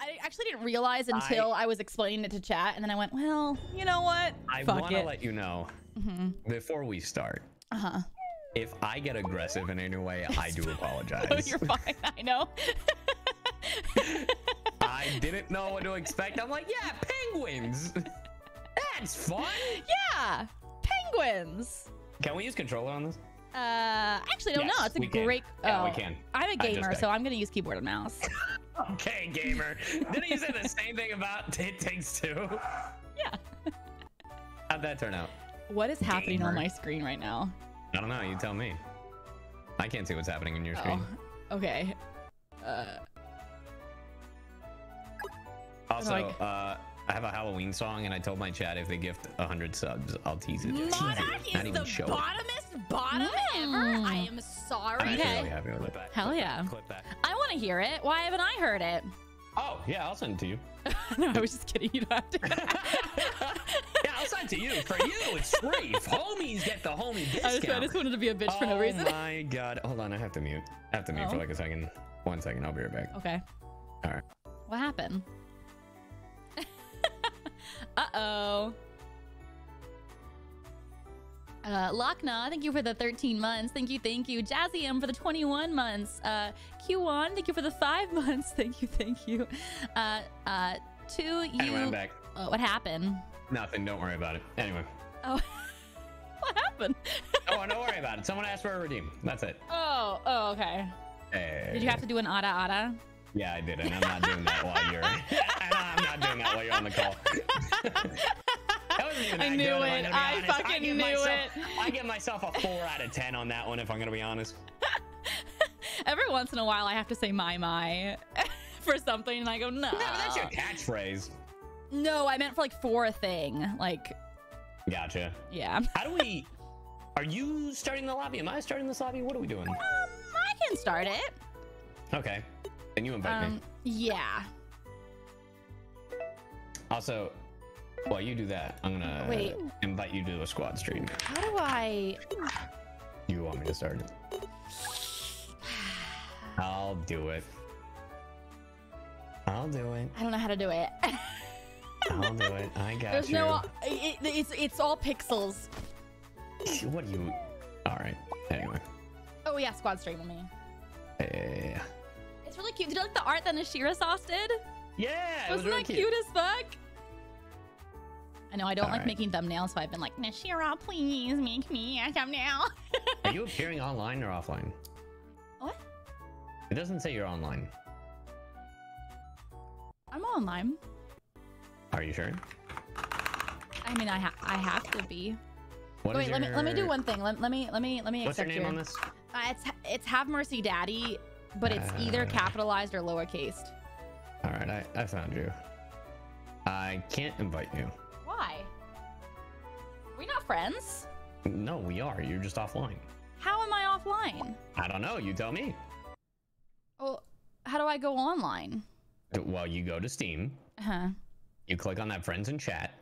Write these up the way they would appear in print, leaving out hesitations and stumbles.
I actually didn't realize until I was explaining it to chat, and then I went, well, you know what? I want to let you know before we start. If I get aggressive in any way, I do apologize. No, you're fine. I know. I didn't know what to expect. I'm like, yeah, penguins. That's fun. Yeah, penguins. Can we use controller on this? Actually, no, no. It's a great. Yeah, we can. I'm a gamer, so I'm gonna use keyboard and mouse. Okay, gamer. Didn't you say the same thing about It Takes Two? Yeah. How'd that turn out? What is happening on my screen right now? I don't know. You tell me. I can't see what's happening on your screen. Okay. Also, I have a Halloween song, and I told my chat if they gift 100 subs, I'll tease it. Monarch is the bottomest bottom ever. I am sorry. I'm really happy with it. Hell yeah. I want to hear it. Why haven't I heard it? Oh, yeah, I'll send it to you. No, I was just kidding. You don't have to. Yeah, I'll send it to you. For you, it's free. If homies get the homie discount. I just wanted to be a bitch for no reason. Oh, my God. Hold on. I have to mute. I have to mute for like a second. 1 second. I'll be right back. Okay. All right. What happened? Uh-oh. Lochna, thank you for the 13 months. Thank you, thank you. Jazzy M for the 21 months. Q1, thank you for the 5 months. Thank you, thank you. Anyway, I'm back. Oh, what happened? Nothing, don't worry about it. Anyway. Oh, what happened? Oh, don't worry about it. Someone asked for a redeem. That's it. Oh, oh, okay. Hey. Did you have to do an ada-ada? Yeah, I did, and I'm not doing that while you're. I'm not doing that while you're on the call. That wasn't even that good. I fucking knew it. I give myself a 4 out of 10 on that one, if I'm gonna be honest. Every once in a while, I have to say my for something, and I go no. No, but that's your catchphrase. No, I meant for like for a thing, like. Gotcha. Yeah. How do we? Are you starting the lobby? Am I starting this lobby? What are we doing? I can start it. Okay. Then you invite me. Yeah. Also, while you do that, I'm gonna invite you to a squad stream. How do I? You want me to start it? I'll do it. I'll do it. I don't know how to do it. I'll do it. I got you. It's all pixels. What do you? All right. Anyway. Oh yeah, squad stream with me. Yeah. It's really cute. Did you like the art that Nashira Sauce did? Yeah, wasn't that cute as fuck? I know I don't like making thumbnails, so I've been like, Nashira, please make me a thumbnail. Are you appearing online or offline? What? It doesn't say you're online. I'm online. Are you sure? I mean, I have to be. What wait, your... let me do one thing. Let me. What's your name on this? It's Have Mercy, Daddy. But it's either capitalized or lowercase. All right, I found you. I can't invite you. Why? Are we not friends? No, we are. You're just offline. How am I offline? I don't know. You tell me. Well, how do I go online? Well, you go to Steam. Uh-huh. You click on that friends and chat,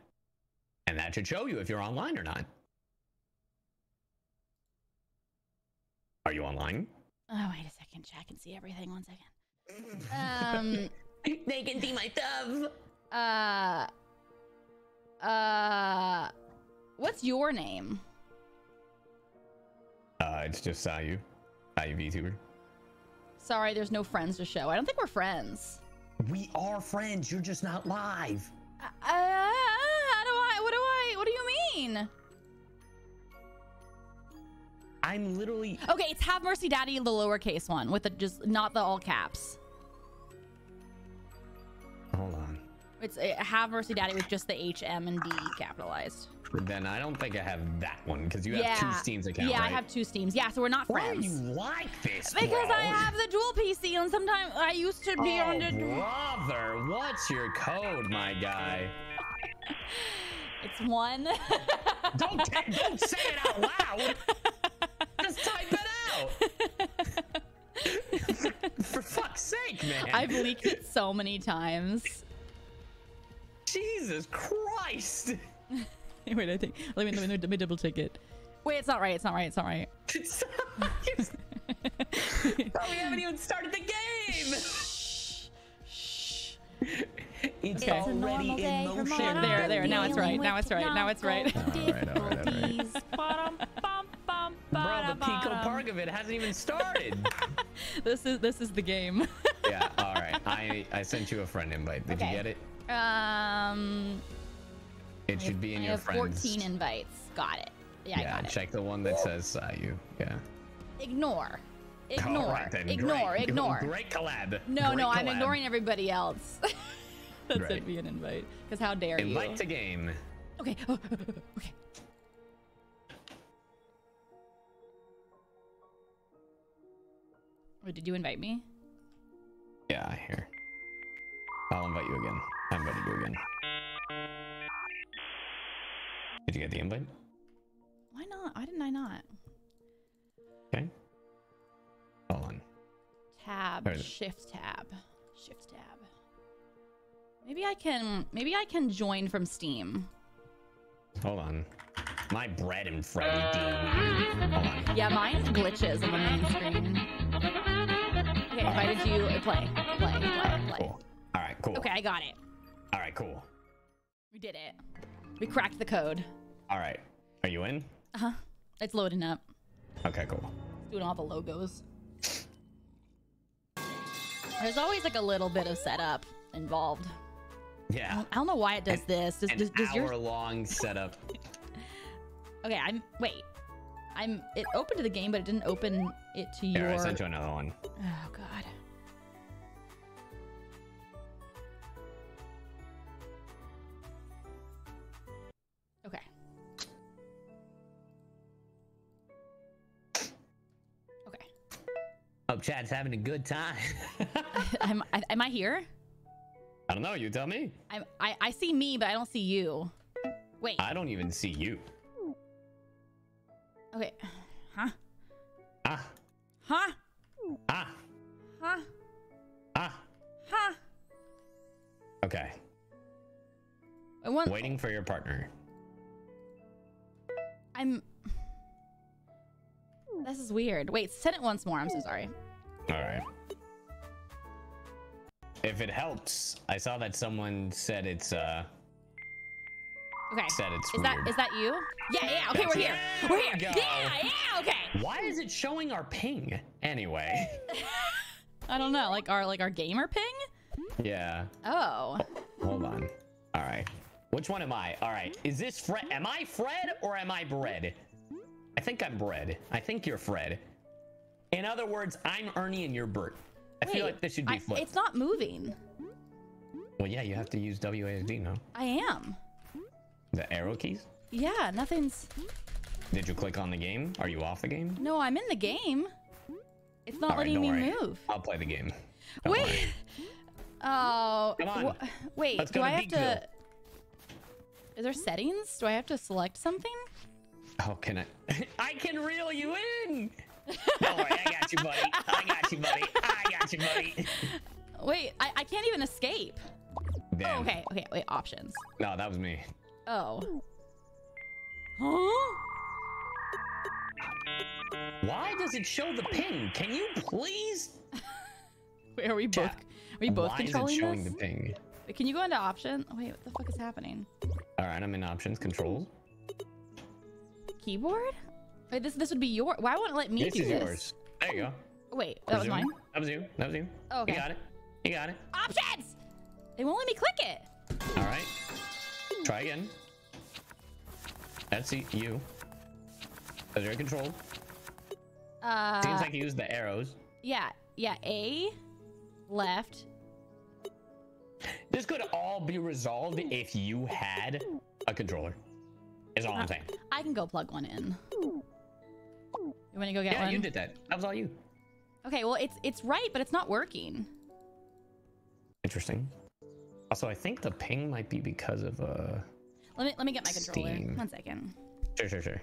and that should show you if you're online or not. Are you online? Oh, wait a second. Chat can see everything. 1 second. They can see my stuff. What's your name? It's just Sayu. Sayu VTuber. Sorry, there's no friends to show. I don't think we're friends. We are friends. You're just not live. What do you mean? I'm literally okay. It's Have Mercy, Daddy, the lowercase one with the just not the all caps. Hold on. It's Have Mercy, Daddy with just the H, M, and D capitalized. Then I don't think I have that one because you have two Steams accounts. Yeah, right? I have two Steams. Yeah, so we're not friends. Why are you like this? Because I have the dual PC, and sometimes I used to be on the. Brother, what's your code, my guy? It's one. Don't say it out loud. Just type it out. For fuck's sake, man. I've leaked it so many times. Jesus Christ. Wait, I think. Let me double check it. Wait, it's not right. It's not right. It's not right. It's not right. We haven't even started the game. Shh. It's already in motion. There. Now it's right. Bro, the Pico Park of it hasn't even started. This is the game. Yeah. All right. I sent you a friend invite. Did you get it? It should be in your friends. 14 invites. Got it. Yeah. I got it. Check the one that says Sayu. Yeah. Ignore. Great collab. No, I'm ignoring everybody else. That should be an invite. Because how dare you? Invite to game. Okay. Okay. Wait, did you invite me? Yeah, here. I'll invite you again. I invited you again. Did you get the invite? Why not? Why didn't I not? Okay. Hold on. Tab, shift tab. Maybe I can join from Steam. Hold on. My Bread and Fred. Hold on. Yeah, mine glitches on the main screen. Okay, invited you. Play. Cool. All right, cool. Okay, I got it. All right, cool. We did it. We cracked the code. All right. Are you in? Uh-huh. It's loading up. Okay, cool. Doing all the logos. There's always like a little bit of setup involved. Yeah. I don't know why it does this. Does your hour-long setup? Okay, wait. It opened to the game, but it didn't open it to your. Here, I sent you another one. Oh God. Okay. Okay. Hope Chad's having a good time. Am I here? I don't know. You tell me. I see me, but I don't see you. Wait. I don't even see you. Okay. Huh? Ah. Huh? Ah. Huh? Ah. Huh? Okay. I want. Waiting for your partner. This is weird. Wait. Send it once more. I'm so sorry. All right. If it helps, I saw that someone said it's okay. Said it's weird. Is that you? Yeah. Okay, we're here. Yeah. Okay. Why is it showing our ping anyway? I don't know. Like our gamer ping? Yeah. Oh. Hold on. All right. Which one am I? All right. Is this Fred? Am I Fred or am I Bread? I think I'm Bread. I think you're Fred. In other words, I'm Ernie and you're Bert. I feel like this should be flipped. It's not moving. Well, yeah, you have to use WASD, no? I am. The arrow keys? Yeah, nothing's... Did you click on the game? Are you off the game? No, I'm in the game. It's not letting me move. I'll play the game. Wait. Oh. Come on. Wait, do I have to... Is there settings? Do I have to select something? Oh, can I... I can reel you in! Don't worry, I got you, buddy. Wait, I can't even escape. Damn. Oh, okay, wait, options. No, that was me. Oh. Huh? Why does it show the ping? Can you please? Wait, are we both controlling this? Why is it showing the ping? Can you go into options? Oh, wait, what the fuck is happening? All right, I'm in options, controls. Keyboard? Wait, this would be your. Why won't it let me do this? This is yours. There you go. Wait, that was mine? That was you. Oh, okay. You got it. Options! They won't let me click it. All right. Try again. That's you. Those are in control. Seems like you use the arrows. Yeah. A, left. This could all be resolved if you had a controller. Is all I'm saying. I can go plug one in. You want to go get one? Yeah, you did that. That was all you. Okay, well, it's right, but it's not working. Interesting. Also, I think the ping might be because of Let me get my controller. Steam. One second. Sure.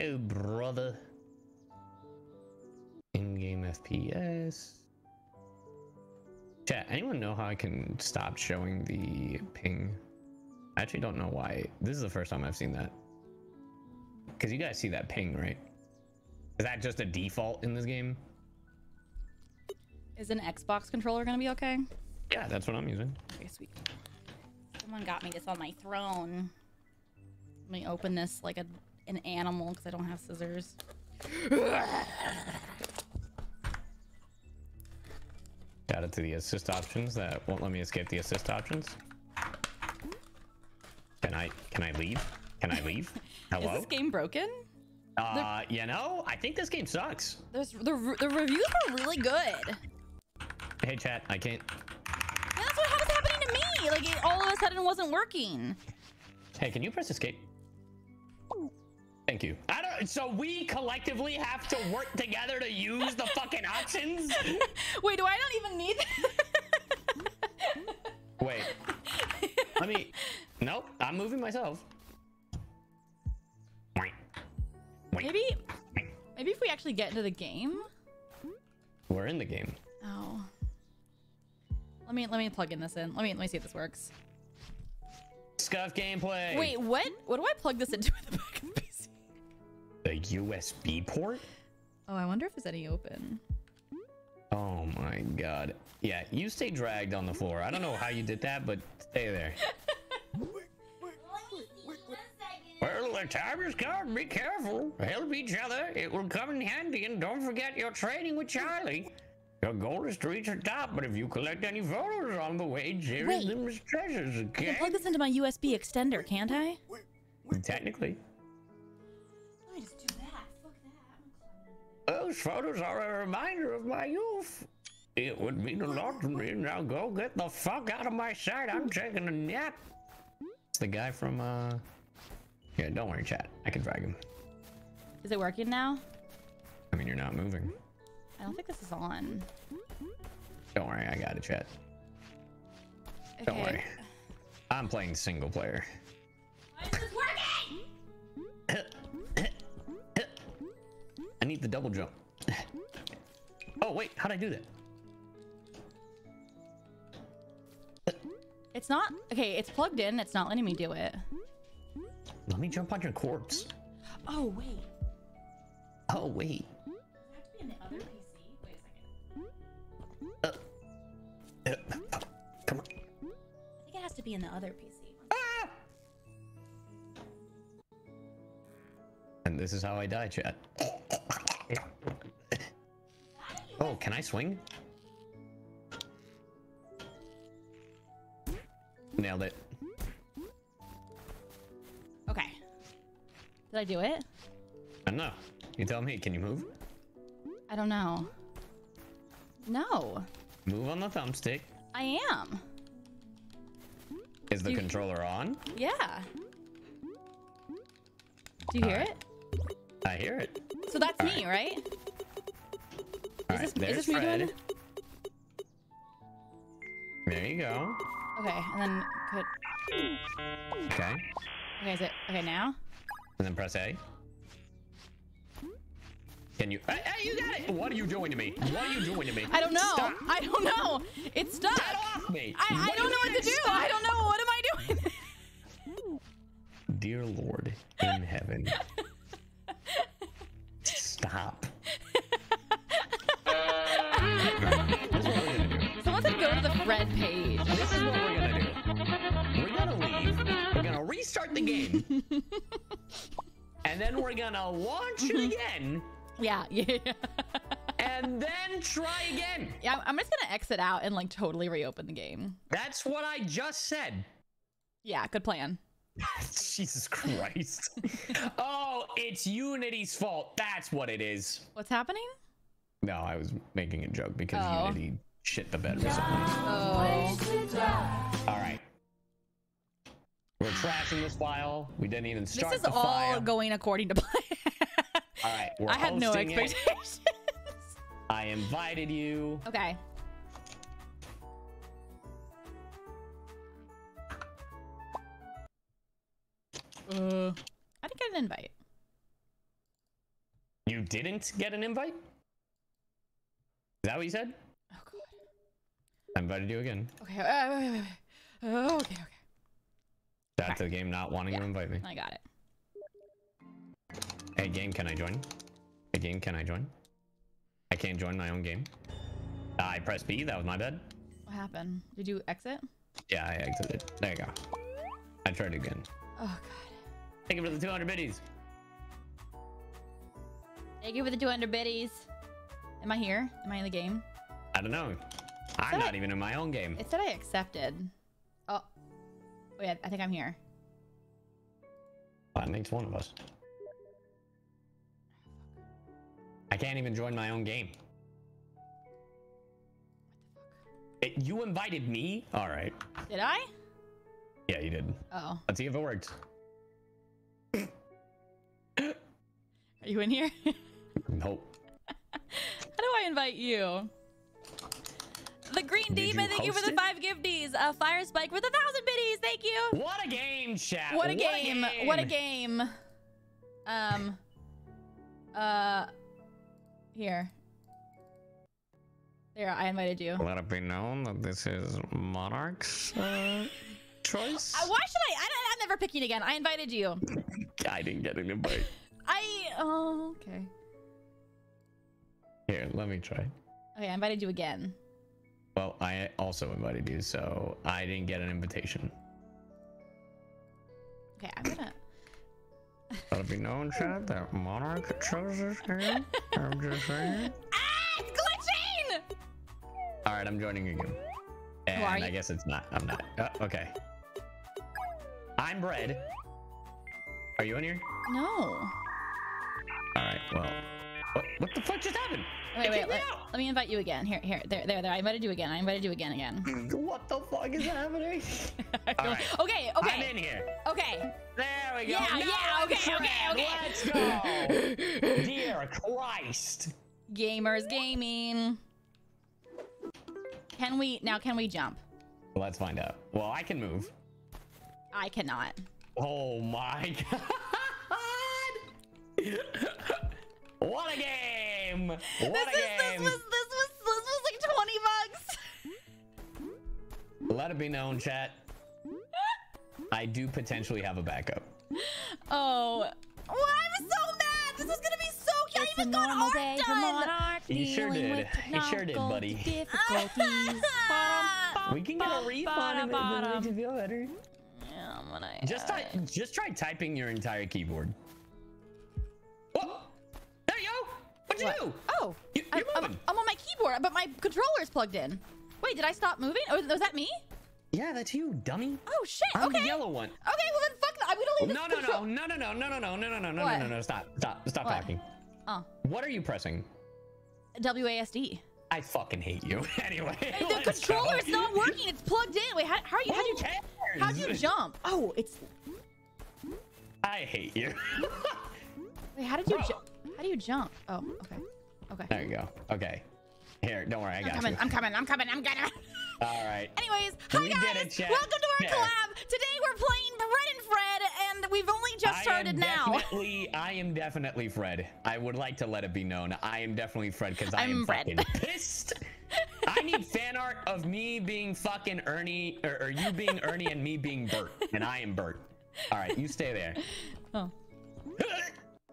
Oh, brother. In-game FPS. Chat, anyone know how I can stop showing the ping? I actually don't know why. This is the first time I've seen that. Because you guys see that ping, right? Is that just a default in this game? Is an Xbox controller gonna be okay? Yeah, that's what I'm using. Okay, sweet. Someone got me this on my throne. Let me open this like an animal because I don't have scissors. Got it to the assist options that won't let me escape the assist options. Can I leave? Can I leave? Hello? Is this game broken? You know, I think this game sucks. The reviews were really good. Hey chat, I can't. Yeah, that's what was happening to me. Like it all of a sudden wasn't working. Hey, can you press escape? Thank you. I don't. So we collectively have to work together to use the fucking options. Wait, do I not even need? Wait. Let me. Nope. I'm moving myself. Maybe if we actually get into the game. We're in the game. Oh. Let me plug in this in. Let me see if this works. Scuff gameplay. Wait, what? What do I plug this into in the back of the PC? The USB port? Oh, I wonder if there's any open. Oh my god. Yeah, you stay dragged on the floor. I don't know how you did that, but stay there. Well, the time is coming. Be careful. Help each other. It will come in handy, and don't forget your training with Charlie. Your goal is to reach the top, but if you collect any photos on the way, cherish them as treasures, okay? I can plug this into my USB extender, can't I? Technically. Let me just do that. Fuck that. Those photos are a reminder of my youth. It would mean a lot to me. Now go get the fuck out of my sight. I'm taking a nap. It's the guy from, Yeah, don't worry, chat. I can drag him. Is it working now? I mean, you're not moving. I don't think this is on. Don't worry, I got it, chat. Okay. Don't worry. I'm playing single player. Why is this working? I need the double jump. Oh, wait, how'd I do that? It's not... Okay, it's plugged in. It's not letting me do it. Let me jump on your corpse. Oh, wait. Oh, wait. I have to be in the other PC. Wait a second. Come on. I think it has to be in the other PC. Ah! And this is how I die, chat. Oh, can I swing? Nailed it. Okay. Did I do it? I don't know. You tell me. Can you move? I don't know. No. Move on the thumbstick. I am. Is the controller on? Yeah. Do you hear it? I hear it. So that's me, right? Is this me doing it? There you go. Okay, and then okay. Okay, is it okay now? And then press A. Can you? Hey, you got it! What are you doing to me? What are you doing to me? I don't know. Stop. I don't know. It's stuck. Get off me! I don't know what to do. Stop. I don't know. What am I doing? Dear Lord in heaven, stop. Someone said go to the Fred page. This is what we're gonna do. We're gonna leave. We're gonna restart the game. And then we're gonna launch it again. Yeah. And then try again. Yeah, I'm just gonna exit out and like totally reopen the game. That's what I just said. Yeah, good plan. Jesus Christ. Oh, it's Unity's fault. That's what it is. What's happening? No, I was making a joke because Unity shit the bed recently. Oh. All right. We're trashing this file. We didn't even start the file. This is all going according to plan. All right. We're I had no expectations. I invited you. Okay. I didn't get an invite. You didn't get an invite? Is that what you said? Oh god. I invited you again. Okay. Wait. Oh, okay. That's the game not wanting to invite me. I got it. Hey game, can I join? I can't join my own game. I pressed B. That was my bad. What happened? Did you exit? Yeah, I exited. There you go. I tried again. Oh, God. Thank you for the 200 biddies. Thank you for the 200 biddies. Am I here? Am I in the game? I don't know. I'm not even in my own game. It said I accepted. Oh. Oh, yeah. I think I'm here. Well, that makes one of us. I can't even join my own game. You invited me? All right. Did I? Yeah, you did. Oh. Let's see if it worked. Are you in here? Nope. How do I invite you? The Green Demon, thank you for the 5 gifties. Fire Spike with 1,000 biddies, thank you. What a game, chat. What a game. What a game. Here. There, I invited you. Let it be known that this is Monarch's choice. Why should I? I'm never picking again. I invited you. I didn't get an invite. Oh, okay. Here, let me try. Okay, I invited you again. Well, I also invited you, so I didn't get an invitation. Okay, I'm gonna... Let it be known, chat, that Monarch chose this game. I'm just saying. Ah, it's glitching! All right, I'm joining again. And I guess it's not. I'm not. Okay. I'm Bread. Are you in here? No. All right. Well, what the fuck just happened? Wait, let me invite you again. Here, there. I invited you again. What the fuck is happening? Right. Okay. I'm in here. Okay. There we go. Okay. Let's go. Dear Christ. Gamers gaming. Can we jump? Let's find out. Well, I can move. I cannot. Oh my God. What a game. What a game. This was like 20 bucks. Let it be known, chat. I do potentially have a backup. Oh. Oh, I'm so mad. This is going to be so cute. I even got art done. You sure did. You sure did, buddy. We can get a refund if we feel better. Just try typing your entire keyboard. Oh, there you go. What'd you do? Oh, I'm on my keyboard, but my controller's plugged in. Wait, did I stop moving? Oh, was that me? Yeah, that's you, dummy. Oh shit. I'm the yellow one. Okay, well then fuck that. No, stop what? Talking. Oh. What are you pressing? WASD. I fucking hate you. Anyway, the controller's not working. It's plugged in. Wait, how do you jump? Oh, it's. I hate you. Wait, how do you jump? Oh, okay. There you go. Okay. Here, don't worry, I'm coming. All right. Anyways, hi guys. Welcome to our collab. Today we're playing Bread and Fred, and we've only just started now. I am definitely Fred. I would like to let it be known. I am definitely Fred because I am fucking pissed. I need fan art of me being fucking Ernie, or you being Ernie and me being Bert, and I am Bert. All right, you stay there. Oh.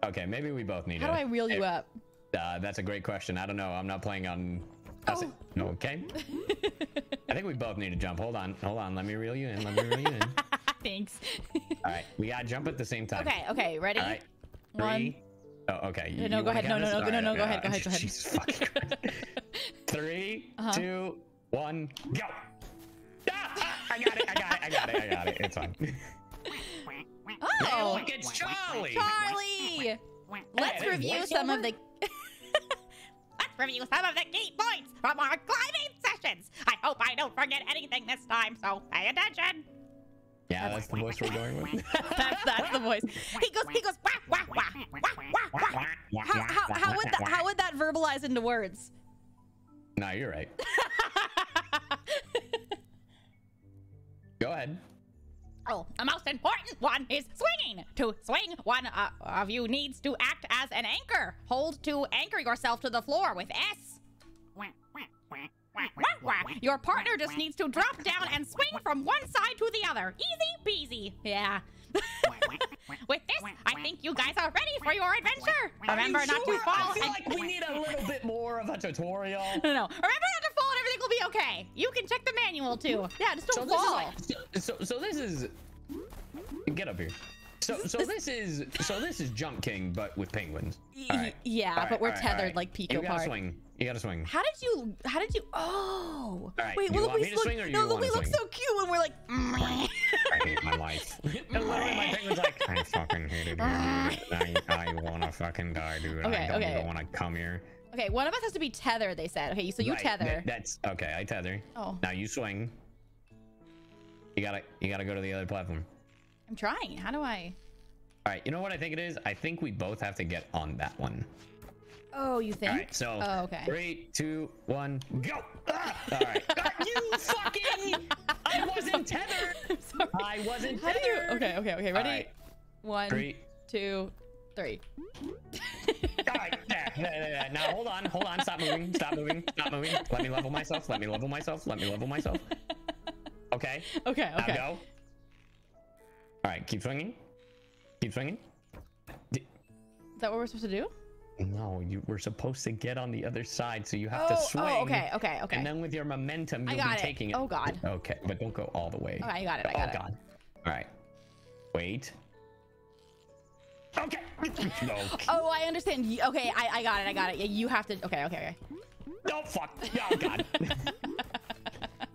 Okay, maybe we both need it. How do I wheel you up? That's a great question. I don't know. I'm not playing on. Oh. Okay. I think we both need to jump. Hold on. Let me reel you in. Thanks. All right, we gotta jump at the same time. Okay. Ready? All right. Three. One. Oh, okay. No, go ahead. No. Go ahead. Jesus fucking Christ. 3, 2, 1, go. I got it. It's fine. Oh, look, it's Charlie. Let's review some of the key points from our climbing sessions. I hope I don't forget anything this time, so pay attention. Yeah, that's the voice we're going with. that's the voice. He goes. Wah, wah, wah, wah, wah, wah. How would that verbalize into words? No, you're right. Go ahead. Oh, the most important one is swinging. To swing, one of you needs to act as an anchor. Hold to anchor yourself to the floor with S. Your partner just needs to drop down and swing from one side to the other. Easy peasy. Yeah. With this, I think you guys are ready for your adventure. Remember not to fall. I feel like we need a little bit more of a tutorial. No. Remember not to fall okay. You can check the manual too. Yeah, just don't fall. So this is get up here. So this is Jump King, but with penguins. All right. Yeah, all right, but we're tethered like Pico Park. You gotta swing. How did you? Oh. All right, wait. Well, we look. We look so cute when we're like. I hate my life. And literally, my penguin's like, I fucking hate it. I wanna fucking die, dude. Okay, I don't even wanna come here. Okay, one of us has to be tethered. They said. Okay, so you tether. That's okay. I tether. Oh. Now you swing. You gotta go to the other platform. I'm trying. How do I? All right. You know what I think it is? I think we both have to get on that one. Oh, you think? All right. So, oh, okay. 3, 2, 1, go! Ah! All right. You fucking! I wasn't tethered. Sorry. I wasn't tethered. Okay. Ready? Right. 1, 2, 3. All right. Now hold on. Stop moving. Let me level myself. Okay. Now go. All right, keep swinging. Is that what we're supposed to do? No, we're supposed to get on the other side, so you have to swing. Oh, okay. And then with your momentum, you'll be taking it. Oh, God. Okay, but don't go all the way. Okay, I got it. Oh, God. All right. Wait. Okay. Oh, I understand. Okay, I got it. Yeah, you have to. Okay. Oh, fuck. Oh, God.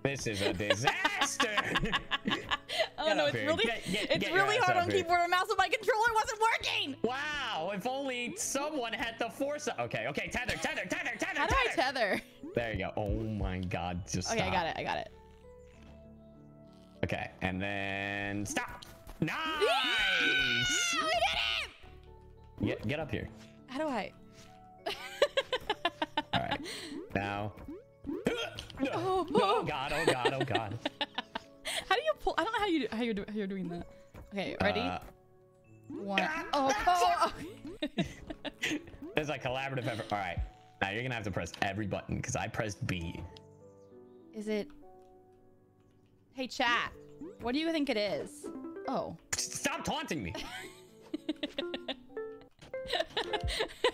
This is a disaster. Oh no, it's really hard on keyboard and mouse, and my controller wasn't working. Wow, if only someone had the foresight. Okay, tether. How do I tether? There you go. Oh my God, just stop. I got it. Okay, and then stop. Nice. Yeah, we did it. Get up here. How do I? All right, now. Oh God. How do you pull? I don't know how you're doing that. Okay, ready? 1. There's a collaborative effort. All right, now you're gonna have to press every button because I pressed B. Is it? Hey chat, what do you think it is? Oh. Stop taunting me.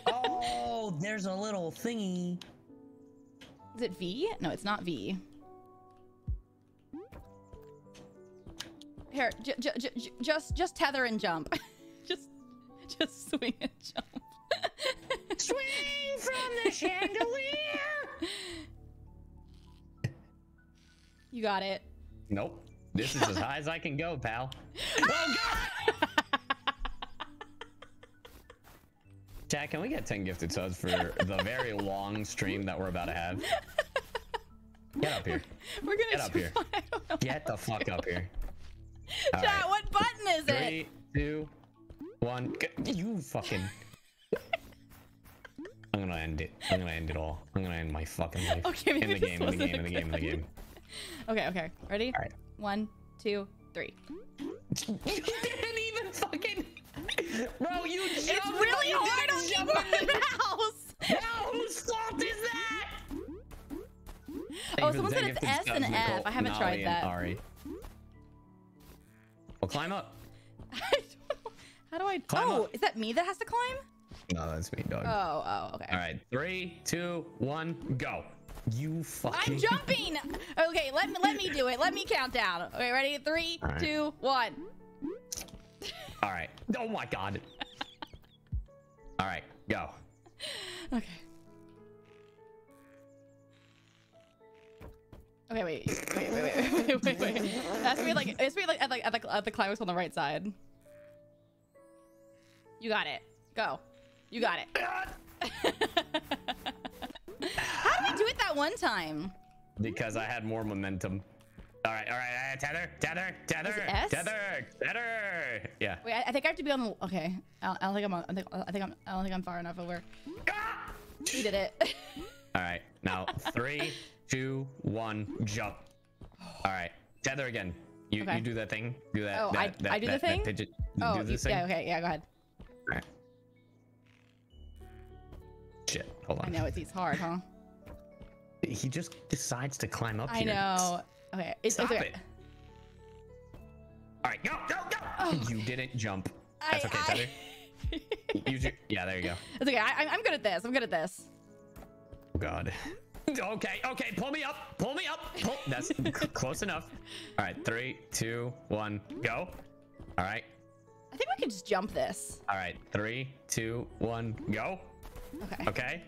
Oh, there's a little thingy. Is it V? No, it's not V. Here, just tether and jump. just swing and jump. Swing from the chandelier. You got it. Nope. This is as high as I can go, pal. Oh, God! Chat, can we get 10 gifted subs for the very long stream that we're about to have? Get up here. We're gonna get up here. Get the fuck up here. Chat, right. What button is it? 3, 2, 1. You fucking. I'm gonna end it all. I'm gonna end my fucking life. Okay, maybe in the game. Okay. Ready? All right. 1, 2, 3. You didn't even fucking. Bro, you jumped. It's really hard on keyboard and mouse. Now, whose fault is that? Oh, someone said it's S and F. I haven't tried that. Ari. Well, climb up. How do I? Oh, is that me that has to climb? No, that's me, dog. Oh, okay. All right, 3, 2, 1, go. You fucking. I'm jumping. Okay, let me do it. Let me count down. Okay, ready? 3, 2, 1. All right. Oh my God. All right, go. Okay. Okay, wait. That's me like at the climax on the right side. You got it. Go. You got it. How did we do it that one time? Because I had more momentum. All right. Tether. Yeah. Wait, I think I have to be on. Okay. I don't think I'm far enough over. We did it. All right. Now 3, 2, 1, jump. All right. Tether again. You do that thing. Do that. Oh, I do the thing. Do this thing. Yeah. Okay. Yeah. Go ahead. All right. Shit. Hold on. I know it's hard, huh? He just decides to climb up here. I know. Okay. Stop it. All right. Go. Oh. You didn't jump. That's okay, Tether. Yeah. There you go. It's okay. I'm good at this. Oh God. Okay, okay, pull me up, pull me up. Pull. That's close enough. All right, 3, 2, 1, go. All right. I think we can just jump this. All right, 3, 2, 1, go. Okay. Okay.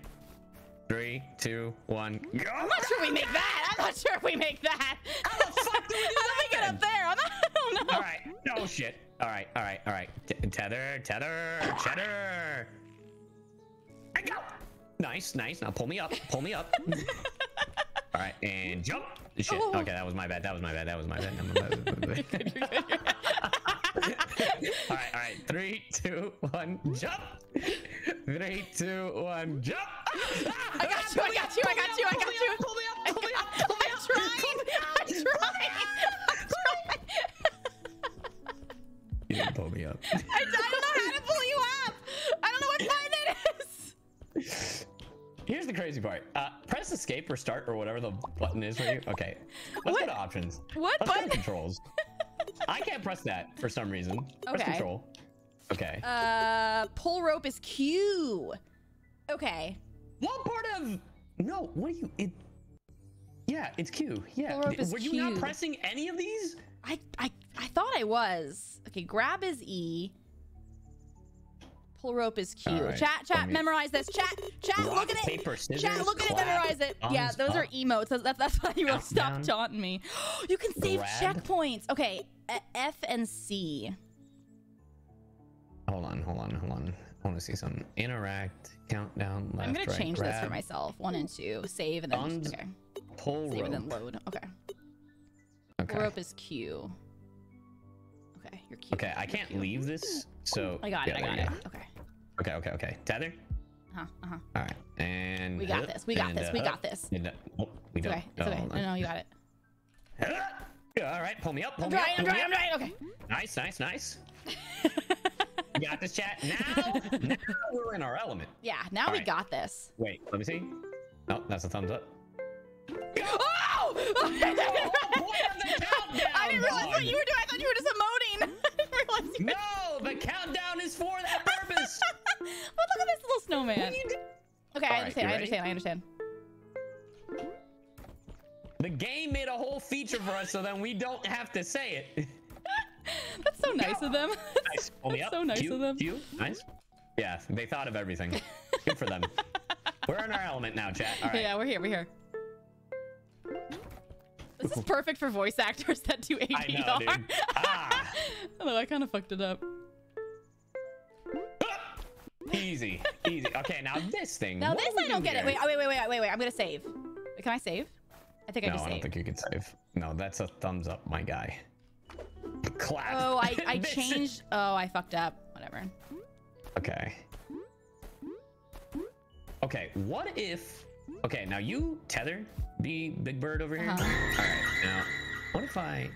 3, 2, 1, go. I'm not sure we make that. I'm not sure if we make that. How the fuck do we do that? How do we get up there? I don't know. All right. No shit. All right. All right. All right. Tether. Tether. Cheddar. I go. Nice. Nice. Now pull me up. Pull me up. All right. And jump. Shit. Oh. Okay. That was my bad. That was my bad. That was my bad. You're good, you're good, you're good. All right. All right. 3, 2, 1, jump. 3, 2, 1, jump. I got you. I got you. I got you. I got you. Pull me up. Pull me up. Pull me up. I'm trying. You didn't pull me up. I don't know how to pull you up. I don't know what button it is. Here's the crazy part. Press escape or start or whatever the button is for you. Okay. Let's go to options. What button? Let's go to controls. I can't press that for some reason. Okay. Press control. Okay. Pull rope is Q. Okay. What part of... No, what are you... It... Yeah, it's Q. Yeah. Pull rope is Q. Were you not pressing any of these? I thought I was. Okay, grab is E. Pull rope is Q. Right, chat, memorize this. Chat, rock, look at it. Paper, scissors, chat, look at it, memorize it. Yeah, those are emotes. That's why you wrote stop taunting me. You can save checkpoints. Okay, F and C. Hold on. I want to see something. Interact, countdown, left, I'm going to change this for myself. 1 and 2. Save and then... okay. Pull rope. Save and then load. Okay. Pull rope is Q. Okay, you're Q. Okay, I can't leave this, so... I got it. Okay. Tether? Uh-huh. All right, and... We got this. We don't. It's okay. No, you got it. All right, pull me up. I'm drying. Okay. Nice. We got this, chat. Now we're in our element. Yeah, now all we got this. Wait, let me see. Oh, that's a thumbs up. Oh! I didn't realize what you were doing. I thought you were just emoting. I didn't realize the countdown is for that purpose. Well, look at this little snowman. Okay, I understand. The game made a whole feature for us so then we don't have to say it. That's so nice of them. Nice. Pull me up. So nice of them. Nice. Yeah, they thought of everything. Good for them. We're in our element now, chat. All right. Yeah, we're here. This is perfect for voice actors that do ADR. I know, dude. Ah. Although I kind of fucked it up. Easy. Okay, now this thing. Now this I don't get it. Wait. I'm gonna save. Can I save? I think I can save. No, I don't think you can save. No, that's a thumbs up, my guy. Clap. Oh, I changed. Oh, I fucked up. Whatever. Okay. What if? Okay, now you tether the big bird over here. All right. Now, what if I?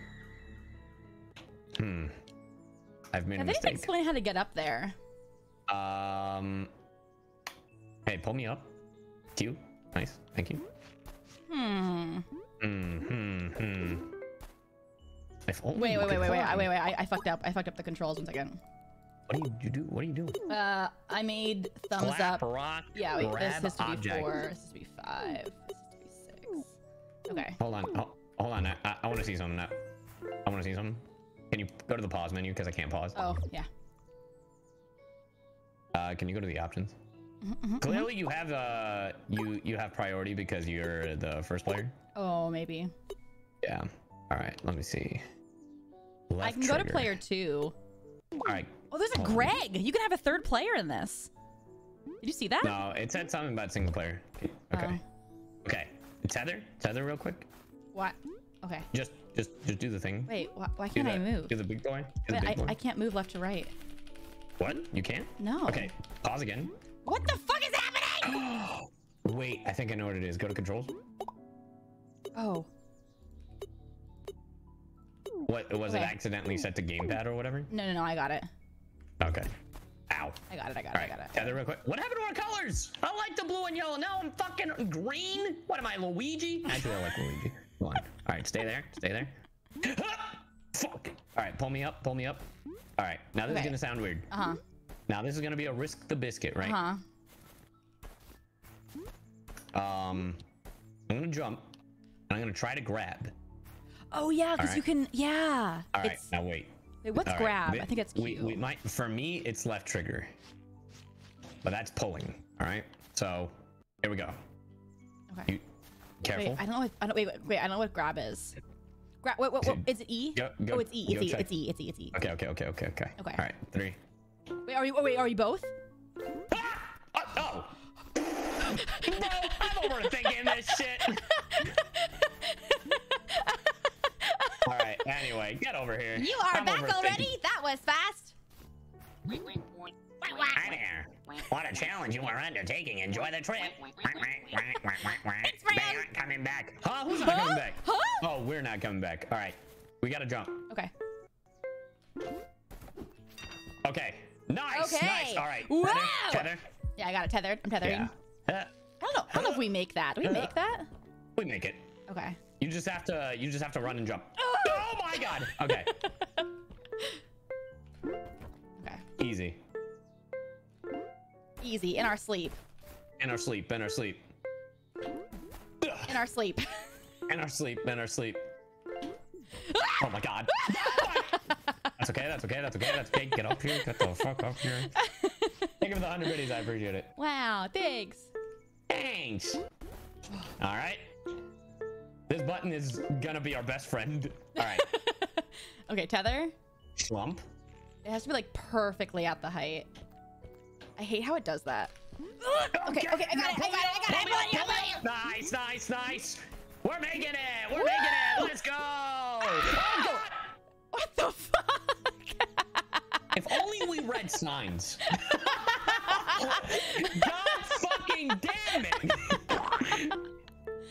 I've made a mistake. I think explain how to get up there. Hey, pull me up. Q. Nice. Thank you. Wait. I fucked up the controls once again. What do you do? I made thumbs up. Rock, yeah, wait, this has to be 4. This has to be 5. This has to be 6. Okay. Hold on. I want to see something. Can you go to the pause menu? Because I can't pause. Oh, yeah. Can you go to the options? Clearly, you have you have priority because you're the first player. Oh, maybe. Yeah. All right, let me see. Left I can trigger. Go to player 2. All right. Oh, there's a Greg. You can have a third player in this. Did you see that? No, it said something about single player. Okay. Okay. Tether real quick. What? Okay. Just do the thing. Wait, why can't I move? Do the big boy. I can't move left to right. What? You can't? No. Okay. Pause again. What the fuck is happening? Wait, I think I know what it is. Go to controls. Oh. What was it accidentally set to gamepad or whatever? No, I got it. Okay. Ow. I got it. Tether real quick. What happened to our colors? I like the blue and yellow. Now I'm fucking green. What am I, Luigi? Actually, I like Luigi. Come on. All right, stay there. Fuck. All right, pull me up. All right, now this is gonna sound weird. Now this is gonna be a risk the biscuit, right? I'm gonna jump and I'm gonna try to grab. Oh yeah, because you can. Yeah. All right. It's... Now wait. Wait, what's grab? I think it's Q. We might. For me, it's left trigger. But that's pulling. All right. So here we go. Okay. You, careful. Wait, I don't. Wait. I don't know what grab is. Grab. Wait. What? Is it E? Go, oh, it's E. It's E. It's E. It's E. It's E. Okay. All right. 3. Wait. Are you? Oh, wait. Are you both? Ah! Oh. Bro, I'm overthinking this shit. All right. Anyway, get over here. You are back already? That was fast. Hi there. What a challenge you are undertaking. Enjoy the trip. They aren't coming back. Huh? Who's not coming back? Huh? Oh, we're not coming back. All right. We got to jump. Okay. Okay. Nice. Okay. Nice. All right. Whoa. Tether. Yeah, I got it tethered. I'm tethering. Yeah. I don't know if we make that. Do we make that? We make it. Okay. You just have to. You just have to run and jump. Oh, oh my God. Okay. Okay. Easy. Easy. In our sleep. In our sleep. In our sleep. In our sleep. In our sleep. In our sleep. Oh my God. That's okay. That's okay. That's okay. That's okay. Get up here. Get the fuck up here. Thank you for the 100 goodies. I appreciate it. Wow. Thanks. Thanks. All right. This button is gonna be our best friend. All right. Okay, tether. Slump. It has to be like perfectly at the height. I hate how it does that. Okay, I got it. Nice. We're making it. We're making it. Let's go. Ah! Oh, what the fuck? If only we read signs. God fucking damn it.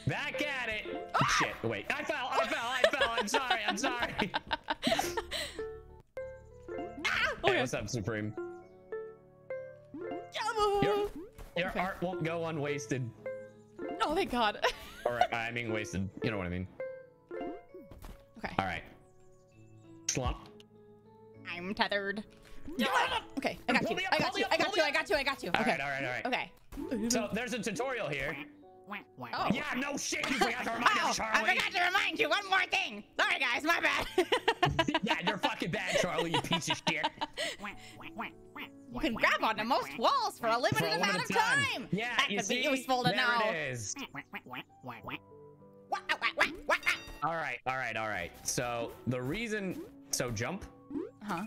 Back at it. Ah! Shit, wait. I fell. I'm sorry. Hey, what's up, Supreme? Your art won't go unwasted. Oh, thank God. Or I mean wasted. You know what I mean. Okay. All right. Slump. I'm tethered. Okay, I got you. Okay. All right. Okay. So there's a tutorial here. Oh. Yeah, no shit, you forgot to remind us, Charlie. I forgot to remind you one more thing. Sorry, guys, my bad. Yeah, you're fucking bad, Charlie, you piece of shit. You can grab onto most walls for a limited amount of time. Yeah, that could be useful to know. There it is. All right. So the reason, so jump. Uh-huh.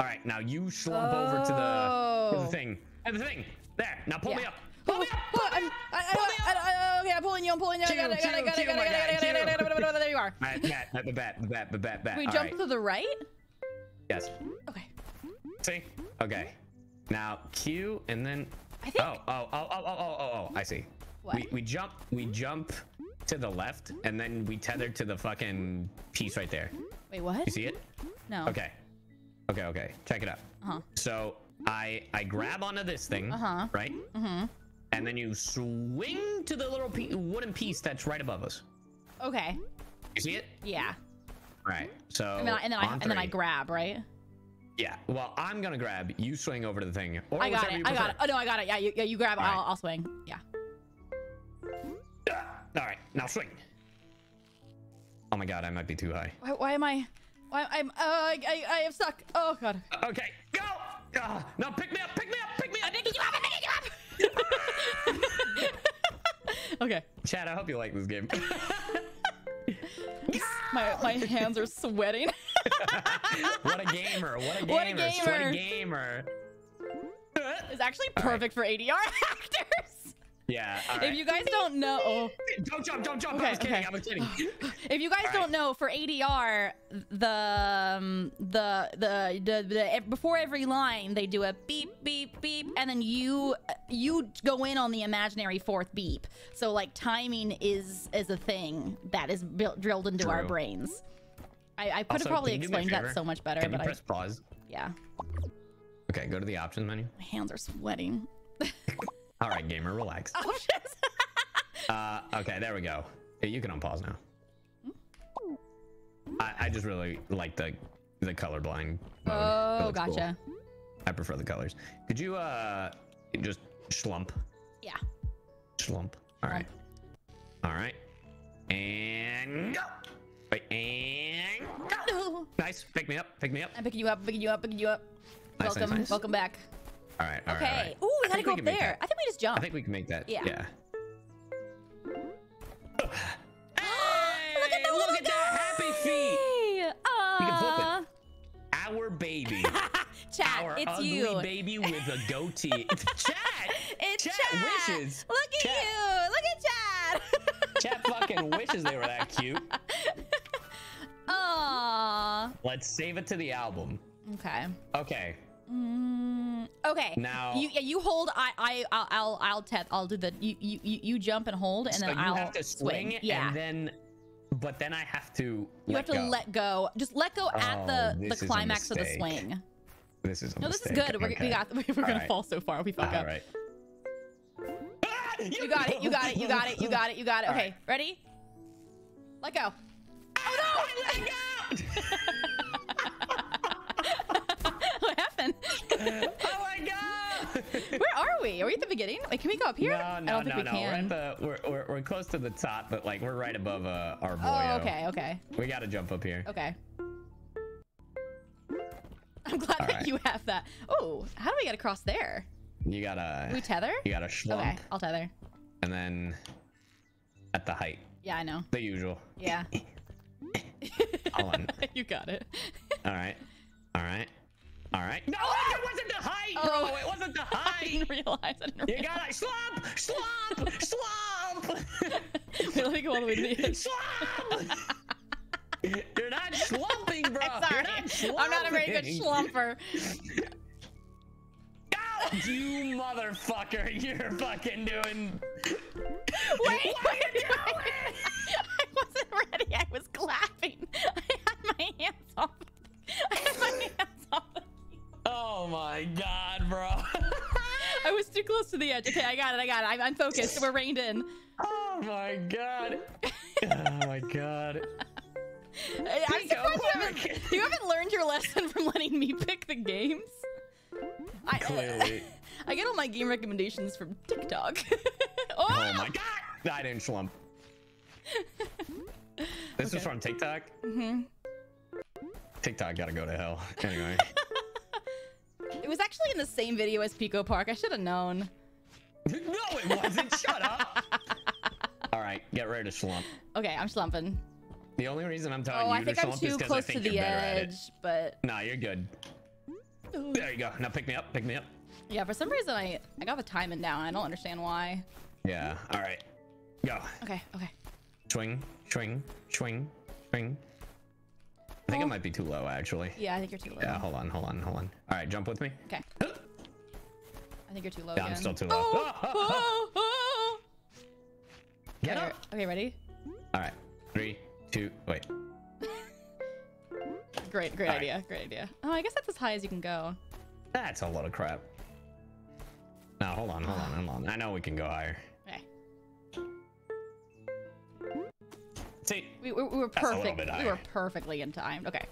All right, now you slump over to the thing. And the thing, there, now pull me up. Okay, I'm pulling you. I got it. There you are. All right, bat. We jump to the right? Yes. Okay. See? Okay. Now Q and then I see. What? We jump to the left and then we tether to the fucking piece right there. Wait, what? You see it? No. Okay. Check it out. Uh-huh. So I grab onto this thing, right? Mm-hmm. And then you swing to the little wooden piece that's right above us. Okay. You see it? Yeah. All right. So and then I grab, right? Yeah. Well, I'm gonna grab. You swing over to the thing. Or I got it. Oh no, I got it. Yeah. You grab. Right. I'll swing. Yeah. All right. Now swing. Oh my God, I might be too high. Why am I? I am stuck. Oh God. Okay. Go. Now pick me up. I'm picking you up. Okay. Chad, I hope you like this game. my hands are sweating. What a gamer. It's actually perfect for ADR actors. Yeah. All right. If you guys don't know, don't jump. Okay, I was kidding. If you guys don't know, for ADR, the before every line they do a beep beep beep, and then you go in on the imaginary fourth beep. So like timing is a thing that is drilled into our brains. I could have probably explained that so much better. Can you press pause? Yeah. Okay, go to the options menu. My hands are sweating. All right, gamer, relax. Oh, shit. Okay, there we go. Hey, you can unpause now. I just really like the colorblind mode. Oh, gotcha. Cool. I prefer the colors. Could you just slump? Yeah. Slump. All right. All right. And go. Wait, and go. Nice. Pick me up. Pick me up. I'm picking you up. Picking you up. Picking you up. Nice, welcome. Nice, nice. Welcome back. All right. All okay. Right, all right. Ooh, we gotta go up there. I think we just jumped. I think we can make that. Yeah. Yeah. Hey, look at that, look at that happy feet. You can flip it. Our baby. Chat, our it's ugly you. Baby with a goatee. It's Chat. It's Chat. Chat wishes. Look at Chat. You. Look at Chat. Chat fucking wishes they were that cute. Aww. Let's save it to the album. Okay. Okay. Okay. Now you hold. I'll do the you jump and hold, and so then I'll have to swing. Yeah. And then, but then I have to. You have to go. Let go. Just let go at the climax of the swing. This is a no. Mistake. This is good. Okay. We're gonna right. fall so far. We fuck up. Right. You got it. You got it. You got it. You got it. You got it. Okay. Right. Ready? Let go. Oh no! Let go! What happened? Oh my god! Where are we? Are we at the beginning? Like, can we go up here? No, no, I don't think we can. We're close to the top, but like we're right above our boyo. Oh, okay, okay. We gotta jump up here. Okay. I'm glad that you have that. Oh, how do we get across there? You gotta. We tether. You gotta schlump. Okay, I'll tether. And then, at the height. Yeah, I know. The usual. Yeah. On. You got it. All right. All right. All right. No, it wasn't the height, bro. It wasn't the height. I didn't realize. You got it. Slump, slump, slump. Let me go all the way to the end. Slump. You're not slumping, bro. You're not slumping. I'm not a very good slumper. You motherfucker, you're fucking doing. Wait, what are you doing? I wasn't ready. I was clapping. I had my hands off. I had my hands off. Oh my god, bro. I was too close to the edge. Okay, I got it. I got it. I'm focused. We're reined in. Oh my god. Oh my god. I'm surprised you haven't learned your lesson from letting me pick the games. Clearly. I get all my game recommendations from TikTok. Oh my god! I didn't slump. This is from TikTok? Mm-hmm. TikTok gotta go to hell. Anyway. It was actually in the same video as Pico Park. I should have known. No, it wasn't. Shut up. All right, get ready to slump. Okay, I'm slumping. The only reason I'm telling you to slump is because I think you're better at it. But nah, you're good. Ooh. There you go. Now pick me up. Pick me up. Yeah, for some reason I got the timing down. I don't understand why. Yeah. All right. Go. Okay. Okay. Swing. Swing. Swing. Swing. I think it might be too low, actually. Yeah, I think you're too low. Yeah, hold on, hold on, hold on. All right, jump with me. Okay. I think you're too low again. I'm still too low. Oh, oh, oh. Get up. Okay, ready? All right. 3, 2, wait. Great, great idea. Great idea. Oh, I guess that's as high as you can go. That's a lot of crap. No, hold on, hold on, hold on. I know we can go higher. See, we were perfect. We were perfectly in time. Okay.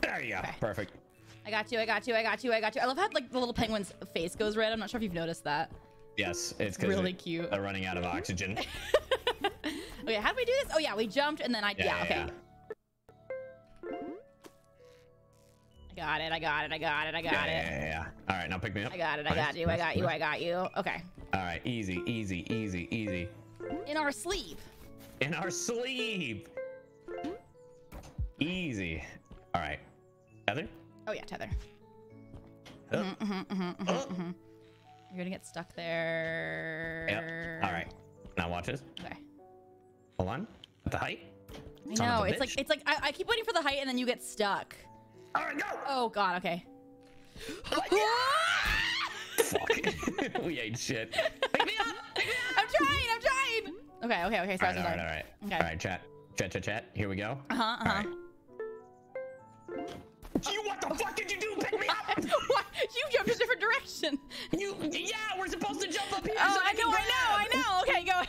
There you go. Okay. Perfect. I got you. I got you. I got you. I got you. I love how like the little penguin's face goes red. I'm not sure if you've noticed that. Yes, it's really cute. They're running out of oxygen. Okay, how do we do this? Oh yeah, we jumped and then I okay. Yeah. I got it. I got it. I got it. I got it. Yeah. All right, now pick me up. I got it. I got you. I got you. I got you. Okay. All right, easy, easy, easy, easy. In our sleep. In our sleep. Easy. All right. Tether? Oh, yeah, tether. You're going to get stuck there. Yep. All right. Now watch this. Okay. Hold on. At the height. No, it's like, I keep waiting for the height and then you get stuck. All right, go. Oh, God. Okay. Oh, yeah. Fuck. We ate shit. Pick me up. Pick me up. I'm trying. I'm trying. Okay, okay, okay. So all right, all right. All right, chat. Here we go. All right. You, what the fuck did you do? Pick me up! What? You jumped a different direction. You, yeah, we're supposed to jump up here. Oh, so I know. Okay, go.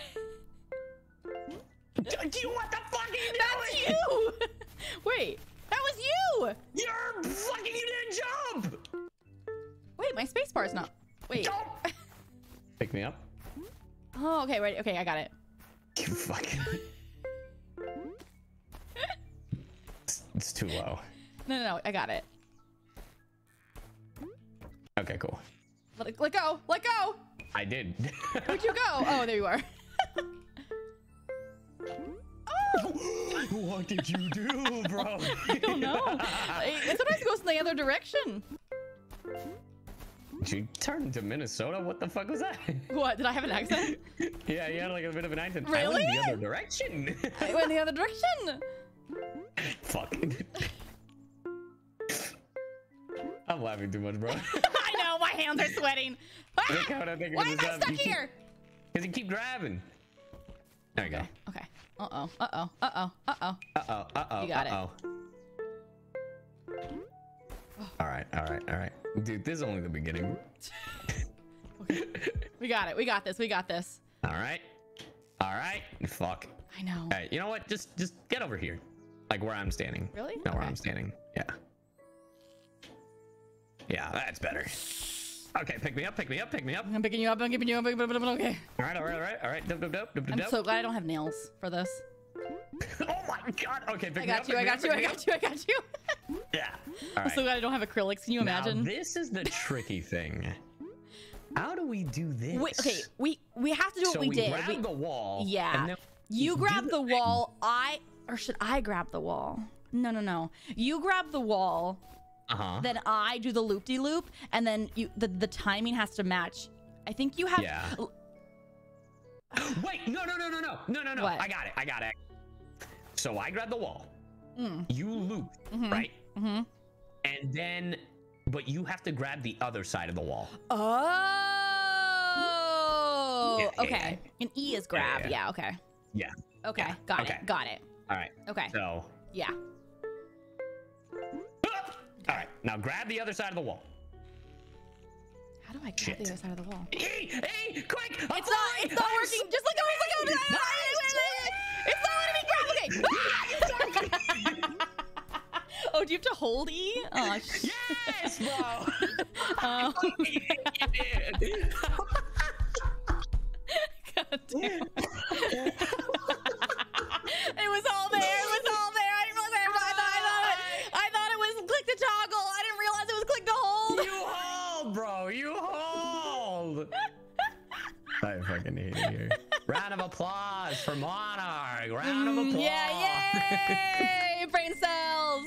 You, what the fuck are you doing? That's you. Wait, that was you. You're fucking. You didn't jump. Wait, my space bar is not. Wait. Pick me up. Oh, okay, right. Okay, I got it. You fucking... It's too low. No, no, no, I got it. Okay, cool. Let go! Let go! I did. Where'd you go? Oh, there you are. Oh! What did you do, bro? I don't know. It's supposed to go in the other direction. Did you turn to Minnesota? What the fuck was that? What? Did I have an accent? Yeah, you had like a bit of an accent. Really? I went the other direction. I went the other direction. Fuck. I'm laughing too much, bro. I know, my hands are sweating. Ah! Why am I stuck here? Because you keep driving. There we go. Okay. Uh-oh. Uh-oh. Uh-oh. Uh-oh. Uh-oh. Uh-oh. You got it. Alright, alright, alright. Dude, this is only the beginning. Okay. We got it. We got this. We got this. Alright. Alright. Fuck. I know. Alright, you know what? Just get over here. Like where I'm standing. Really? No, okay. Where I'm standing. Yeah. Yeah, that's better. Okay, pick me up, pick me up, pick me up. I'm picking you up, I'm giving you up, okay. Alright, alright, alright, alright. Dope, dope, dope, dope, dope. I'm so glad I don't have nails for this. Oh my god! Okay, pick me up. I got you, I got you, I got you, I got you. Yeah. I'm so glad I don't have acrylics. Can you imagine? Now, this is the tricky thing. How do we do this? Wait, okay, we have to do what we did. So we grab the wall. Yeah. You grab the wall, I... Or should I grab the wall? No, no, no. You grab the wall. Uh-huh. Then I do the loop-de-loop, and then you the timing has to match. I think you have. Yeah. Wait! No! No! No! No! No! No! No! No! I got it! I got it! So I grab the wall. Mm. You loop, mm-hmm. right? Mm-hmm. And then, but you have to grab the other side of the wall. Oh. Yeah, okay. Yeah. An E is grab. Yeah. yeah okay. Yeah. Okay. Yeah. Got okay. it. Got it. All right. Okay. So. Yeah. All right, now grab the other side of the wall. How do I grab the other side of the wall? Hey, hey, quick! It's not working. Just look over, look over. It's not letting me grab. Okay. Oh, do you have to hold E? Oh, shit. Yes, bro. God damn. It was all there. It was all there. I fucking hate it here. Round of applause for Monarch. Round of applause. Yeah, yay! Brain cells.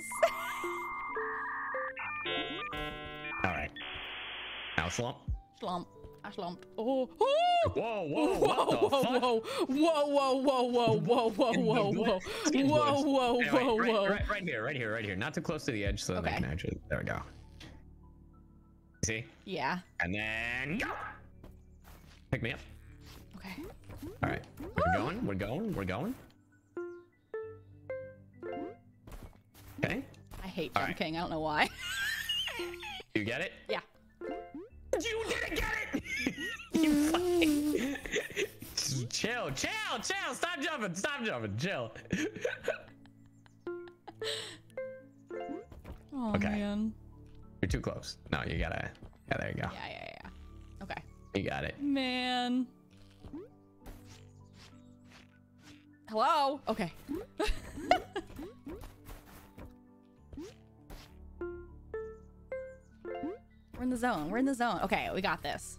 All right. Now slump. Slump. I slumped. Oh. Whoa! Whoa! Whoa! Whoa! Whoa! Whoa! Whoa! Whoa! Whoa! Whoa! Whoa! Whoa! Whoa! Whoa! Whoa! Right here! Right here! Right here! Not too close to the edge, so they can actually. There we go. See? Yeah. And then go. Pick me up. Okay. All right. We're going. We're going. We're going. Okay. I hate jumping. Right. I don't know why. You get it? Yeah. You didn't get it. You fucking... Chill. Chill. Chill. Stop jumping. Stop jumping. Chill. Oh okay. man. You're too close. No, you gotta. Yeah, there you go. Yeah. Yeah. Yeah. Okay. You got it. Man. Hello? Okay. We're in the zone. We're in the zone. Okay, we got this.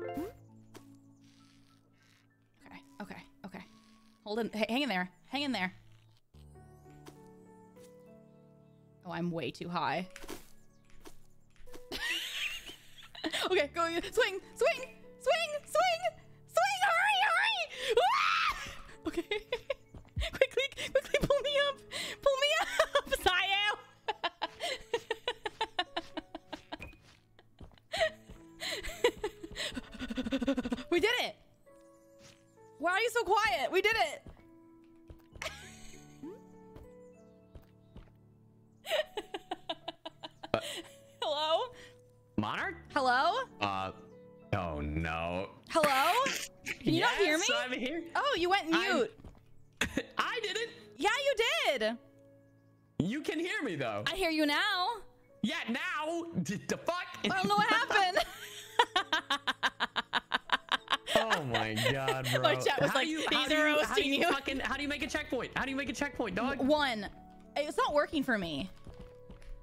Okay, okay, okay. Hold in. Hang in there. Hang in there. Oh, I'm way too high. Okay, go. Swing, swing, swing, swing, swing. Hurry, hurry. Ah! Okay. Quickly, quickly pull me up. Pull me up, Sayu. We did it. Why are you so quiet? We did it. Hello? Monarch? Hello? Oh no. Hello? Can you yes, not hear me? I'm here. Oh, you went mute. I didn't. Yeah, you did. You can hear me though. I hear you now. Yeah, now. The fuck? I don't know what happened. Oh my god, bro. My chat was how like, you, these are roasting you. Fucking, how do you make a checkpoint? How do you make a checkpoint, dog? One. It's not working for me.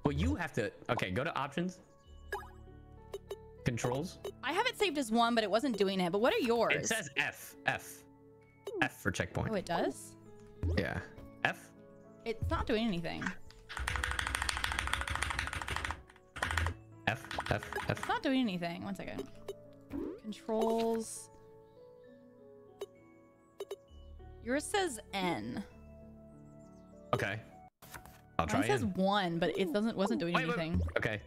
Well, you have to... Okay, go to options. Controls. I have it saved as one, but it wasn't doing it. But what are yours? It says F. F. F for checkpoint. Oh, it does? Yeah. F. It's not doing anything. F, F, F. It's not doing anything. One second. Controls. Yours says N. Okay. I'll try it. It says one, but it wasn't doing anything. Wait. Okay.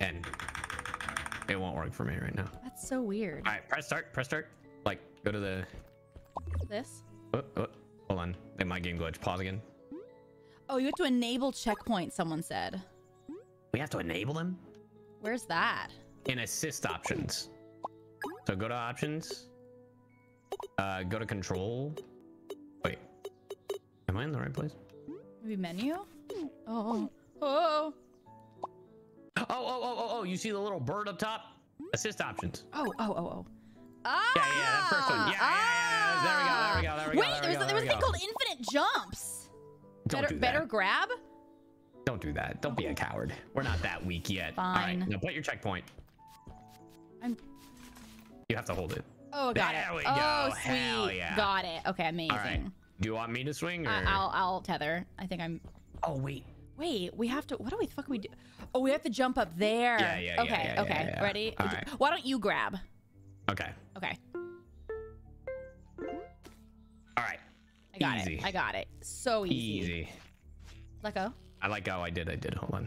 N. It won't work for me right now. That's so weird. All right, press start. Press start. Like, go to the. This. Oh, hold on. Did my game glitch? Pause again. Oh, you have to enable checkpoint. Someone said. We have to enable them? Where's that? In assist options. So go to options. Go to control. Wait. Am I in the right place? Maybe menu? Oh. Oh. Oh. You see the little bird up top? Assist options. Oh. Ah! Yeah, that first one. Yeah. There we go. Wait, there was a thing called infinite jumps. Better grab? Don't do that. Don't be a coward. We're not that weak yet. Fine. All right, now put your checkpoint. You have to hold it. Oh, got it. There we go. Oh, sweet. Hell yeah. Got it. Okay, amazing. All right. Do you want me to swing? Or? I'll tether. I think I'm... Oh, wait. Wait, we have to... What the fuck do we do? Oh, we have to jump up there. Yeah. Okay. Ready? All right. Why don't you grab? Okay. All right. I got it. So easy. Let go. I like how I did. Hold on.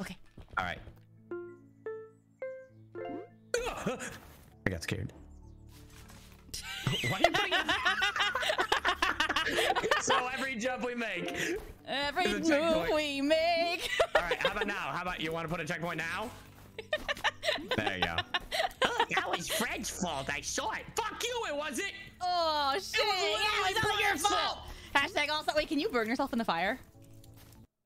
Okay. All right. I got scared. Why are you putting it? So every jump we make. Every move we make. All right. How about now? How about you want to put a checkpoint now? There you go. Oh, that was Fred's fault. I saw it. Fuck you. It wasn't. Oh, shit. It was all your fault. Hashtag also. Wait, can you burn yourself in the fire?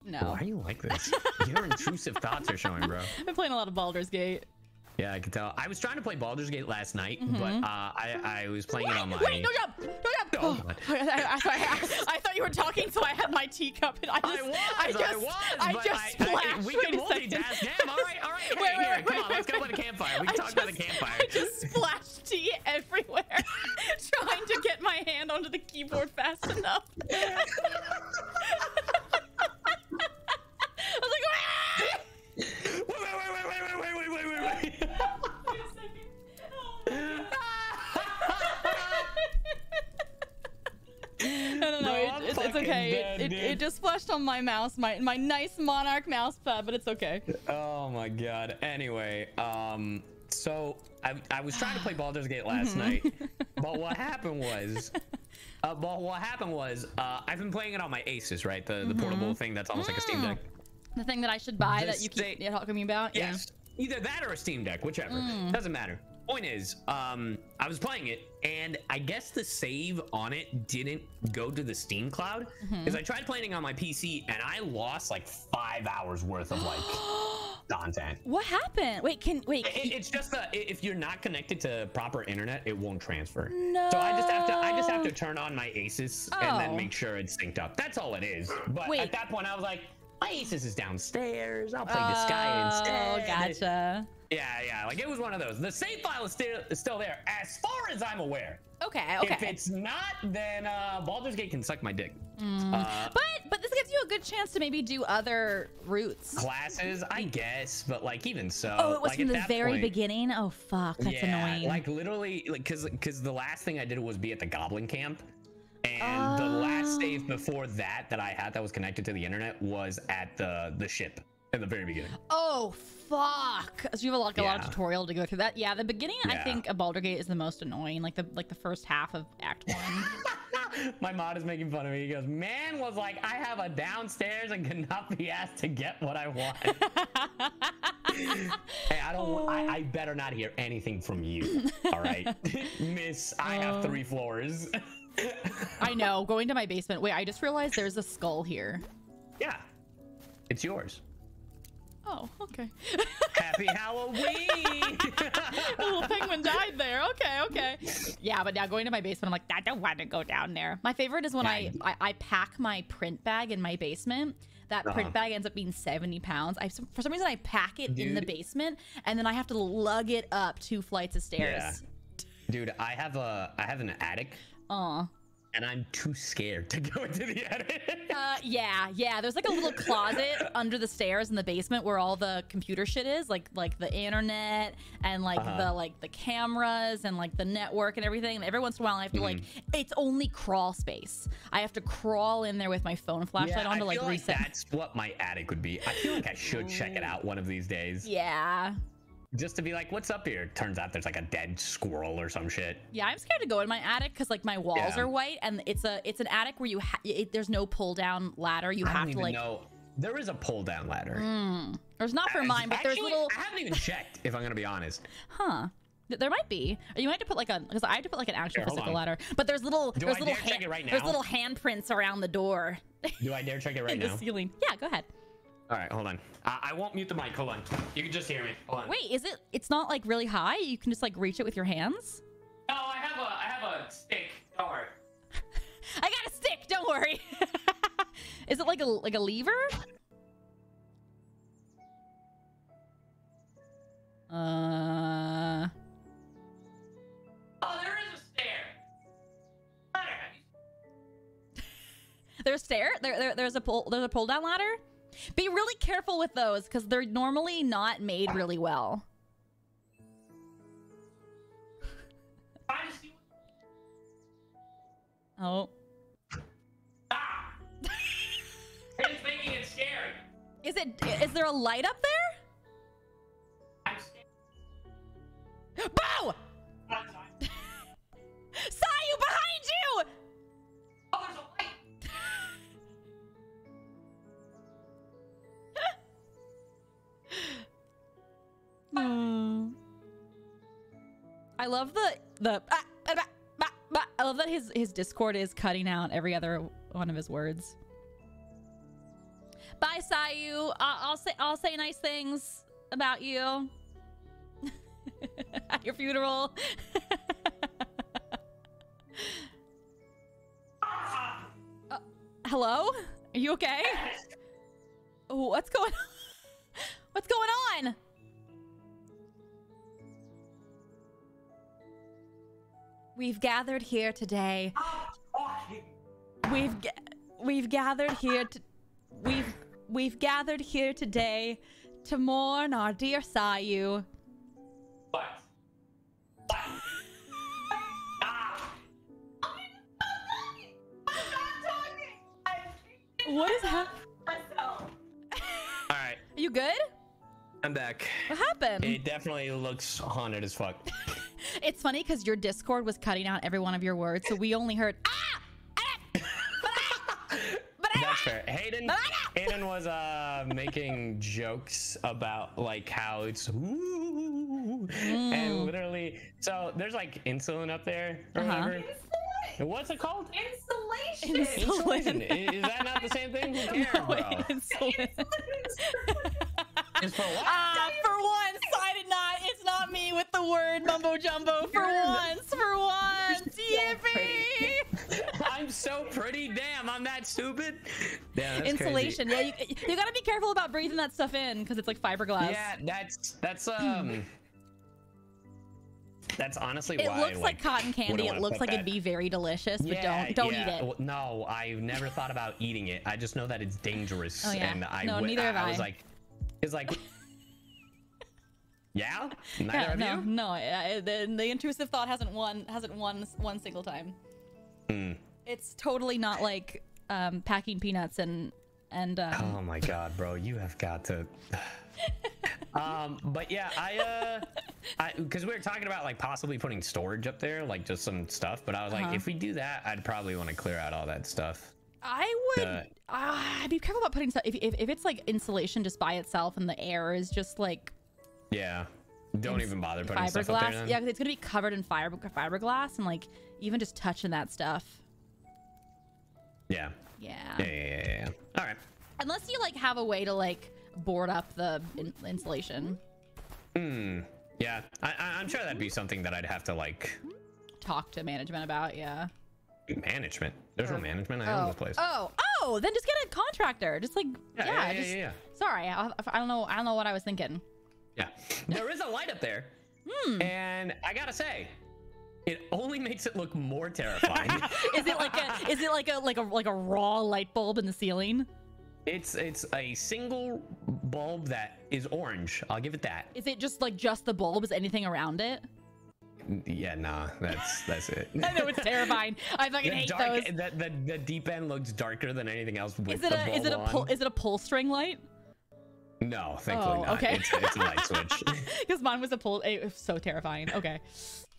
No. Why are you like this? Your intrusive thoughts are showing, bro. I've been playing a lot of Baldur's Gate. Yeah, I can tell. I was trying to play Baldur's Gate last night, but I was playing it online. Wait, no jump! Oh, I thought you were talking, so I had my teacup, and I just splashed. We can multitask. Damn, all right. Wait, come on, let's go to the campfire. We can talk about the campfire. I just splashed tea everywhere, trying to get my hand onto the keyboard fast enough. I was like, ah! Wait. Wait a second. Oh, I don't know. It's okay. It just splashed on my mouse, my nice Monarch mouse pad, but it's okay. Oh my god. Anyway, so I was trying to play Baldur's Gate last night, but what happened was. I've been playing it on my Asus, right? The portable thing that's almost like a Steam Deck. The thing that I should buy that you keep talking me about? Yes. Yeah. Either that or a Steam Deck, whichever. Doesn't matter. Point is, I was playing it, and I guess the save on it didn't go to the Steam cloud. Because I tried playing it on my PC, and I lost like 5 hours worth of like content. What happened? It's just that if you're not connected to proper internet, it won't transfer. No. So I just have to turn on my Asus and then make sure it's synced up. That's all it is. But at that point, I was like, my Asus is downstairs. I'll play this guy instead. Oh, gotcha. Yeah. Like, it was one of those. The save file is still there, as far as I'm aware. Okay. If it's not, then Baldur's Gate can suck my dick. But this gives you a good chance to maybe do other routes. Classes, I guess, but, like, even so. Oh, it was like from the very beginning? Oh, fuck, that's annoying. Like, literally, because the last thing I did was be at the Goblin Camp. And the last save before that I had that was connected to the internet was at the ship in the very beginning. Oh, fuck. So you have a lot of tutorial to go through that. Yeah, the beginning, I think, of Baldur's Gate is the most annoying, like the first half of Act 1. My mod is making fun of me. He goes, man was like, I have a downstairs and cannot be asked to get what I want. Hey, I better not hear anything from you, all right? Miss, I have 3 floors. I know, going to my basement. Wait, I just realized there's a skull here. Yeah, it's yours. Oh, okay. Happy Halloween! The little penguin died there. Okay, okay. Yeah, but now going to my basement, I'm like, I don't want to go down there. My favorite is when I pack my print bag in my basement. That print bag ends up being 70 pounds. For some reason, I pack it in the basement, and then I have to lug it up 2 flights of stairs. Yeah. Dude, I have an attic. Aw. And I'm too scared to go into the attic. Yeah. There's like a little closet under the stairs in the basement where all the computer shit is, like the internet and the cameras and like the network and everything. And every once in a while, I have to it's only crawl space. I have to crawl in there with my phone flashlight on to like reset. That's what my attic would be. I feel like I should check it out one of these days. Yeah. Just to be like, what's up here? Turns out there's like a dead squirrel or some shit. Yeah, I'm scared to go in my attic because like my walls are white, and it's an attic where there's no pull down ladder. You have to like. No, there is a pull down ladder. There's not for mine, but actually, there's little. I haven't even checked if I'm gonna be honest. Huh? There might be. You might have to put like a because I have to put like an actual physical ladder. But there's little. Do I dare check it right now? There's little handprints around the door. Do I dare check it right now? In the ceiling. Yeah, go ahead. All right, hold on. I won't mute the mic. Hold on. You can just hear me. Hold on. Wait, is it? It's not like really high. You can just like reach it with your hands. No, I have a stick. Don't worry. I got a stick. Don't worry. Is it like a lever? Oh, there is a stair. Ladder. There's a stair. There's a pull. There's a pull down ladder. Be really careful with those because they're normally not made really well. Oh. Ah. It's making it scary. Is there a light up there? I'm scared. Bo! I'm sorry. Sayu, behind you! Oh, there's a light. Oh. I love I love that his Discord is cutting out every other one of his words. Bye, Sayu. I'll say nice things about you at your funeral. Hello? Are you okay? What's going on? What's going on? We've gathered here today. We've gathered here today to mourn our dear Sayu. What? What is happening? All right. Are you good? I'm back. What happened? It definitely looks haunted as fuck. It's funny because your Discord was cutting out every one of your words, so we only heard That's fair. Hayden was making jokes about like how it's and literally so there's like insulin up there or whatever. What's it called? Insulation. Insulin. Is that not the same thing? No, bro. Insulin. It's for what? For once, I did not. It's not me with the word mumbo jumbo. For once, yippee! I'm so pretty. Damn, I'm that stupid. Damn, that's insulation. Crazy. Yeah, you gotta be careful about breathing that stuff in because it's like fiberglass. Yeah, that's honestly why. It looks like cotton candy. It looks like it'd be very delicious, but don't eat it. No, I never thought about eating it. I just know that it's dangerous. Oh, yeah. And neither have I. I was like. It's like, yeah, neither of you. No, the intrusive thought hasn't won single time. It's totally not like packing peanuts and. Oh my god, bro, you have got to. But yeah, because we were talking about like possibly putting storage up there, like just some stuff. But I was like, if we do that, I'd probably want to clear out all that stuff. I would be careful about putting stuff if it's like insulation just by itself and the air is just like don't even bother putting fiberglass stuff up there then. Yeah, because it's gonna be covered in fiberglass and like even just touching that stuff. Yeah. All right. Unless you like have a way to like board up the insulation. Hmm. Yeah, I'm sure that'd be something that I'd have to like talk to management about. Yeah. Management? There's no management. I own this place. Oh, then just get a contractor. Just like yeah. Sorry, I don't know what I was thinking. Yeah, there is a light up there, and I gotta say, it only makes it look more terrifying. Is it like a raw light bulb in the ceiling? It's a single bulb that is orange. I'll give it that. Is it just like just the bulb? Is anything around it? Yeah, nah, that's it. I know, it's terrifying. I fucking hate those. The deep end looks darker than anything else with the bulb. Is it a pull string light? No, thankfully not. Okay. It's a light switch. Because mine was a pull. It was so terrifying. Okay.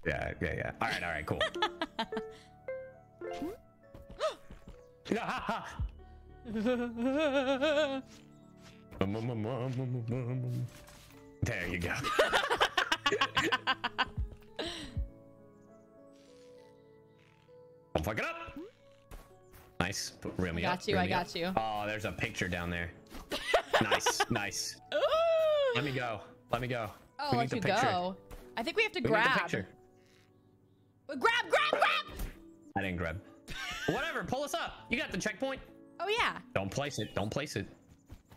Yeah. All right, cool. There you go. Don't fuck it up. Nice. Reel me up. I got you. Oh, there's a picture down there. Nice. Ooh. Let me go. Oh, we need the picture. I think we have to grab. Grab. I didn't grab. Whatever. Pull us up. You got the checkpoint. Oh yeah. Don't place it. Wait,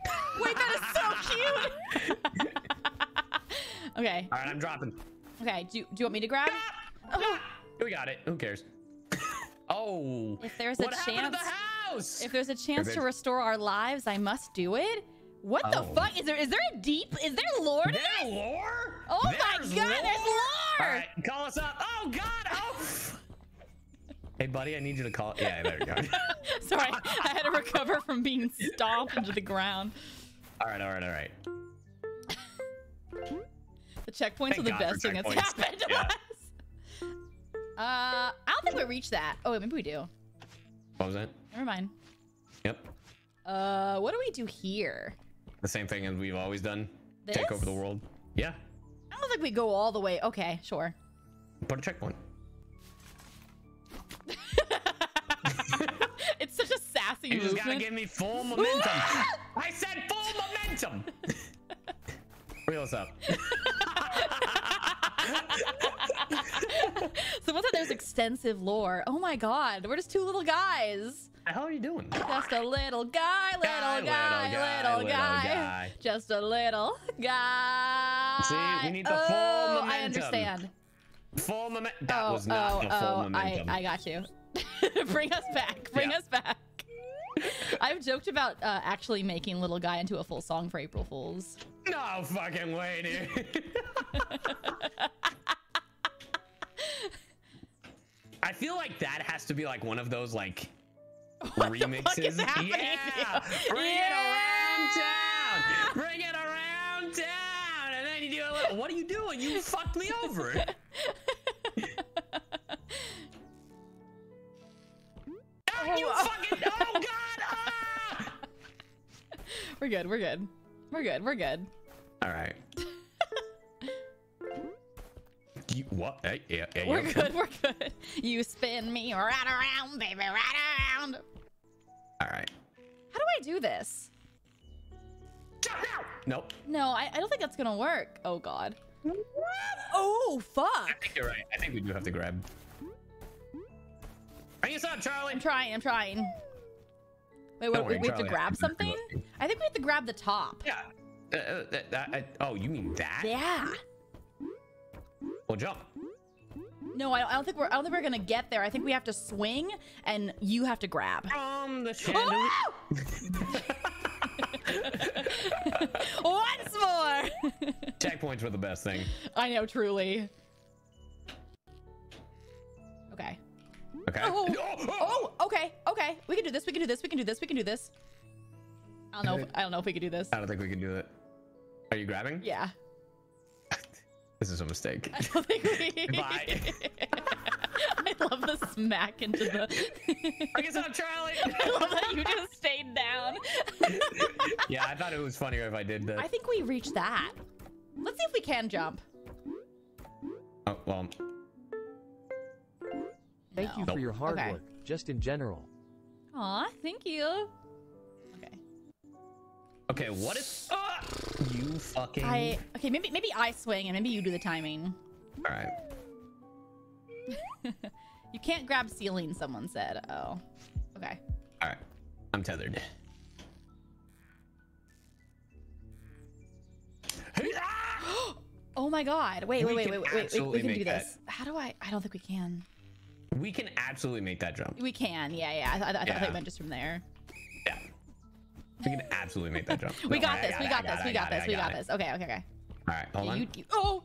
that is so cute. Okay. All right, I'm dropping. Okay. Do you want me to grab? Oh. We got it. Who cares? Oh. If there's a chance to restore our lives, I must do it. What the fuck? Is there lore to this? Oh my god, there's lore! All right, call us up. Oh god! Oh. Hey buddy, I need you to call. Yeah, there you go. Sorry, I had to recover from being stomped into the ground. All right. The checkpoints are the best thing that's happened to us. I don't think we reached that. Oh wait, maybe we do. What was that? Never mind. Yep. What do we do here? The same thing as we've always done. This? Take over the world. Yeah. I don't think we go all the way. Okay, sure. Put a checkpoint. It's such a sassy movement. You just gotta give me full momentum. I said full momentum. Reel us up. Someone said there's extensive lore. Oh my god, we're just two little guys. The hell are you doing? Just a little guy, little guy. Just a little guy. See, we need the full momentum. I understand. Full momentum. That was not the full momentum. I got you. Bring us back. I've joked about actually making Little Guy into a full song for April Fools. No fucking way, dude. I feel like that has to be like one of those like remixes. What the fuck is happening? Yeah, bring it around town, and then you do a little. What are you doing? You fucked me over. Oh god! Ah! We're good. All right. What? Hey, we're good. You spin me right around, baby, right around. All right. How do I do this? Nope. No, I don't think that's gonna work. Oh god. What? Oh fuck. I think you're right. I think we do have to grab. Bring us up, Charlie. I'm trying. Wait, what, we have to grab something? I think we have to grab the top. Yeah. Oh, you mean that? Yeah. Well, jump. No, I don't think we're gonna get there. I think we have to swing, and you have to grab. From the chandelier. Oh! Once more. Checkpoints were the best thing. I know, truly. Okay. Okay. Okay. We can do this. I don't know if we can do this. I don't think we can do it. Are you grabbing? Yeah. This is a mistake. I don't think we... Bye. I love the smack into the... I guess I'm Charlie. I love that you just stayed down. Yeah, I thought it was funnier if I did that. I think we reached that. Let's see if we can jump. Oh, well... Thank you for your hard work, just in general. Aw, thank you. Okay. Okay, what if... You fucking... Okay, maybe I swing and maybe you do the timing. All right. You can't grab ceiling, someone said. Oh, okay. All right, I'm tethered. Oh my God! Wait! We can do this. How do I? I don't think we can. We can absolutely make that jump. We can. Yeah. I thought it went just from there. Yeah. We can absolutely make that jump. We got this. We got this. We got this. We got this. Okay. All right. Hold on. Oh.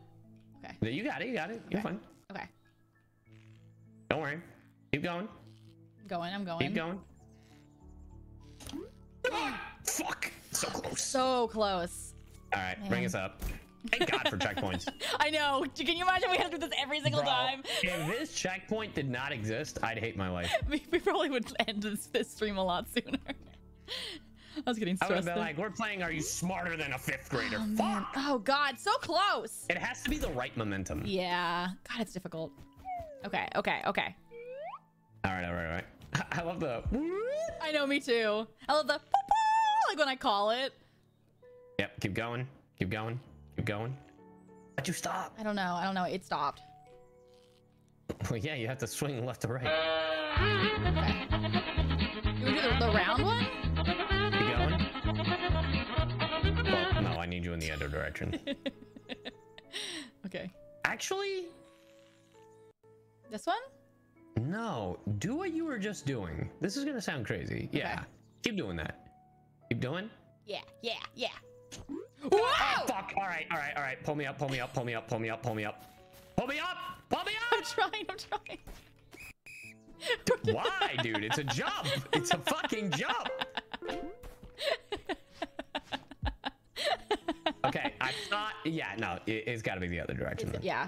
Okay. You got it. You're fine. Okay. Don't worry. Keep going. I'm going. Keep going. Fuck. So close. All right. Man. Bring us up. Thank God for checkpoints. I know. Can you imagine we have to do this every single time? If this checkpoint did not exist, I'd hate my life. We probably would end this stream a lot sooner. I was getting stressed. I would have been like, we're playing Are You Smarter Than a Fifth Grader? Oh, fuck! Man. Oh, God. So close. It has to be the right momentum. Yeah. God, it's difficult. Okay. All right. I love the... I know, me too. I love the... Like when I call it. Yep. Keep going. Why'd you stop? I don't know. It stopped. Well, yeah, you have to swing left to right. Okay. You want to do the round one? Keep going. Well, no, I need you in the other direction. Okay. Actually, this one? No, do what you were just doing. This is gonna sound crazy. Okay. Yeah, keep doing that. Keep doing? Yeah. Whoa! Oh, fuck. All right. Pull me up. I'm trying. Why, dude? It's a jump. It's a fucking jump. Okay, I thought, yeah, no, it's gotta be the other direction. Then. Yeah.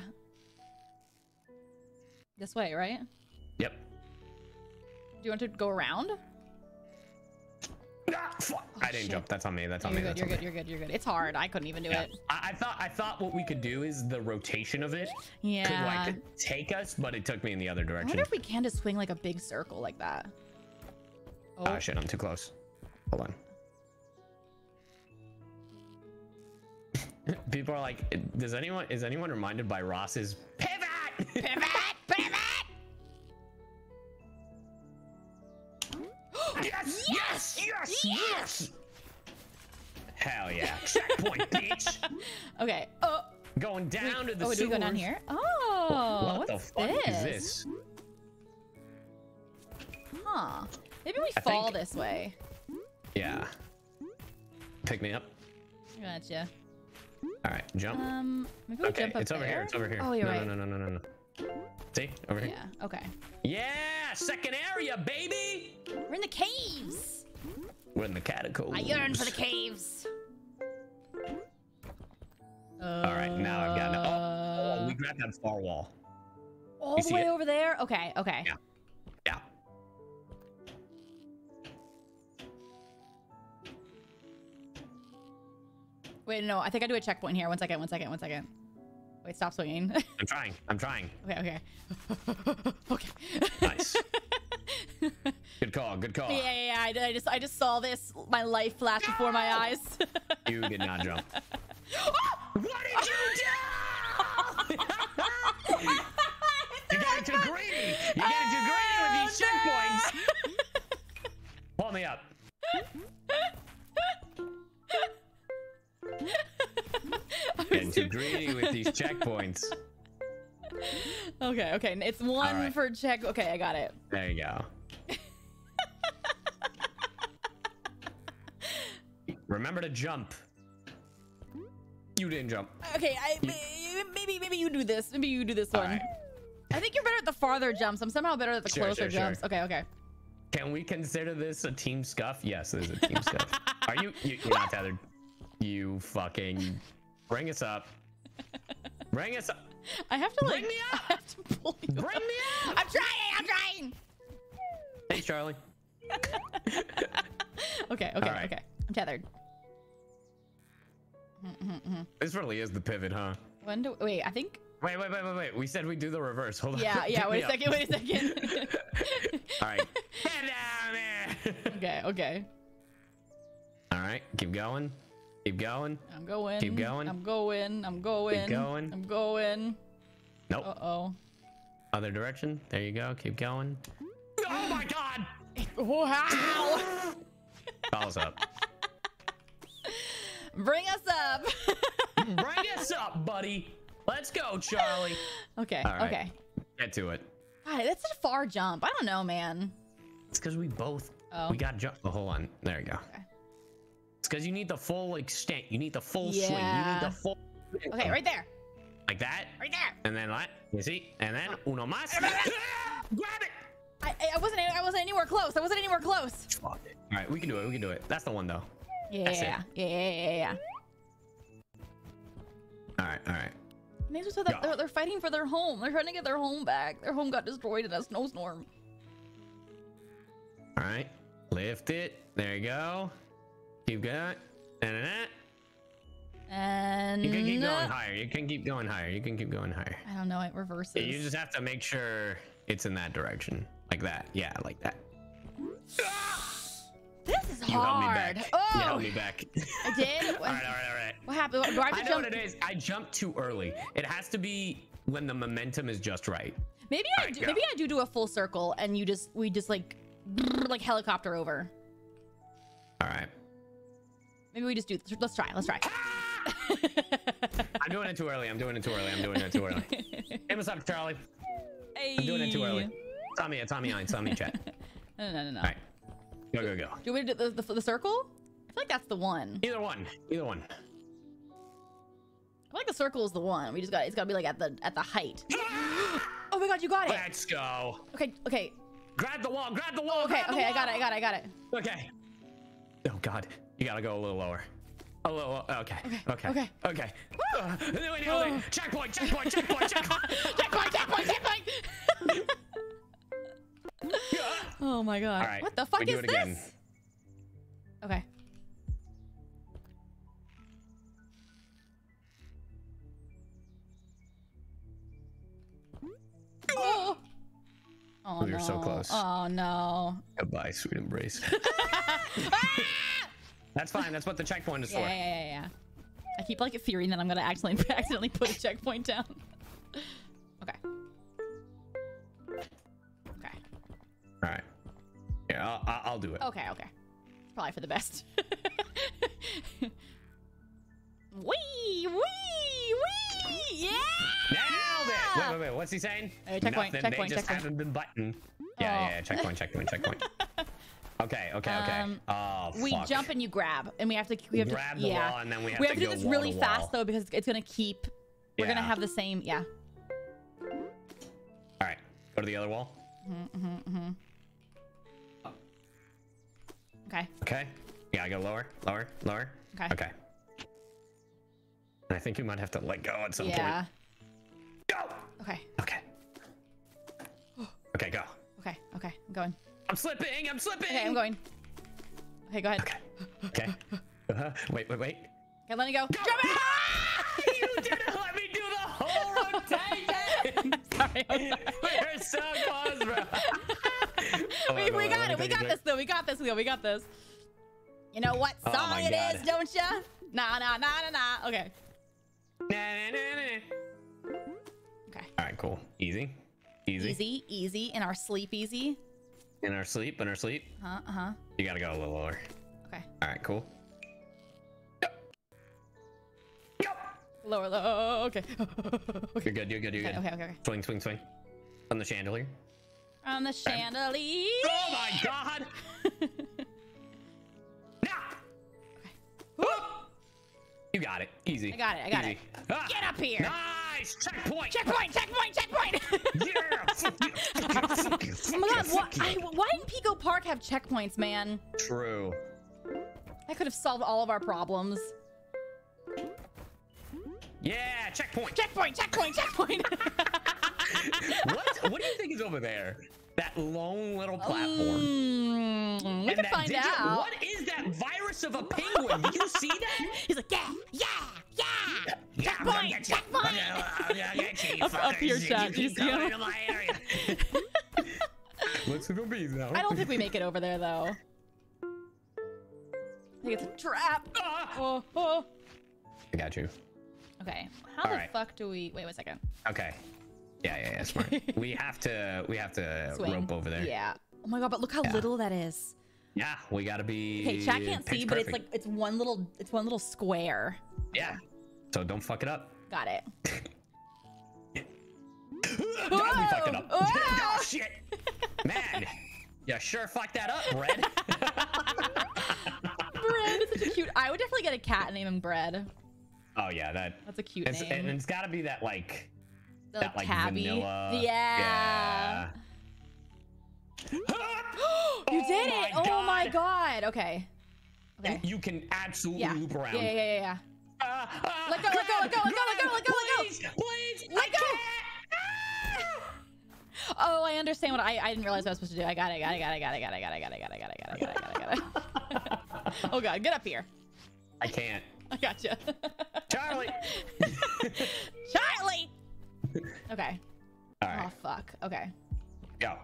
This way, right? Yep. Do you want to go around? Oh, I didn't jump. That's on me. You're good. It's hard. I couldn't even do it. I thought what we could do is the rotation of it. Yeah. Could like take us, but it took me in the other direction. I wonder if we can just swing like a big circle like that. Oh shit! I'm too close. Hold on. People are like, is anyone reminded by Ross's pivot? Yes! Hell yeah. Checkpoint, bitch! Okay. Oh. Going down to the sewers. Oh, do we go down here? Oh, what the fuck is this? Huh. Maybe I fall this way. Yeah. Pick me up. Gotcha. Alright, jump. Maybe we jump up there. It's over here. Oh, you're right. No. See? Over here. Yeah, okay. Yeah! Second area, baby! We're in the caves! We're in the catacombs. I yearn for the caves. All right, now I've got. Oh, we grabbed that far wall. All the way over there. Okay. Yeah. Wait, no. I think I do a checkpoint here. One second. Wait, stop swinging. I'm trying. Okay. Nice. Good call. Yeah. I just saw this. My life flash before my eyes. You did not jump. What did you do? You got too greedy. You got too greedy with these checkpoints. Pull me up. Getting too greedy with these checkpoints. Okay. It's one right. For check. Okay, I got it. There you go. Remember to jump. You didn't jump. Okay, maybe you do this. Maybe you do this one. Right. I think you're better at the farther jumps. I'm somehow better at the closer jumps. Sure. Okay. Can we consider this a team scuff? Yes, it is a team scuff. Are you're not tethered? You fucking bring us up. Bring us up. I have to like. Bring me up. I have to pull you bring up. Me up. I'm trying. Thanks, Charlie. Okay. I'm tethered. This really is the pivot, huh? Wait, we said we do the reverse. Hold on. Yeah, wait a second. All right. Head down there. Okay. All right, keep going. Keep going. I'm going. Keep going. I'm going. I'm going. Keep going. I'm going. Nope. Uh-oh. Other direction. There you go. Keep going. Oh my god! Wow! Call us up. Bring us up. Bring us up, buddy. Let's go, Charlie. Okay. All right. Okay. Get to it. God, that's a far jump. I don't know, man. It's because we both. Oh. We got jump. Oh, hold on. There you go. Okay. It's because you need the full extent. You need the full swing. You need the full. Okay, right there. Like that. Right there. And then what? You see? And then uno mas. Grab it. I wasn't anywhere close. I wasn't anywhere close. All right, we can do it. We can do it. That's the one though. Yeah. All right. All right. Makes me that they're fighting for their home. They're trying to get their home back. Their home got destroyed in a snowstorm. All right. Lift it. There you go. Keep going. And you can keep going higher. You can keep going higher. You can keep going higher. I don't know. It reverses. You just have to make sure it's in that direction. Like that. Yeah, like that. This is hard. Oh. You held me back. I did? All right. What happened? Do I have to jump? I know what it is. I jumped too early. It has to be when the momentum is just right. Maybe I do a full circle and you just, we just like helicopter over. All right. Maybe we just do, let's try. I'm doing it too early. Hey, what's up, Charlie? Hey. I'm doing it too early. Tommy chat. No. All right. Go. Do we do the circle? I feel like that's the one. Either one. I feel like the circle is the one. We just got, it's got to be like at the height. Oh my god, you got it. Let's go. Okay. Grab the wall. Okay, I got it. Okay. Oh god. You got to go a little lower. A little, okay. Wait. Checkpoint. Oh my god. Right. What the fuck is this? Again. Okay. Oh. Oh, you're so close. Oh no. Goodbye, sweet embrace. That's fine. That's what the checkpoint is for. Yeah. I keep like fearing that I'm gonna accidentally put a checkpoint down. Okay. All right. Yeah, I'll do it. Okay. Probably for the best. Wee! Yeah! Nailed it! Wait. What's he saying? Checkpoint. Haven't been buttoned. Yeah. Checkpoint. Okay. Oh, fuck. We jump and you grab, and we have to grab the wall, and then we have to do this really fast though, because it's gonna keep. We're gonna have the same. Yeah. All right. Go to the other wall. Oh. Okay. Yeah, I go lower. Okay. And I think you might have to let go at some point. Go. Okay. Okay, go. Okay. I'm going. I'm slipping. Okay, I'm going. Okay, go ahead. Okay. Wait. Okay, let me go. Jump it! You didn't let me do the whole rotation. Sorry. We're so close, bro. We got this, Leo. You know what song it is, don't ya? Nah. Okay. Nah. Okay. All right, cool. Easy. In our sleep. Uh-huh. You gotta go a little lower. Okay. All right, cool. Go. Lower. Okay. You're good. Okay. Swing. On the chandelier. Oh my god! Okay. You got it. Easy. I got it. Ah. Get up here. Nice. Checkpoint. Yeah. Oh my god. Why didn't Pico Park have checkpoints, man? True. That could have solved all of our problems. Yeah. Checkpoint. What do you think is over there? That lone little platform. We can find out. What is that virus of a penguin? Did you see that? He's like, yeah. Checkpoint. Yeah. Up here, chat. Do you see him? Let's go be now. I don't think we make it over there though. I think it's a trap. Oh, oh. I got you. Okay. How All the right. fuck do we? Wait one second. Okay. Yeah, smart. we have to swing. Rope over there. Yeah. Oh my god, but look how little that is. Yeah, we gotta be. Okay, chat can't see, perfect. But it's like it's one little square. Yeah. So don't fuck it up. Got it. Whoa! God, we fucked it up. Oh shit, man. Yeah, sure, fuck that up, Bread. Bread is such a cute. I would definitely get a cat named Bread. Oh yeah, that's a cute name. And it's got to be that like tabby. Vanilla. Yeah. You did it! Oh my god. Okay. Okay. You can absolutely loop around. Yeah. Let go! Oh, I understand what I didn't realize what I was supposed to do. I got it. Oh god, get up here. I can't. I gotcha. Charlie. Charlie. Okay. All right. Oh fuck. Okay. Go.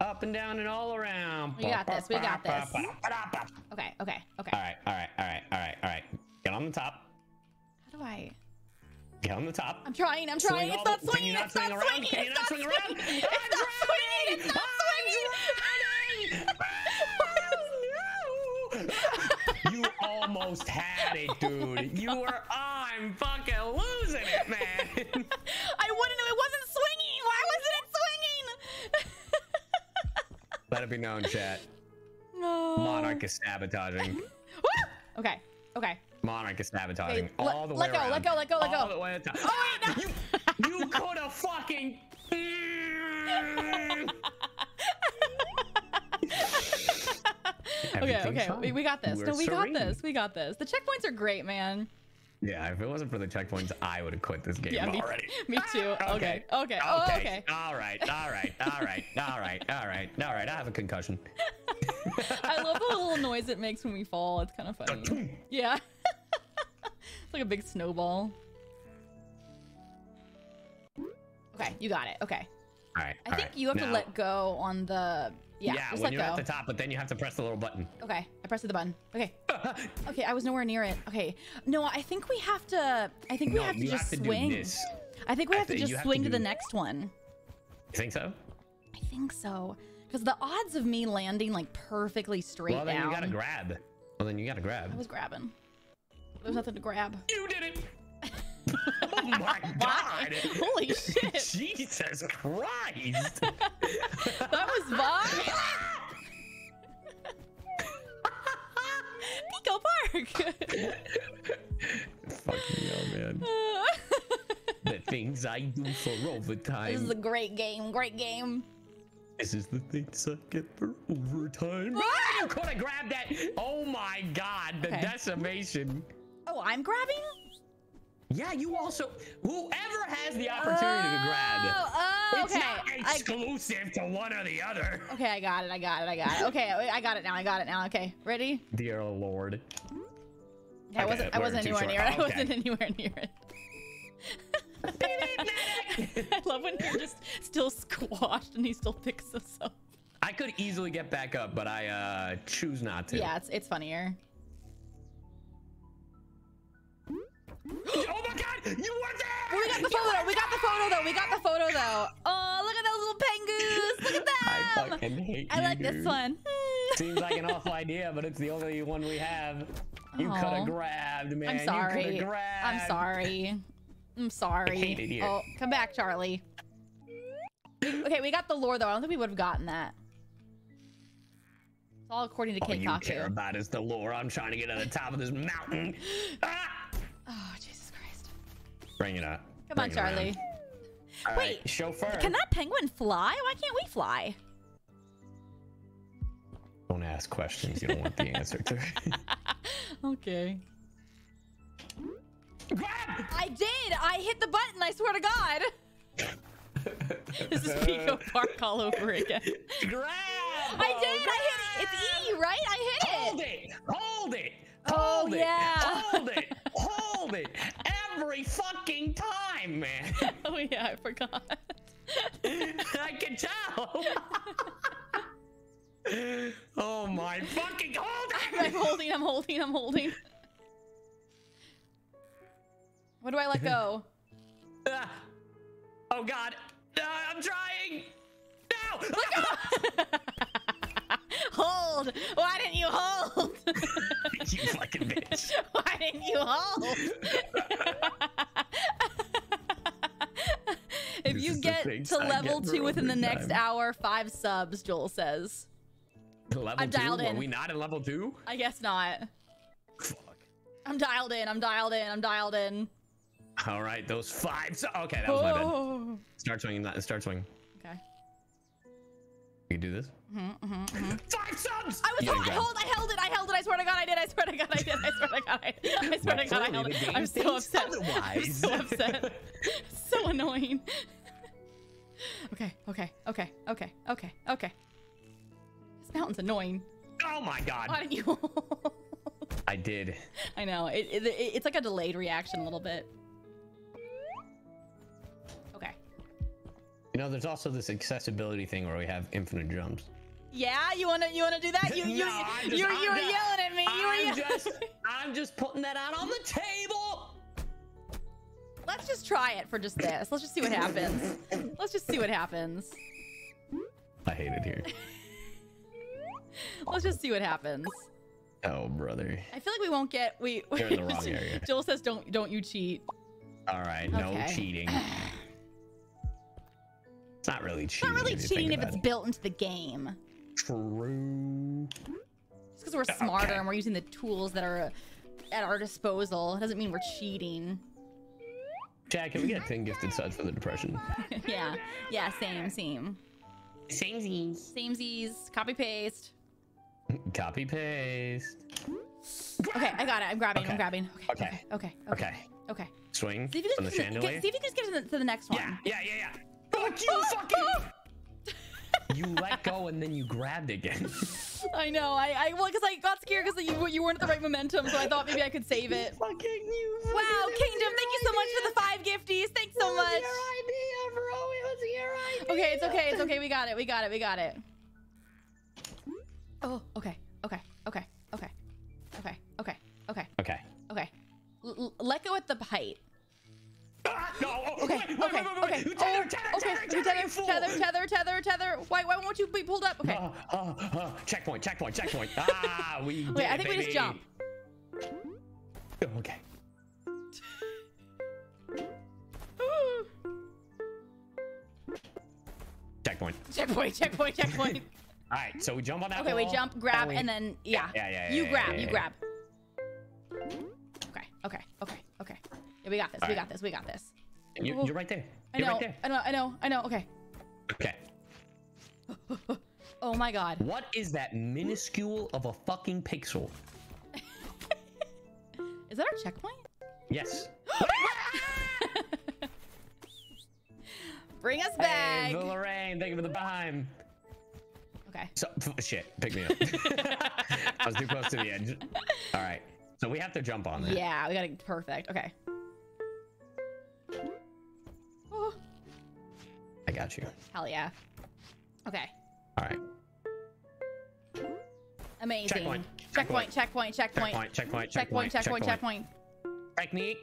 Up and down and all around. We got this. We got this. Okay. Okay. Okay. All right. Get on the top. How do I? Get on the top. I'm trying. It's not swinging. It's not swinging. It's not swinging. You almost had it, dude. Oh you were. I'm fucking losing it, man. I wouldn't know. It wasn't swinging. Why wasn't it swinging? Let it be known, chat. No. Monarch is sabotaging. Okay. Okay. Monarch is sabotaging all the way around. Let go. All the way to the top. Oh wait, no. You could have fucking. Okay. We got this. No, we got this. We got this. The checkpoints are great, man. Yeah, if it wasn't for the checkpoints, I would have quit this game already. Me too. Okay. All right. I have a concussion. I love the little noise it makes when we fall. It's kind of funny. Yeah. It's like a big snowball. Okay, you got it. Okay. All right. I think you have to let go on the. Yeah, just when you're at the top, but then you have to press the little button. Okay, I pressed the button. Okay. Okay, I was nowhere near it. Okay. No, I think we have to. I think we have to just swing. I think we have to just swing to the next one. You think so? I think so, because the odds of me landing like perfectly straight down. Well, then you gotta grab. I was grabbing. There's nothing to grab. You did it. Oh my god! Holy shit! Jesus Christ! That was vibe. Pico Park. Fucking hell, man! The things I do for overtime. This is a great game. Great game. This is the things I get for overtime. You could have grabbed that. Oh my god! The decimation. Oh, I'm grabbing. Yeah, you also, whoever has the opportunity to grab, it's not exclusive to one or the other. Okay, I got it. Okay, I got it now. Okay, ready? Dear Lord. Okay, I wasn't anywhere near it. I love when you're just still squashed and he still picks us up. I could easily get back up, but I choose not to. Yeah, it's funnier. Oh my god, you were there! We got the photo though. Oh, look at those little penguins. Look at them. I fucking hate you. I like this one. Seems like an awful idea, but it's the only one we have. You could have grabbed, man. I'm sorry. I'm sorry. I hated you. Oh, come back, Charlie. Okay, we got the lore though. I don't think we would have gotten that. It's all according to Kid Kaku. All you care about is the lore. I'm trying to get to the top of this mountain. Ah! Oh, Jesus Christ. Bring it up. Come on, Charlie. Wait, right, chauffeur. Can that penguin fly? Why can't we fly? Don't ask questions you don't want the answer to. Okay. Grab! I did! I hit the button, I swear to God. This is Pico Park all over again. Grab! I did! I hit it! It's E, right? I hit it! Hold it! Hold it every fucking time, man. Oh yeah, I forgot. I can tell. Oh my fucking god! I'm holding. What do I let go? Oh god! I'm trying! No! Let go! Hold! Why didn't you hold? You fucking bitch! Why didn't you hold? If you get to level 2 within the next hour, 5 subs, Joel says. Level I'm dialed in. Are we not at level 2? I guess not. Fuck. I'm dialed in. All right, those 5. So okay, that was my bad. Start swinging. Okay. You can do this. Mm-hmm. 5 subs. I held it. I swear to God, I held it. I'm so upset. So annoying. Okay. This mountain's annoying. Oh my god. Why didn't you? I did. I know. It's like a delayed reaction a little bit. Okay. You know, there's also this accessibility thing where we have infinite jumps. Yeah, you wanna do that? You were yelling at me. I'm just putting that out on the table. Let's just try it for just this. Let's just see what happens. I hate it here. Let's just see what happens. Oh brother. I feel like we won't get You're in the wrong area. Joel says don't you cheat. Alright, okay. No cheating. It's not really cheating. It's not really cheating if it's built into the game. True. Just because we're smarter and we're using the tools that are at our disposal, it doesn't mean we're cheating. Chad, can we get 10 gifted subs for the depression? Yeah. Yeah, same. Samesies. Copy paste. Okay, I got it. I'm grabbing. Okay. Swing. See if you can just get to the next one. Yeah. Fuck you, fucking! You let go and then you grabbed again. I know. Well, because I got scared because you weren't at the right momentum, so I thought maybe I could save it. Fucking you! Wow, Kingdom, thank you so much for the 5 gifties. Thanks so much. It was your idea, bro. It was your idea. Okay, it's okay. We got it. Oh, okay. Let go at the height. No. Okay. Tether. Why won't you be pulled up? Okay. Checkpoint. Ah, we. Wait, I think we just jump. Okay. Checkpoint. All right, so we jump on that. Okay, we jump, grab, and then yeah. You grab. Okay. Yeah, we got this. You're right there. I know. Okay. Oh my god. What is that minuscule of a fucking pixel? Is that our checkpoint? Yes. Bring us back. Hey, Lorraine, thank you for the behind. Okay. So shit, pick me up. I was too close to the edge. All right. So we have to jump on that. Yeah, we got to perfect. Okay. Oh. I got you. Hell yeah. Okay. All right. Amazing. Checkpoint. Technique.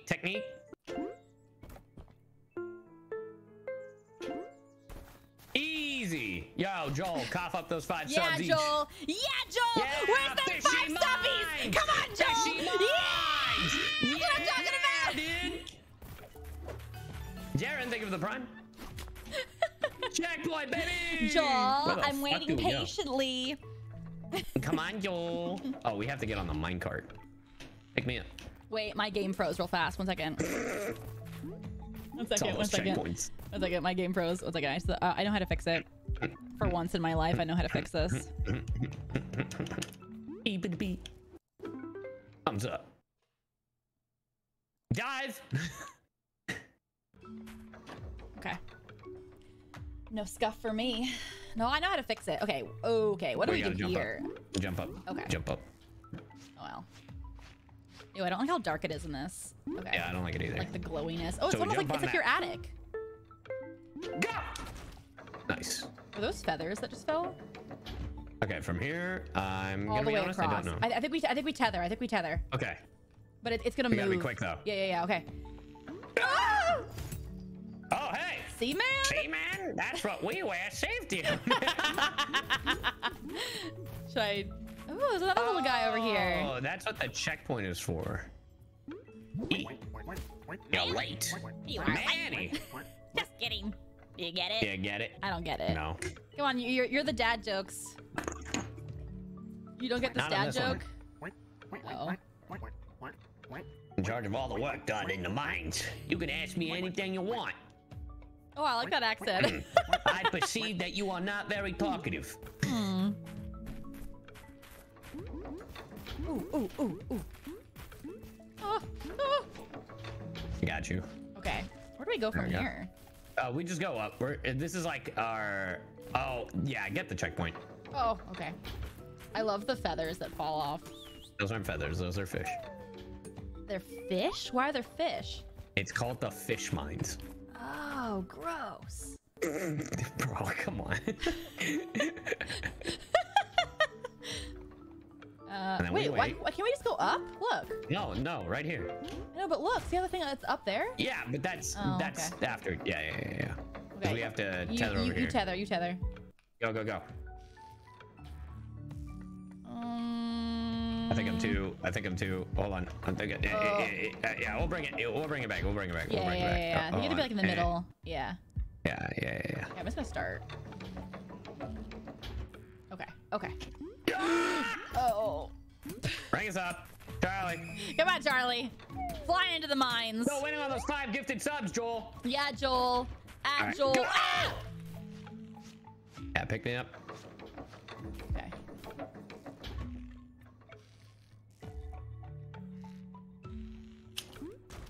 Easy. Yo, Joel, cough up those 5 subs each. Yeah, Joel. Where's those 5 subbies? Come on, Joel. Yeah. That's what I'm talking about. Dude. Jaren, think of the prime. Checkpoint, baby. Joel, I'm waiting patiently. Come on, Joel. Oh, we have to get on the minecart. Pick me up. Wait, my game froze real fast. One second. My game froze. One second. I know how to fix it. For once in my life, I know how to fix this. Thumbs up. Dive. Okay. No scuff for me. No, I know how to fix it. Okay. What do we do here? Jump up. Okay. Jump up. Oh well. Ew, I don't like how dark it is in this. Okay. Yeah, I don't like it either. Like the glowiness. Oh, it's so almost like it's like your attic. Go! Nice. Are those feathers that just fell? Okay, from here, I'm gonna be honest, I don't know. I think we tether. Okay. But it's gonna move. We gotta be quick though. Yeah, okay. Ah! Oh, hey! Seaman? Seaman? That's what we wear, safety. Should I... Oh, there's another little guy over here. Oh, that's what the checkpoint is for. E. You're late. You are Manny. Late. Just kidding. You get it? Yeah, get it. I don't get it. No. Come on, you're the dad jokes. You don't get this dad joke? Uh-oh. In charge of all the work done in the mines. You can ask me anything you want. Oh, I like that accent. I perceive that you are not very talkative. Hmm. Ooh. Got you. Okay. Where do we go from here? We just go up. This is like our... Oh, yeah, I get the checkpoint. Oh, okay. I love the feathers that fall off. Those aren't feathers. Those are fish. They're fish? Why are there fish? It's called the fish mines. Oh, gross. Bro, come on. Wait, can't we just go up? Look. No, right here. No, but look, see how the thing that's up there? Yeah, but that's okay. After. Yeah. Okay. We have to tether over here. You tether. Go. I think I'm too. Hold on. I'm thinking. Yeah, we'll bring it. We'll bring it back. Yeah. You gotta be like in the middle. Yeah. Okay, I'm just gonna start. Okay. Oh. Bring us up, Charlie. Come on, Charlie. Fly into the mines. Still winning on those 5 gifted subs, Joel. Yeah, Joel. Right. Joel. Ah! Yeah, pick me up. Okay.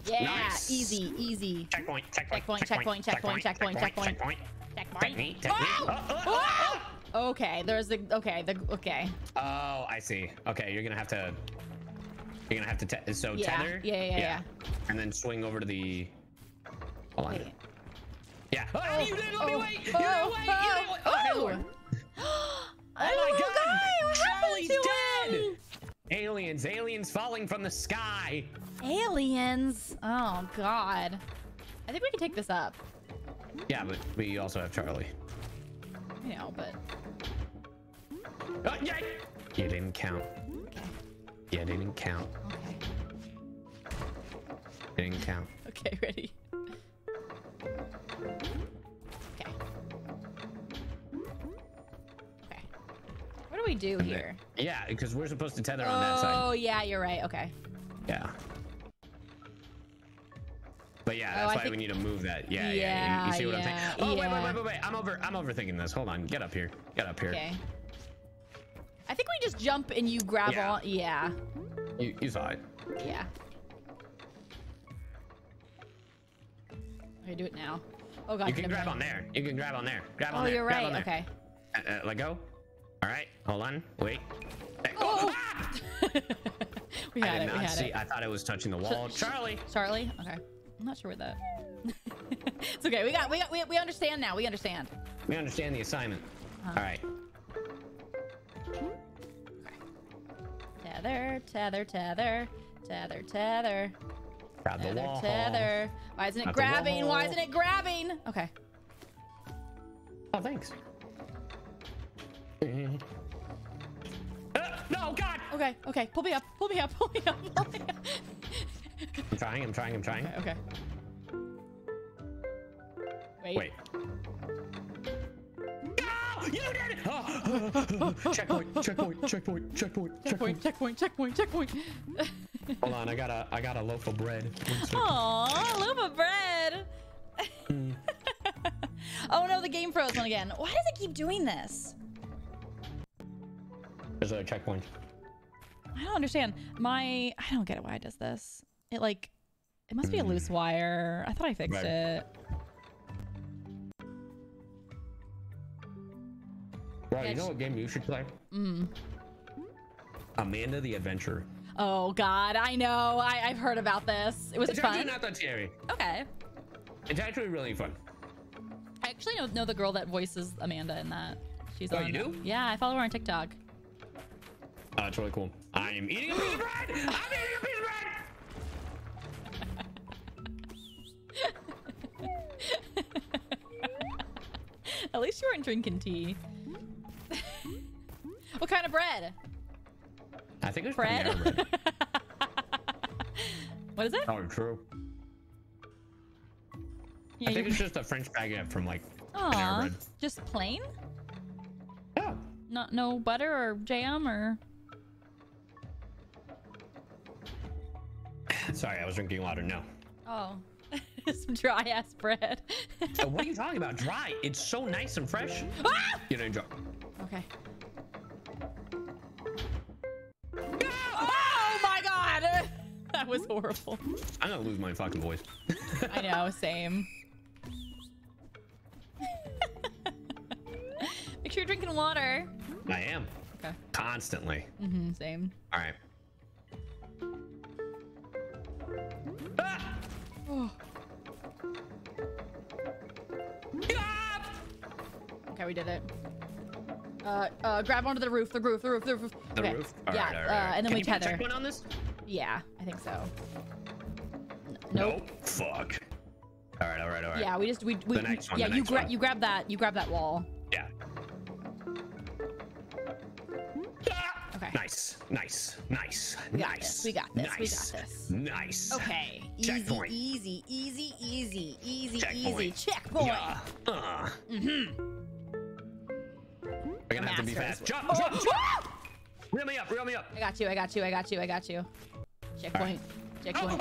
Yeah, nice. Easy. Checkpoint. Oh! Okay, okay. Oh, I see. Okay, you're gonna have to so yeah. Tether. Yeah. And then swing over to the. Hold on. Wait. Yeah. Oh, you didn't let me wait. You didn't wait. Oh my God! Charlie's dead. Him? Aliens falling from the sky. Aliens? Oh, God. I think we can take this up. Yeah, but we also have Charlie. You know, but... Oh, yeah. You didn't count. Okay. You didn't count. Okay, ready? Okay. What do we do here? Yeah, because we're supposed to tether on that side. Oh, yeah, you're right. Okay. Yeah. But yeah, that's why we need to move that. Yeah. You see what I'm saying? Oh, yeah. Wait. I'm overthinking this. Hold on. Get up here. Okay. I think we just jump and you grab on. Yeah. You saw it. Yeah. Okay, do it now. Oh, God. You can grab on there. Grab on there. Oh, you're right. Okay. Let go. All right, hold on. Wait. Oh! Ah! we had it. I thought it was touching the wall. Charlie. Okay. I'm not sure where that. It's okay. We understand now. We understand the assignment. Uh-huh. All right. Tether. Grab the wall. Tether. Why isn't it grabbing? Okay. Oh, thanks. No, God! Okay. Pull me up. I'm trying. Okay. Wait. No! You did it! Oh. Checkpoint. Hold on, I got a loaf of bread. Aw, loaf of bread! Oh no, the game froze again. Why does it keep doing this? There's a checkpoint. I don't understand. I don't get it why it does this. It must be a loose wire. I thought I fixed it. Bro, you know what game you should play? Amanda the Adventurer. Oh God, I know. I've heard about this. It's fun. It's actually not that scary. Okay. It's actually really fun. I actually know the girl that voices Amanda in that. She's on. Oh, you do? Yeah, I follow her on TikTok. It's really cool. I'm eating a piece of bread! I'm eating a piece of bread! At least you weren't drinking tea. What kind of bread? I think it was bread. What is it? Oh, true. Yeah, I think it's just a French baguette from like Panera Bread. Just plain? Yeah. Not no butter or jam or. Sorry, I was drinking water. No. Oh, some dry ass bread. What are you talking about? Dry? It's so nice and fresh. Ah! You didn't drop. Okay. No! Oh my god! That was horrible. I'm gonna lose my fucking voice. I know. Same. Make sure you're drinking water. I am. Okay. Constantly. Mm-hmm. Same. All right. Ah! Oh. Ah! Okay, we did it. Grab onto the roof, the roof. The okay. Roof? All yeah, right, right. And then we tether. Can you put a checkpoint on this? Yeah, I think so. Nope. Fuck. All right. Yeah, we just, we next one, yeah, you grab that, wall. Yeah. Okay. Nice. We got this. Nice. Okay. Easy. Checkpoint. Yeah. We're gonna have to be fast. Jump. Reel me up. I got you. Checkpoint. Right. Checkpoint.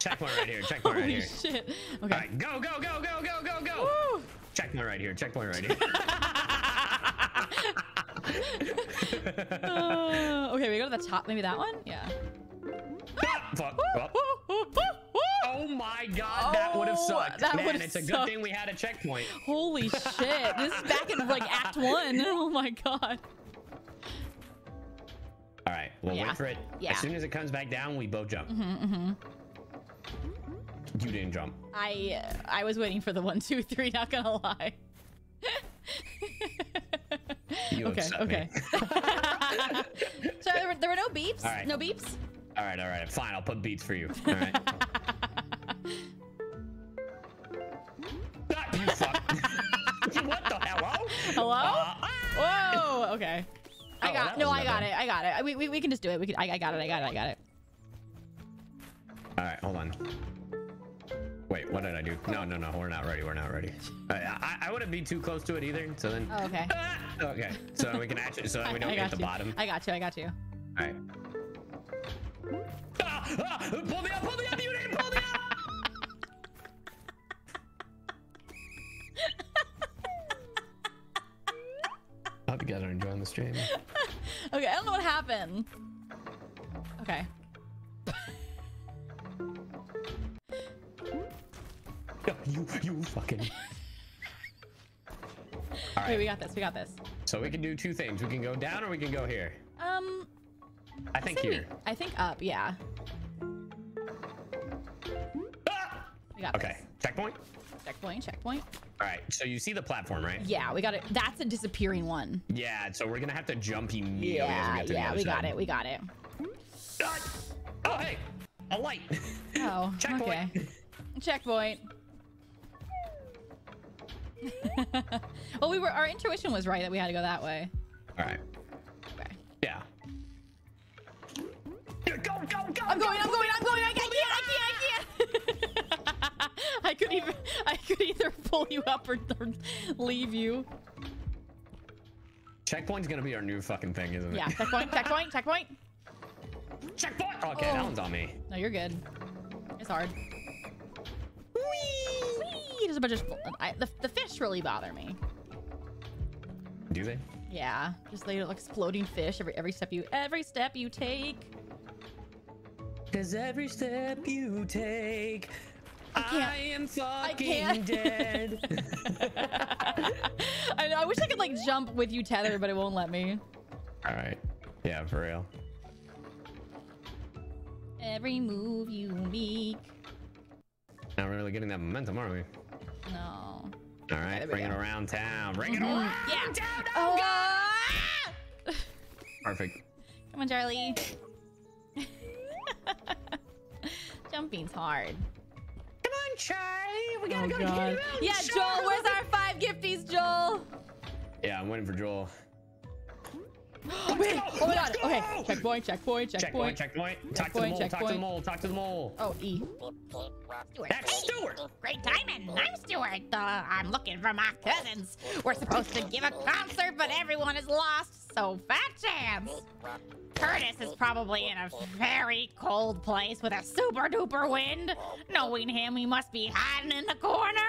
Checkpoint right here. Holy shit. Okay. All right. Go. Woo. Checkpoint right here. Okay, we go to the top. Maybe that one? Yeah. Fuck. Oh my god, that would have sucked. Man, it's a good thing we had a checkpoint. Holy shit. This is back in like act one. Oh my god. Alright, we'll wait for it. Yeah. As soon as it comes back down, we both jump. You didn't jump. I was waiting for the 1, 2, 3, not gonna lie. You okay. So there were no beeps. Right. No beeps. All right. Fine, I'll put beeps for you. All right. Ah, you fuck. What the hell? Hello? Whoa. Okay. I got it. We can just do it. I got it. All right. Hold on. Wait, what did I do? No, we're not ready. I wouldn't be too close to it either, so then... Oh, okay. Okay, so we can actually, so that we don't get the bottom. I got you. All right. Pull me up, you didn't pull me up! I hope you guys are enjoying the stream. Okay, I don't know what happened. Okay. You fucking. All right. Wait, we got this. So we can do two things. We can go down or we can go here. I think here. I think up, yeah. Ah! We got this. Okay, checkpoint. All right, so you see the platform, right? Yeah, we got it. That's a disappearing one. Yeah, so we're gonna have to jump immediately. We got it. Oh, hey, a light. Oh, checkpoint. Okay. Checkpoint. Well, our intuition was right that we had to go that way. All right. Okay. Yeah. Go. I'm going. I can't. I could either pull you up or leave you. Checkpoint's gonna be our new fucking thing, isn't it? Yeah. Checkpoint. Okay, that one's on me. No, you're good. It's hard. Whee! There's a bunch of the fish really bother me. Do they? Yeah, just they like exploding fish every step you take. 'Cause every step you take, I am fucking dead. I know. I wish I could like jump with you tether, but it won't let me. All right. Yeah, for real. Every move you make. Not really getting that momentum, are we? No. All right, bring it around town. Bring it around town. Oh, God. Perfect. Come on, Charlie. Jumping's hard. Come on, Charlie. We gotta go get him. Yeah, Charlie. Joel, where's our 5 gifties, Joel? Yeah, I'm waiting for Joel. Wait, oh my God. Okay, checkpoint, checkpoint, checkpoint. Checkpoint, talk to the mole, talk to the mole. Oh, E. That's Stuart. Great timing. I'm Stuart. I'm looking for my cousins. We're supposed to give a concert, but everyone is lost, so fat chance. Curtis is probably in a very cold place with a super duper wind. Knowing him, he must be hiding in the corner.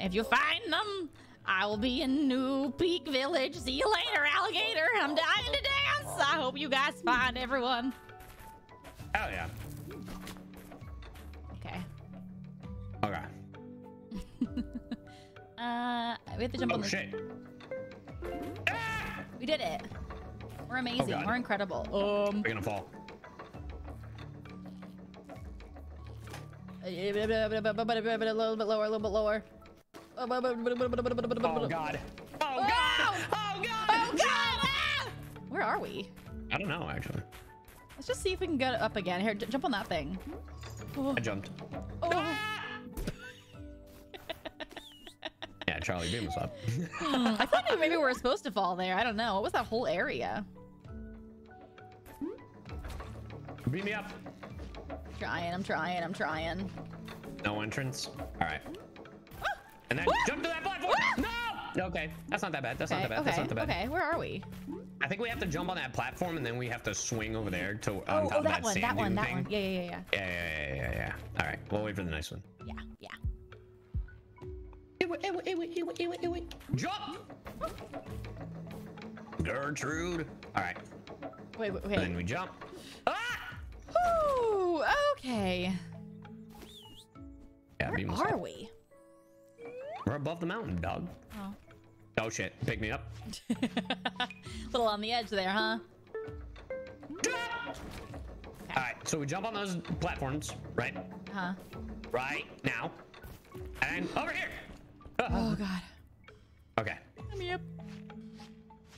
If you find them, I will be in New Peak Village. See you later, alligator. I'm dying to dance. I hope you guys find everyone. Oh, yeah. Okay. Okay. We have to jump on the... shit. We did it. We're amazing. We're incredible. We're gonna fall. A little bit lower, a little bit lower. Oh God. Oh God. Oh God. Oh God. Where are we? I don't know, actually. Let's just see if we can get up again. Here, jump on that thing. I jumped. Oh. Ah! Yeah, Charlie beam us up. I thought maybe we were supposed to fall there. I don't know. What was that whole area? Beam me up. I'm trying. I'm trying. I'm trying. No entrance. All right. And then jump to that platform! No! Okay, that's not that bad. That's not that bad. Okay. That's not that bad. Okay, where are we? I think we have to jump on that platform and then we have to swing over there to on top of that sand dune thing. That one. Yeah, yeah, yeah, yeah. Yeah. All right, we'll wait for the next one. Yeah, yeah. Jump! Gertrude. All right. Wait. And then we jump. Ah! Ooh, okay. Yeah, where are we? We're above the mountain, dog. Oh. Oh shit! Pick me up. Little on the edge there, huh? Okay. All right. So we jump on those platforms, right? Huh? Right now, and over here. Oh God. Okay. Come here.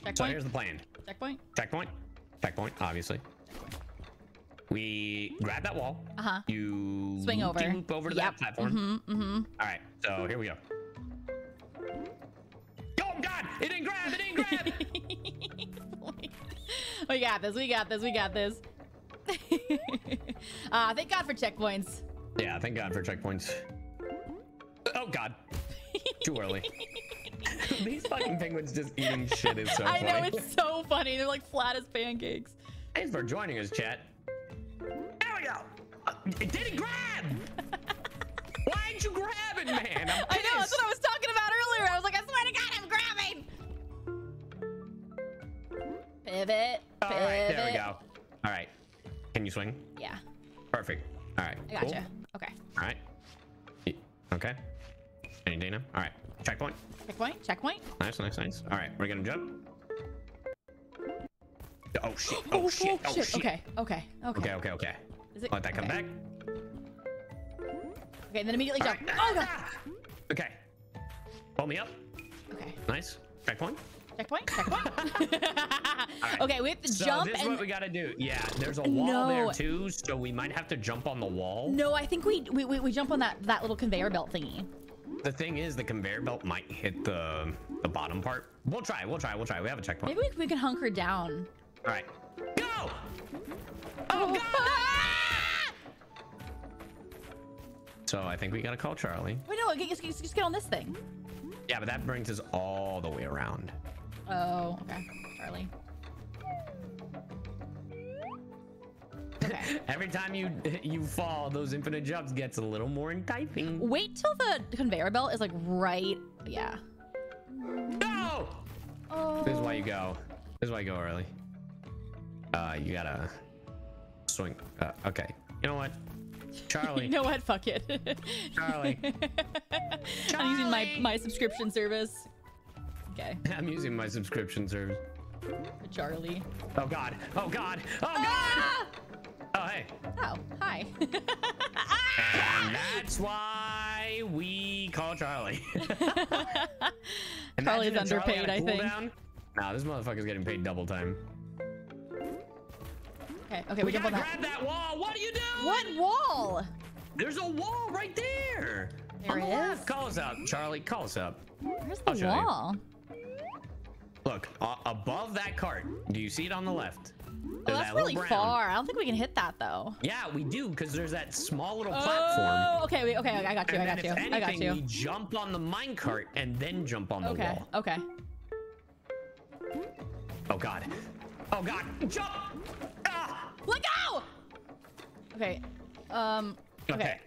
Checkpoint. So here's the plan. Checkpoint. Checkpoint. Checkpoint. Obviously. We grab that wall. Uh huh. You swing over. Loop over to that platform. Mm-hmm. Mm-hmm. All right. So here we go. Oh God! It didn't grab! It didn't grab! We got this! We got this! We got this! Thank God for checkpoints. Yeah, thank God for checkpoints. Oh God! Too early. These fucking penguins just eating shit is so funny. I know, it's so funny. They're like flat as pancakes. Thanks for joining us, chat. There we go. It didn't grab. Why didn't you grab it, man? I know. That's what I was talking about earlier. I was like, I swear to God, I'm grabbing. Pivot. All right, there we go. All right. Can you swing? Yeah. Perfect. All right. I gotcha. Cool. Okay. All right. Okay. Any day now? All right. Checkpoint. Checkpoint. Checkpoint. Nice, nice, nice. All right. We're gonna jump. Oh shit. Oh shit. Oh shit. Okay. Okay. Okay. Okay. Okay. Okay. Let that come back. Okay, and then immediately jump. Right. Oh God. Okay. Pull me up. Okay. Nice. Checkpoint. Checkpoint. Checkpoint. Right. Okay, we have to jump. This is what we gotta do. Yeah, there's a wall there too, so we might have to jump on the wall. No, I think we jump on that little conveyor belt thingy. The thing is, the conveyor belt might hit the bottom part. We'll try. We'll try. We'll try. We have a checkpoint. Maybe we can hunker down. All right. Go. Oh God. So I think we gotta call Charlie. Wait, no, just get on this thing. Yeah, but that brings us all the way around. Oh, okay, Charlie. Okay. Every time you fall, those infinite jumps gets a little more enticing. Wait till the conveyor belt is like right, yeah. No! Oh. This is why you go. This is why you go early. You gotta swing. Okay, you know what? Charlie. You know what? Fuck it. Charlie. I'm using my subscription service. Okay. I'm using my subscription service. Charlie. Oh God. Oh God. Oh God. Ah! Oh, hey. Oh, hi. And that's why we call Charlie. Charlie's underpaid, I think. Nah, this motherfucker's getting paid double time. Okay, okay, we gotta grab that wall. What are you doing? What wall? There's a wall right there. There it is. Call us out, Charlie. Call us up. Where's the wall? Look, above that cart. Do you see it on the left? Oh, that's really far. I don't think we can hit that though. Yeah, we do, because there's that small little platform. Oh, okay, okay, I got you, I got you, I got you. We jump on the minecart and then jump on the wall. Okay, okay. Oh god. Oh god. Jump! Ah! Let go! Okay. Okay.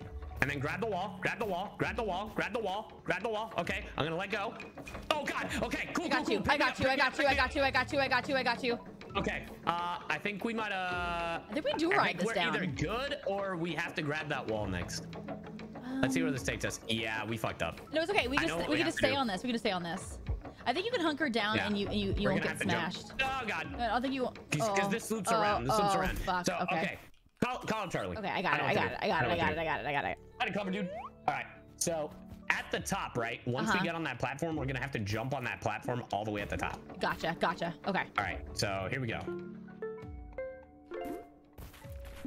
And then grab the wall, grab the wall, grab the wall, grab the wall, grab the wall. Okay, I'm gonna let go. Oh god, okay, cool, cool. I got you, I got you, I got you, I got you, I got you, I got you. Okay, I think we might, I think we do ride this down. We're either good or we have to grab that wall next. Let's see where this takes us. Yeah, we fucked up. No, it's okay. We can just stay on this. We can just stay on this. I think you can hunker down and you won't get smashed. Oh god. I don't think you won't. Because this loops around. This loops around. Fuck. So, okay. Call him Charlie. Okay, I got it. I got it. I got it. I got it. I got it. I got it. I got it covered, dude. All right. So at the top, right? Once we get on that platform, we're gonna have to jump on that platform all the way at the top. Gotcha. Gotcha. Okay. All right. So here we go.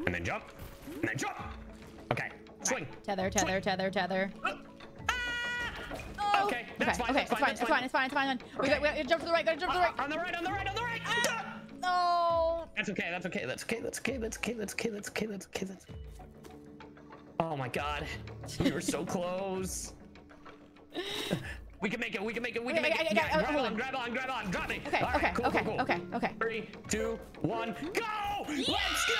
And then jump. And then jump. Okay. Swing. Right. Tether. Tether. Swing. Tether. Tether. Oh. Okay. That's fine. Okay. It's fine. It's fine. It's fine. It's fine. We gotta jump to the right. Gotta jump to the right. On the right. On the right. On the right. No. That's okay. That's okay. That's okay. That's okay. That's okay. That's okay. That's okay. That's okay. That's. Oh my god. We were so close. We can make it, we can make it, we can make it. Grab on, grab on, grab on, drop me. Okay, all right, cool, cool, cool. Okay, okay. 3, 2, 1, go! Let's go!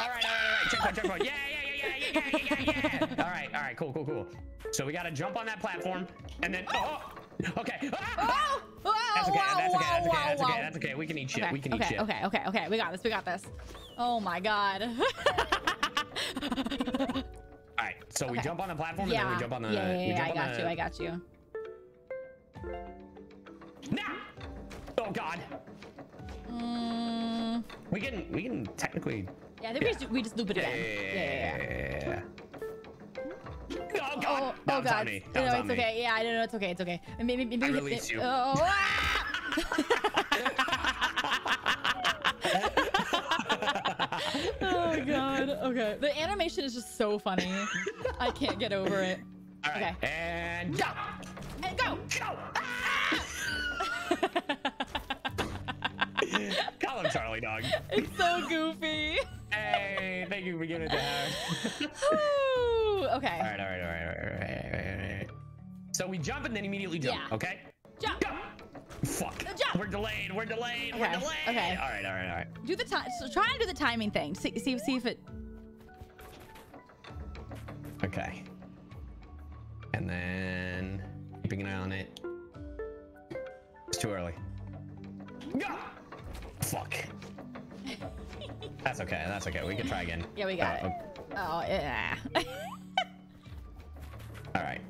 Alright, alright, checkpoint, checkpoint. Yeah. Alright, cool. So we gotta jump on that platform and then okay. That's okay. We can eat shit. We can eat shit. Okay. We got this, we got this. Oh my god. All right, so we jump on the platform and then we jump on the. Yeah, I got you. Now! Oh god. We can technically. Yeah, I think we just loop it again. Yeah. Oh god. Oh god. No, it's okay. Yeah, I don't know. It's okay. It's okay. Maybe I release you. Oh god. Okay. The animation is just so funny. I can't get over it. All right. Okay. And go. And go. Go. Ah! Call him Charlie Dog. It's so goofy. Hey, thank you for giving it to her. Okay. All right. So we jump and then immediately jump. Yeah. Okay. Jump. Go. Fuck. Jump. We're delayed. Okay. Okay. All right. Do the time. So try and do the timing thing. See if it. Okay. And then keeping an eye on it. It's too early. Go. Fuck. That's okay. We can try again. Yeah, we got it. Oh yeah. All right.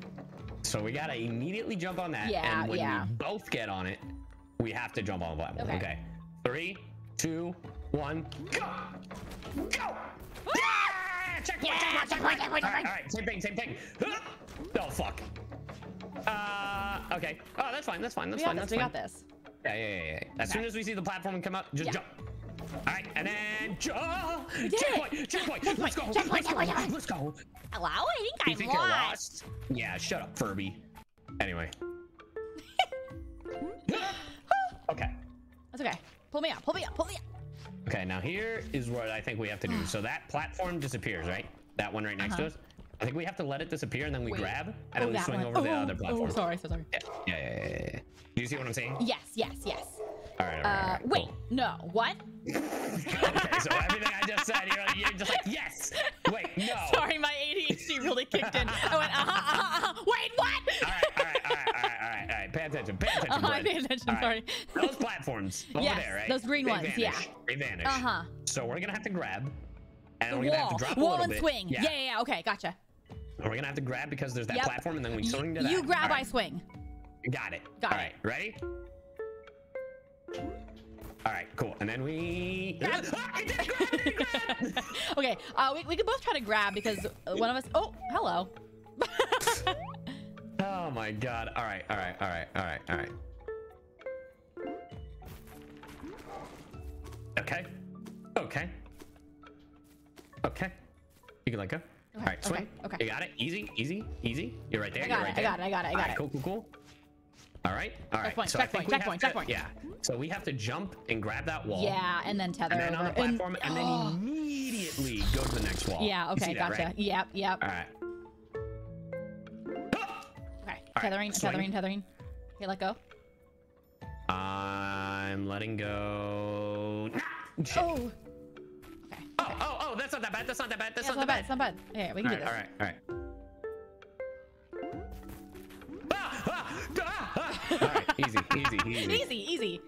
So we gotta immediately jump on that, and when we both get on it, we have to jump on the platform. Okay. 3, 2, 1, go! Yeah! Checkpoint! All right, same thing. Oh fuck. Okay. Oh, that's fine. We got this. Yeah. As soon as we see the platform and come up, just jump. All right, and then checkpoint. Let's go. Hello, I think I'm lost. Yeah, shut up, Furby. Anyway. Okay. That's okay. Pull me up. Okay, now here is what I think we have to do. So that platform disappears, right? That one right next to us. I think we have to let it disappear and then we grab and then we swing over the other platform. Oh, sorry. Yeah. Do you see what I'm saying? Yes. All right. Wait, cool. No, what? Okay, so everything I just said, you're just like, yes, wait, no. Sorry, my ADHD really kicked in. I went, wait, what? All right, pay attention, Brad. Sorry. Those platforms over there, right? Those green ones, They vanish. So we're gonna have to grab, and we're gonna have to drop a little bit. Wall and swing, yeah, okay, gotcha. And we're gonna have to grab because there's that platform, and then we swing to that. You grab, I swing. Got it. All right, ready? All right, cool. And then we... Grab. Ah, I didn't grab, Okay, we can both try to grab because one of us... Oh, hello. Oh, my God. All right, all right, all right, all right, all right. Okay. Okay. Okay. You can let go. Okay. All right, swing. Okay. You got it. Easy, easy, easy. You're right there. You're right there. I got it. Cool, cool, cool. All right. All right. Checkpoint, so checkpoint. Yeah. So we have to jump and grab that wall. Yeah, and then tether. And then on the platform, and then immediately go to the next wall. Yeah, okay, gotcha. That, right? Yep, yep. All right. Okay, tethering, tethering, tethering. Okay, let go. I'm letting go. Shit. Oh. Okay. Oh, that's not that bad. That's not that bad. That's not that bad. It's not bad. Okay, we can do this. All right, all right. All right, easy, easy, easy. Easy, easy.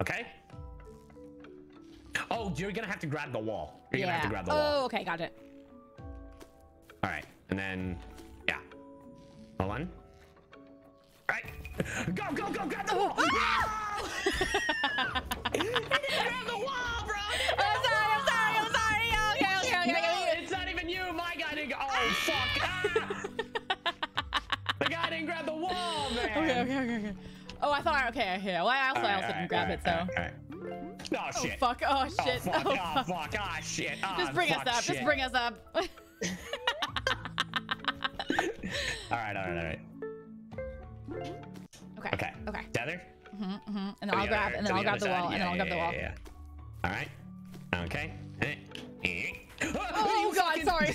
Okay. Oh, you're gonna have to grab the wall. You're gonna have to grab the wall. Oh, okay, got it. All right, and then, yeah. Hold on. All right. Go, go, go, grab the wall. Oh! You didn't grab the wall, bro. I'm sorry, I'm sorry, I'm sorry. Okay. No, it's not even you. My guy didn't go. Oh, fuck. Ah! The guy didn't grab the wall, man. Okay. Oh, I thought, okay. Well, I also didn't grab it, so. All right. Oh, shit. Fuck. Oh, shit. Oh, fuck. Ah, oh, shit. Oh, just bring us up. Just bring us up. All right. Okay. Tether? Mm-hmm. And then I'll grab the wall. And then I'll grab the wall. All right. Okay. Oh, God, sorry.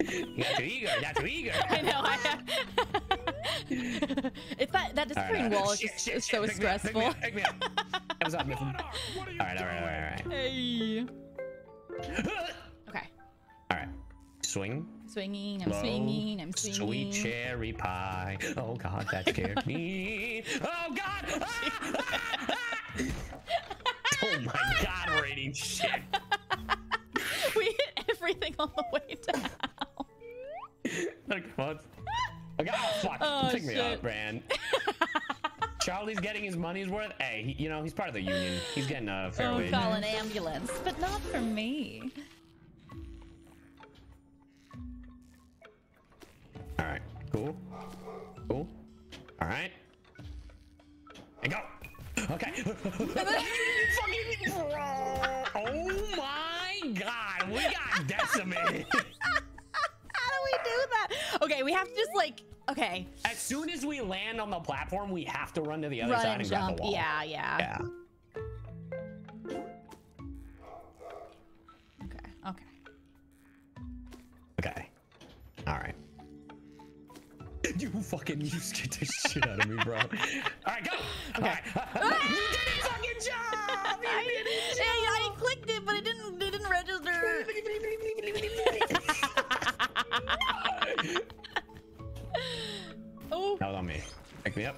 You got too eager. I know, It's that disappearing wall is so stressful. Pick me up. That was off, Mifflin. All right. Hey. Okay. All right. Swing. I'm swinging. Sweet cherry pie. Oh, God, that scared me. Oh, God. Oh, my God, we're eating shit. We hit everything on the way down. Oh, fuck. Oh, pick me up, man. Charlie's getting his money's worth. Hey, he's part of the union. He's getting a fair wage. Call an ambulance, but not for me. All right, cool. All right, and go. Okay. Oh my God, we got decimated. How do we do that? Okay, we have to just okay. As soon as we land on the platform, we have to run to the other side and grab the wall. Yeah. Okay. All right. You fucking scared the shit out of me, bro. All right, go. Okay. All right. You did your fucking job. You did it. Yeah, I clicked it, but it didn't register. Oh. That was on me. Pick me up.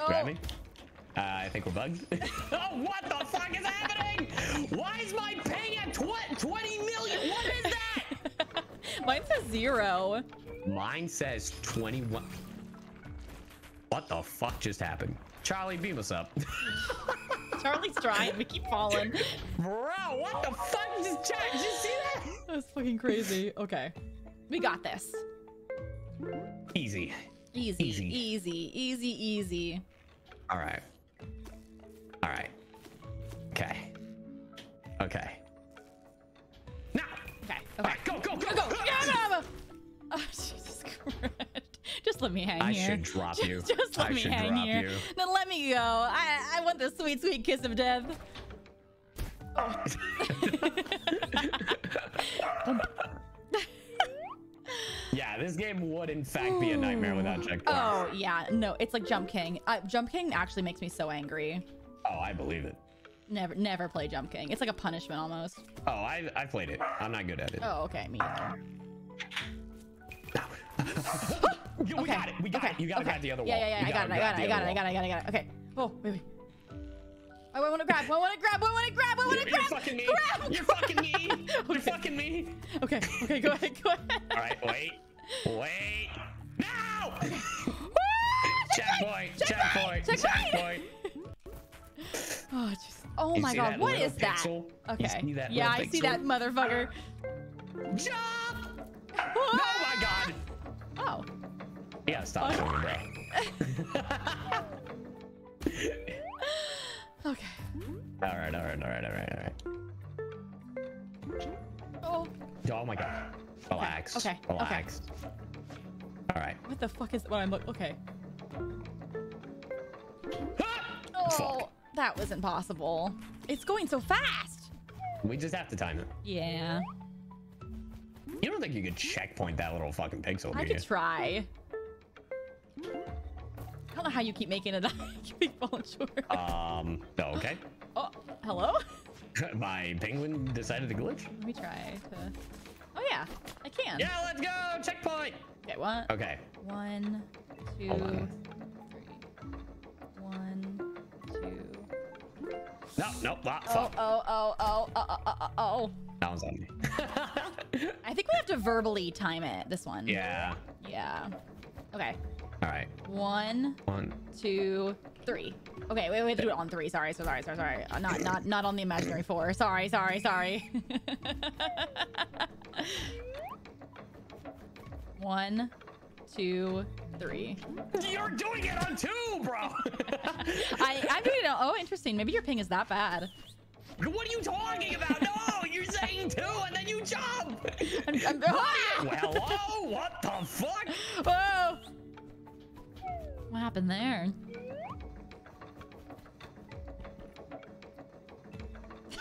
Oh. Grab me. I think we're bugged. Oh, what the fuck is happening? Why is my ping at 20 million? What is that? Mine says 0. Mine says 21. What the fuck just happened? Charlie, beam us up. Charlie's trying. We keep falling. Bro, what the fuck just happened? Did you see that? That's fucking crazy. Okay. We got this. Easy. All right. Okay. Now. Okay. Right, go. Yeah, oh, Jesus Christ. Just let me hang here. I should drop you. Just let me hang here. Then let me go. I want the sweet, sweet kiss of death. Oh. Yeah, this game would in fact be a nightmare without checkpoints. Oh, yeah. No, it's like Jump King. Jump King actually makes me so angry. Oh, I believe it. Never play Jump King. It's like a punishment almost. Oh, I played it. I'm not good at it. Oh, okay. Me either. We got it. You gotta grab the other wall. Yeah. I got it. Okay. Oh, wait. I want to grab. You're fucking me. Okay. Go ahead. All right. Wait. No. Checkpoint. Oh my god, what is pixel? That? Okay. That yeah, I pixel? See that motherfucker. Jump! Oh my god! Oh. Yeah, stop showing bro. Okay. Alright, alright, alright, alright, alright. Oh. Oh my god. Relax. Okay. Okay. Relax. Okay. Alright. What the fuck is what I'm looking? Okay. Oh, fuck. That was impossible. It's going so fast. We just have to time it. Yeah. You don't think you could checkpoint that little fucking pixel? I could try. I don't know how you keep making it. I keep falling short. Okay. Oh, hello? My penguin decided to glitch. Let me try to. Oh yeah, I can. Yeah, let's go. Checkpoint. Okay, one. Okay. One, two, three. One, two. No, no, fuck. Oh. That was on me. I think we have to verbally time it. This one. Yeah. Yeah. Okay. All right. One, two, three. Okay, wait, we have to do it on three. Sorry. Not on the imaginary four. Sorry. 1, 2, 3. You're doing it on two, bro. I'm doing it on, oh, interesting. Maybe your ping is that bad. What are you talking about? No, you're saying two and then you jump. I'm well, hello? What the fuck? Whoa. What happened there?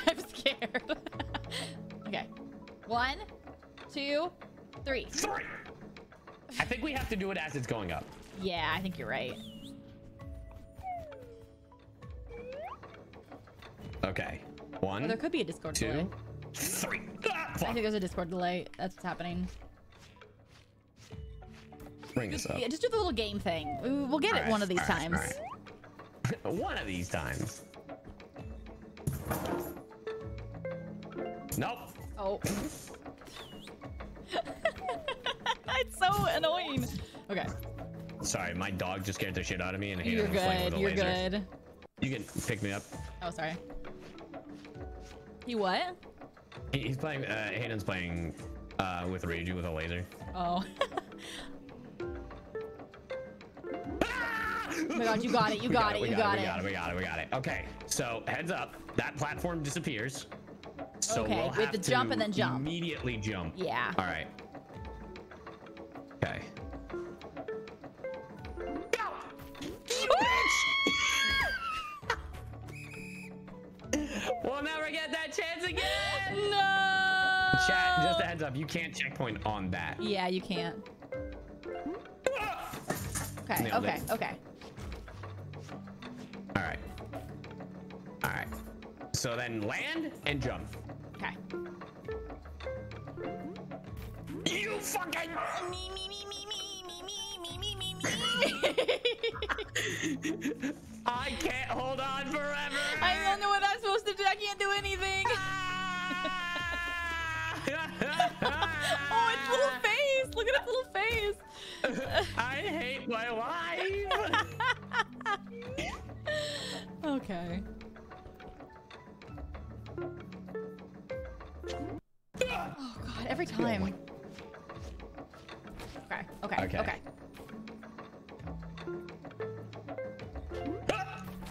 I'm scared. Okay. 1, 2, 3. Three! I think we have to do it as it's going up. Yeah, I think you're right. Okay. One. Oh, there could be a Discord delay. 2, 3. Ah, I think there's a Discord delay. That's what's happening. Bring this up. Yeah, just do the little game thing. We'll get all it right, one of these times. Right. One of these times. Nope. Oh. It's so annoying. Okay. Sorry, my dog just scared the shit out of me and Hayden was playing with a laser. You're good. You can pick me up. Oh, sorry. He what? He's playing. Hayden's playing with Reggie with a laser. Oh. Oh my god, you got it. Okay, so heads up, that platform disappears. So okay, we'll have to jump and then jump. Immediately jump. Yeah. All right. Okay. Go! You bitch! We'll never get that chance again! No! Chat, just a heads up, you can't checkpoint on that. Yeah, you can't. Okay, nailed it. Okay. All right. So then land and jump. Okay. You fucking me. I can't hold on forever. I don't know what I'm supposed to do. I can't do anything. Oh, it's little face. Look at its little face. I hate my life. Okay. Oh god, every time. Okay. Okay.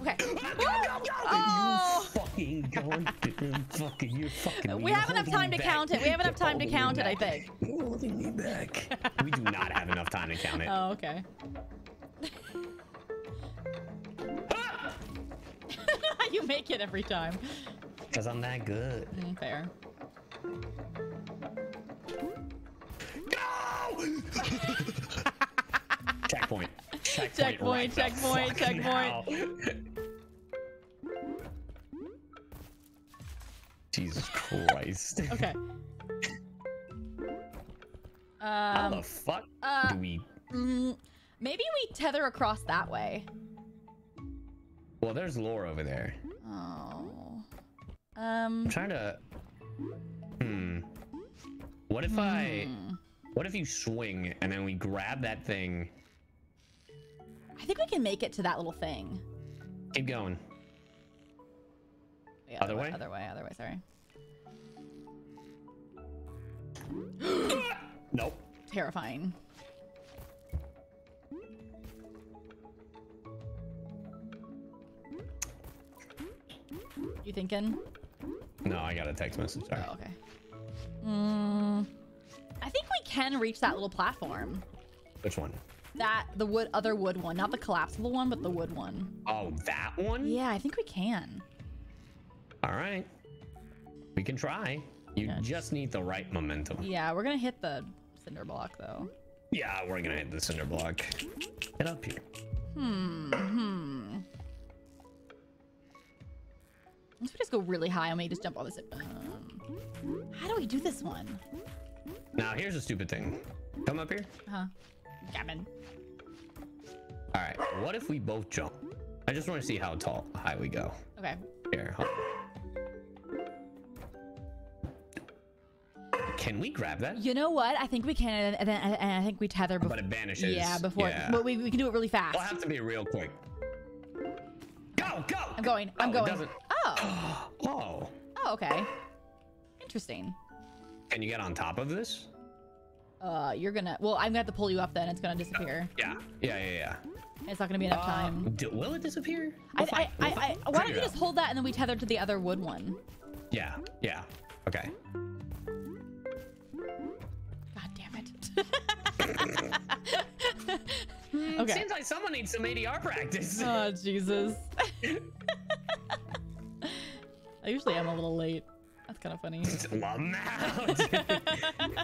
Go. Oh. You fucking. We have enough time to count it. I think. You're holding me back. We do not have enough time to count it. Oh, okay. You make it every time. Because I'm that good. Fair. No! Checkpoint. Checkpoint. Jesus Christ. Okay. How the fuck do we... Maybe we tether across that way. Well, there's lore over there. Oh. I'm trying to... What if I... What if you swing and then we grab that thing? I think we can make it to that little thing. Keep going. Yeah, other way, sorry. Nope. Terrifying. You thinking? No, I got a text message. Sorry. Oh, okay. I think we can reach that little platform. Which one? That, the wood, other wood one. Not the collapsible one, but the wood one. Oh, that one? Yeah, I think we can. All right. We can try. You just need the right momentum. Yeah, we're going to hit the cinder block, though. Yeah, we're going to hit the cinder block. Get up here. Let's just go really high and we just jump all this. How do we do this one? Now, here's a stupid thing. Come up here. Huh. Gammon. All right. What if we both jump? I just want to see how tall, high we go. Okay. Here. Hold on. Can we grab that? You know what? I think we can, and I think we tether. But it vanishes. Yeah. Before. Yeah. But we can do it really fast. We'll have to be real quick. Go, go. I'm going. Oh, I'm going. It doesn't. Oh. Oh. Oh. Okay. Interesting. Can you get on top of this? You're gonna. Well, I'm gonna have to pull you up. Then it's gonna disappear. Yeah. It's not gonna be enough time. Will it disappear? Why don't you just hold that and then we tether to the other wood one? Yeah. Okay. God damn it. Okay. Seems like someone needs some ADR practice. Oh Jesus. I usually am a little late. That's kind of funny.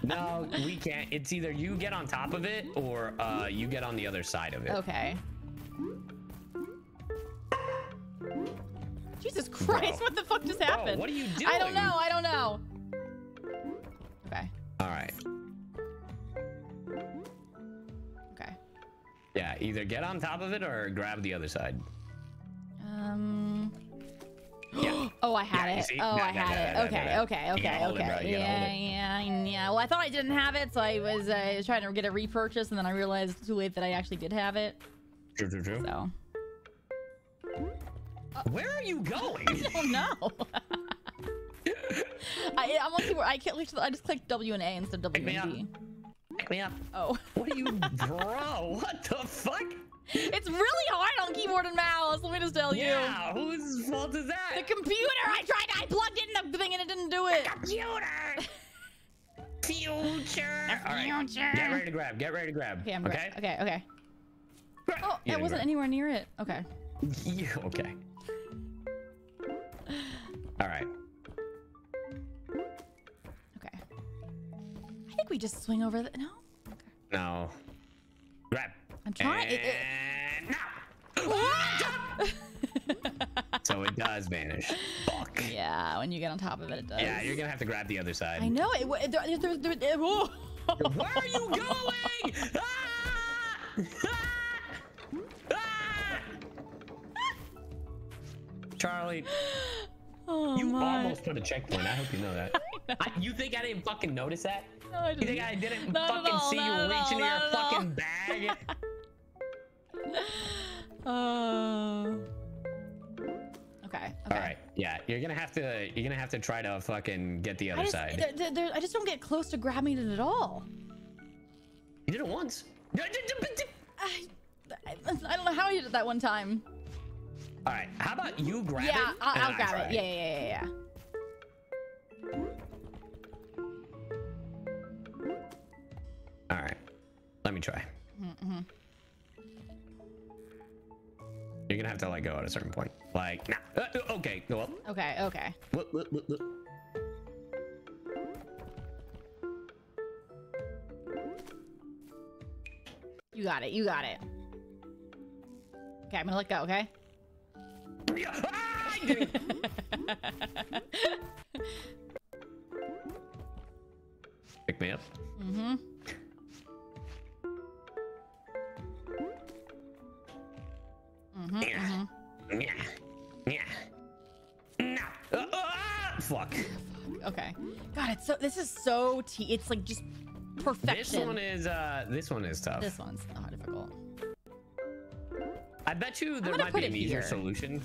No, we can't. It's either you get on top of it or you get on the other side of it. Okay. Jesus Christ, bro. What the fuck just happened? Bro, what are you doing? I don't know. Okay. All right. Okay. Yeah, either get on top of it or grab the other side. Yeah. Oh, I had it. Oh, I had it. Okay. Yeah. Well, I thought I didn't have it, so I was trying to get a repurchase, and then I realized too late that I actually did have it. True. So. Where are you going? I don't know. I'm looking where I can't reach. I just clicked W and A instead of W and D. Pick me up. Oh. What are you, bro? What the fuck? It's really hard on keyboard and mouse, let me just tell you. Yeah, whose fault is that? The computer! I plugged in the thing and it didn't do it. The computer! Future! All right. Get ready to grab. Okay, I'm ready. Okay. Oh, it wasn't anywhere near it. Okay. Yeah, okay. All right. Okay. I think we just swing over the... No? Okay. No. Grab. I'm trying. So it does vanish. Fuck. Yeah, when you get on top of it, it does. Yeah, you're gonna have to grab the other side. I know it. Where are you going? Charlie, you almost put a checkpoint. I hope you know that. You think I didn't fucking notice that? No, I didn't. You think I didn't fucking see you reach into your fucking bag? Okay. All right. Yeah, you're gonna have to try to fucking get the other side. I just don't get close to grabbing it at all. You did it once. I don't know how you did that one time. All right. How about you grab it? Yeah, I'll grab it. Yeah. All right, let me try. You're gonna have to let go at a certain point. Like, nah. Okay, go up. Okay. Look. You got it. Okay, I'm gonna let go. Okay. Pick me up. No. Fuck. Okay. God, it's so. This is so. It's like just perfection. This one is tough. This one's not difficult. I bet you there might be an easier solution.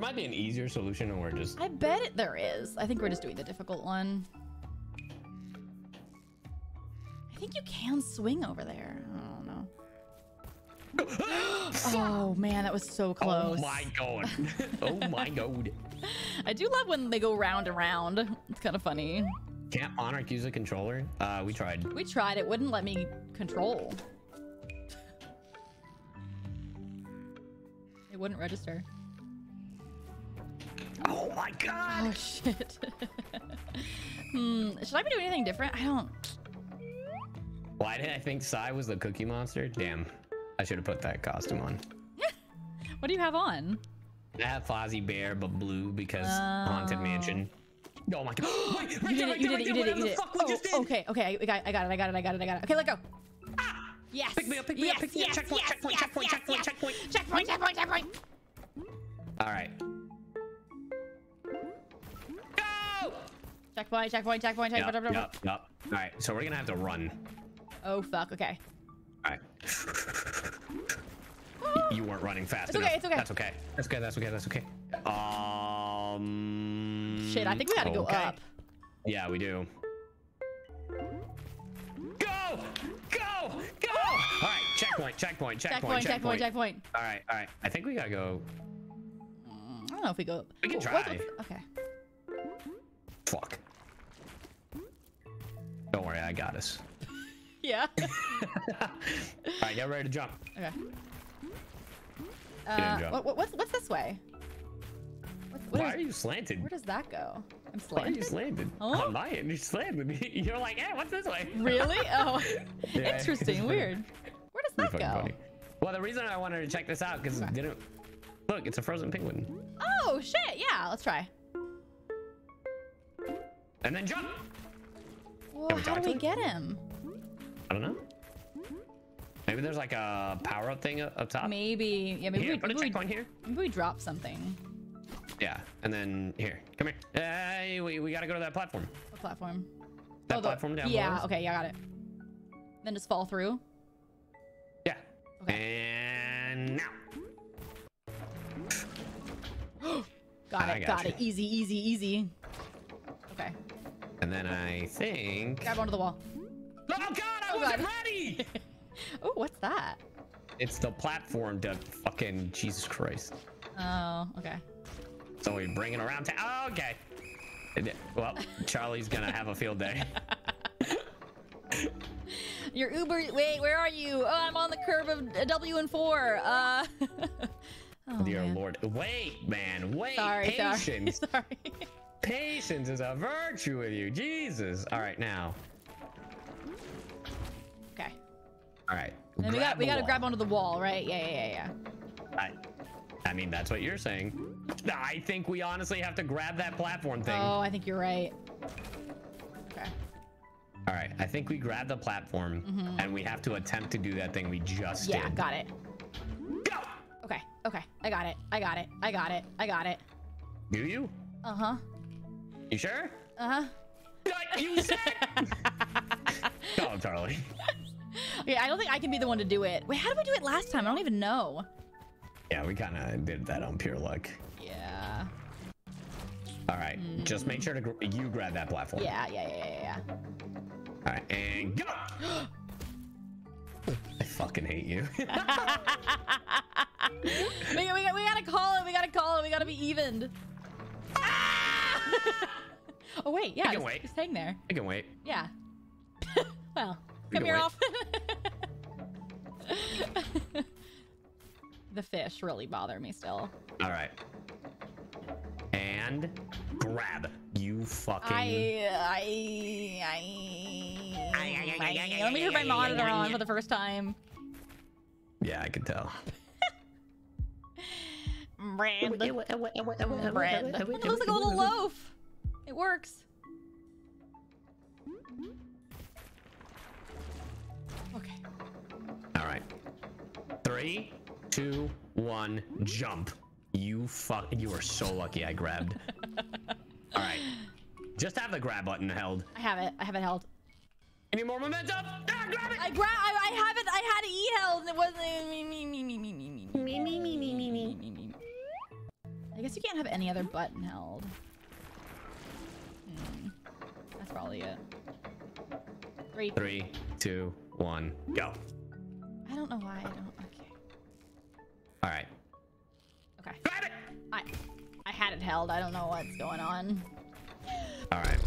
There might be an easier solution, and we're just... I bet it there is. I think we're just doing the difficult one. I think you can swing over there. I don't know. Oh man, that was so close. Oh my god. Oh my god. I do love when they go round and round. It's kind of funny. Can't Monarch use a controller? We tried. We tried. It wouldn't let me control. It wouldn't register. Oh my god. Oh shit. Should I be doing anything different? I don't. Why did I think Sai was the Cookie Monster? Damn. I should have put that costume on. What do you have on? I have Fozzie Bear, but blue because Haunted Mansion. Oh my god. Wait, you did it. Oh, okay, okay. I got it. Okay, let go. Ah! Yes. Pick me up. Checkpoint. All right. Go! Checkpoint. Yep. All right, so we're going to have to run. Oh, fuck. Okay. All right. You weren't running fast enough. That's okay. Shit, I think we gotta go up. Yeah, we do. Go! All right, checkpoint. All right. I think we gotta go. I don't know if we go. We can try. Okay. Fuck. Don't worry, I got us. Yeah. All right, get ready to jump. Okay. What's this way? Why are you slanted? Where does that go? I'm slanted. Why are you slanted? Huh? I'm lying. You're slanted. You're like, hey, what's this way? Really? Oh, yeah. Interesting. Weird. Where does that go? Funny. Well, the reason I wanted to check this out because it didn't. Look, it's a frozen penguin. Oh shit! Yeah, let's try. And then jump. Well, how do we get him? I don't know. Maybe there's like a power-up thing up top. Maybe. Yeah, maybe we drop something. Yeah, and then here. Come here. Hey, we gotta go to that platform. What platform? That platform down below. Yeah, okay, yeah, I got it. Then just fall through. Yeah. Okay. And now. got it. Easy. Okay. And then I think... Grab onto the wall. Oh god, I wasn't ready! Oh, what's that? It's the platform to fucking Jesus Christ. Oh, okay. So we bring it around to. Oh, okay. Well, Charlie's gonna have a field day. Your Uber. Wait, where are you? Oh, I'm on the curb of W and 4. Oh, dear man. Lord. Wait, man. Wait. Sorry. Patience is a virtue with you, Jesus. All right, now. Okay. All right. And we gotta grab onto the wall, right? Yeah. I mean, that's what you're saying. I think we honestly have to grab that platform thing. Oh, I think you're right. Okay. All right. I think we grab the platform, and we have to attempt to do that thing we just did. Yeah, got it. Go. Okay. I got it. Do you? You sure? Like you said. Oh, Charlie. Okay, I don't think I can be the one to do it. Wait, how did we do it last time? I don't even know. Yeah, we kind of did that on pure luck. Yeah. All right, just make sure to you grab that platform. Yeah. All right, and go! I fucking hate you. we gotta call it. We gotta be evened. Oh wait, yeah, just hang there. I can wait. Yeah. Well. Come here, off. The fish really bother me still. All right. And grab. You fucking. Let me put my monitor on for the first time. Yeah, I can tell. Bread. It looks like a little loaf. It works. Okay. All right. 3, 2, 1, jump. You are so lucky I grabbed. All right. Just have the grab button held. I have it held. Any more momentum? Ah, grab it. I have it. I had it held. It wasn't me. I guess you can't have any other button held. That's probably it. 3, 2, 1, go. I don't know why I don't. Okay. All right. Okay. Got it. I had it held. I don't know what's going on. All right.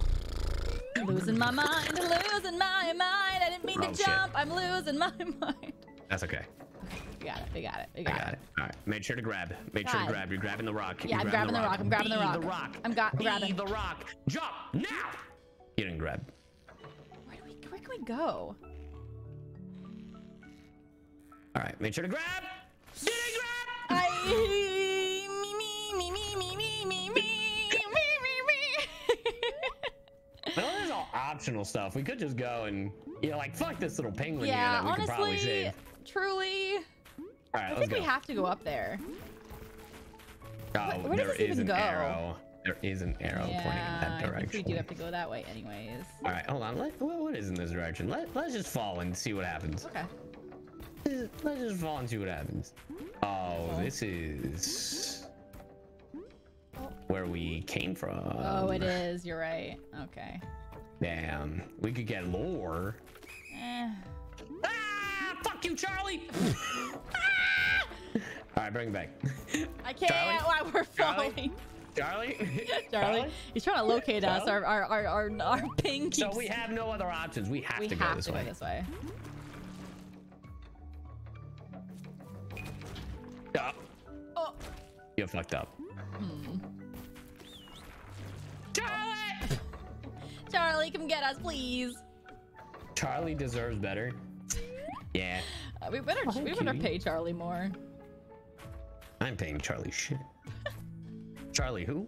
Losing my mind. Losing my mind. I didn't mean to jump. Shit. I'm losing my mind. That's okay. We got it. We got it. We got it. All right. Made sure to grab. Made sure to grab. You're grabbing the rock. Yeah, I'm grabbing the rock. I'm grabbing the rock. I'm grabbing the rock. Jump now. You didn't grab. Where can we go? All right. Made sure to grab. You didn't grab. Well, there's all optional stuff. We could just go and, you know, like, fuck this little penguin here that we could probably save. Truly. All right, I think we have to go up there. Oh, there is an arrow. There is an arrow pointing in that direction. I think we do have to go that way anyways. All right, hold on. What is in this direction? Let's just fall and see what happens. Okay. Let's just fall and see what happens. Oh, this is where we came from. Oh, it is. You're right. Okay. Damn. We could get lore. Ah! Fuck you, Charlie! All right, bring it back. I can't. Charlie? We're falling. Charlie? Charlie? He's trying to locate us. Our ping keeps... So we have no other options. We have to go this way. We have to go this way. Oh. You're fucked up. Charlie! Charlie, come get us, please. Charlie deserves better. Yeah. We better pay Charlie more. I'm paying Charlie shit. Charlie who?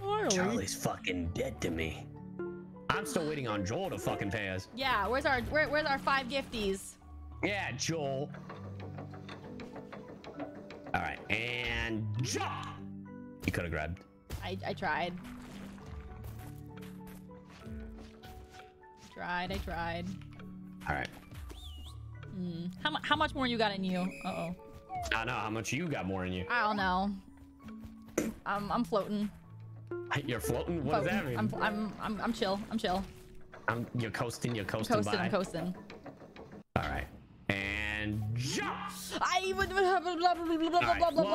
Charlie. Charlie's fucking dead to me. I'm still waiting on Joel to fucking pay us. Yeah, where's our 5 gifties? Yeah, Joel. All right, and jump. You could have grabbed. I tried. I tried. All right. How much more you got in you? Uh-oh. I don't know how much you got more in you. I don't know. I'm floating. You're floating? What does that mean? I'm chill. I'm chill. You're coasting. You're coasting. I'm coasting. By. I'm coasting. All right. And jump. I would. Well,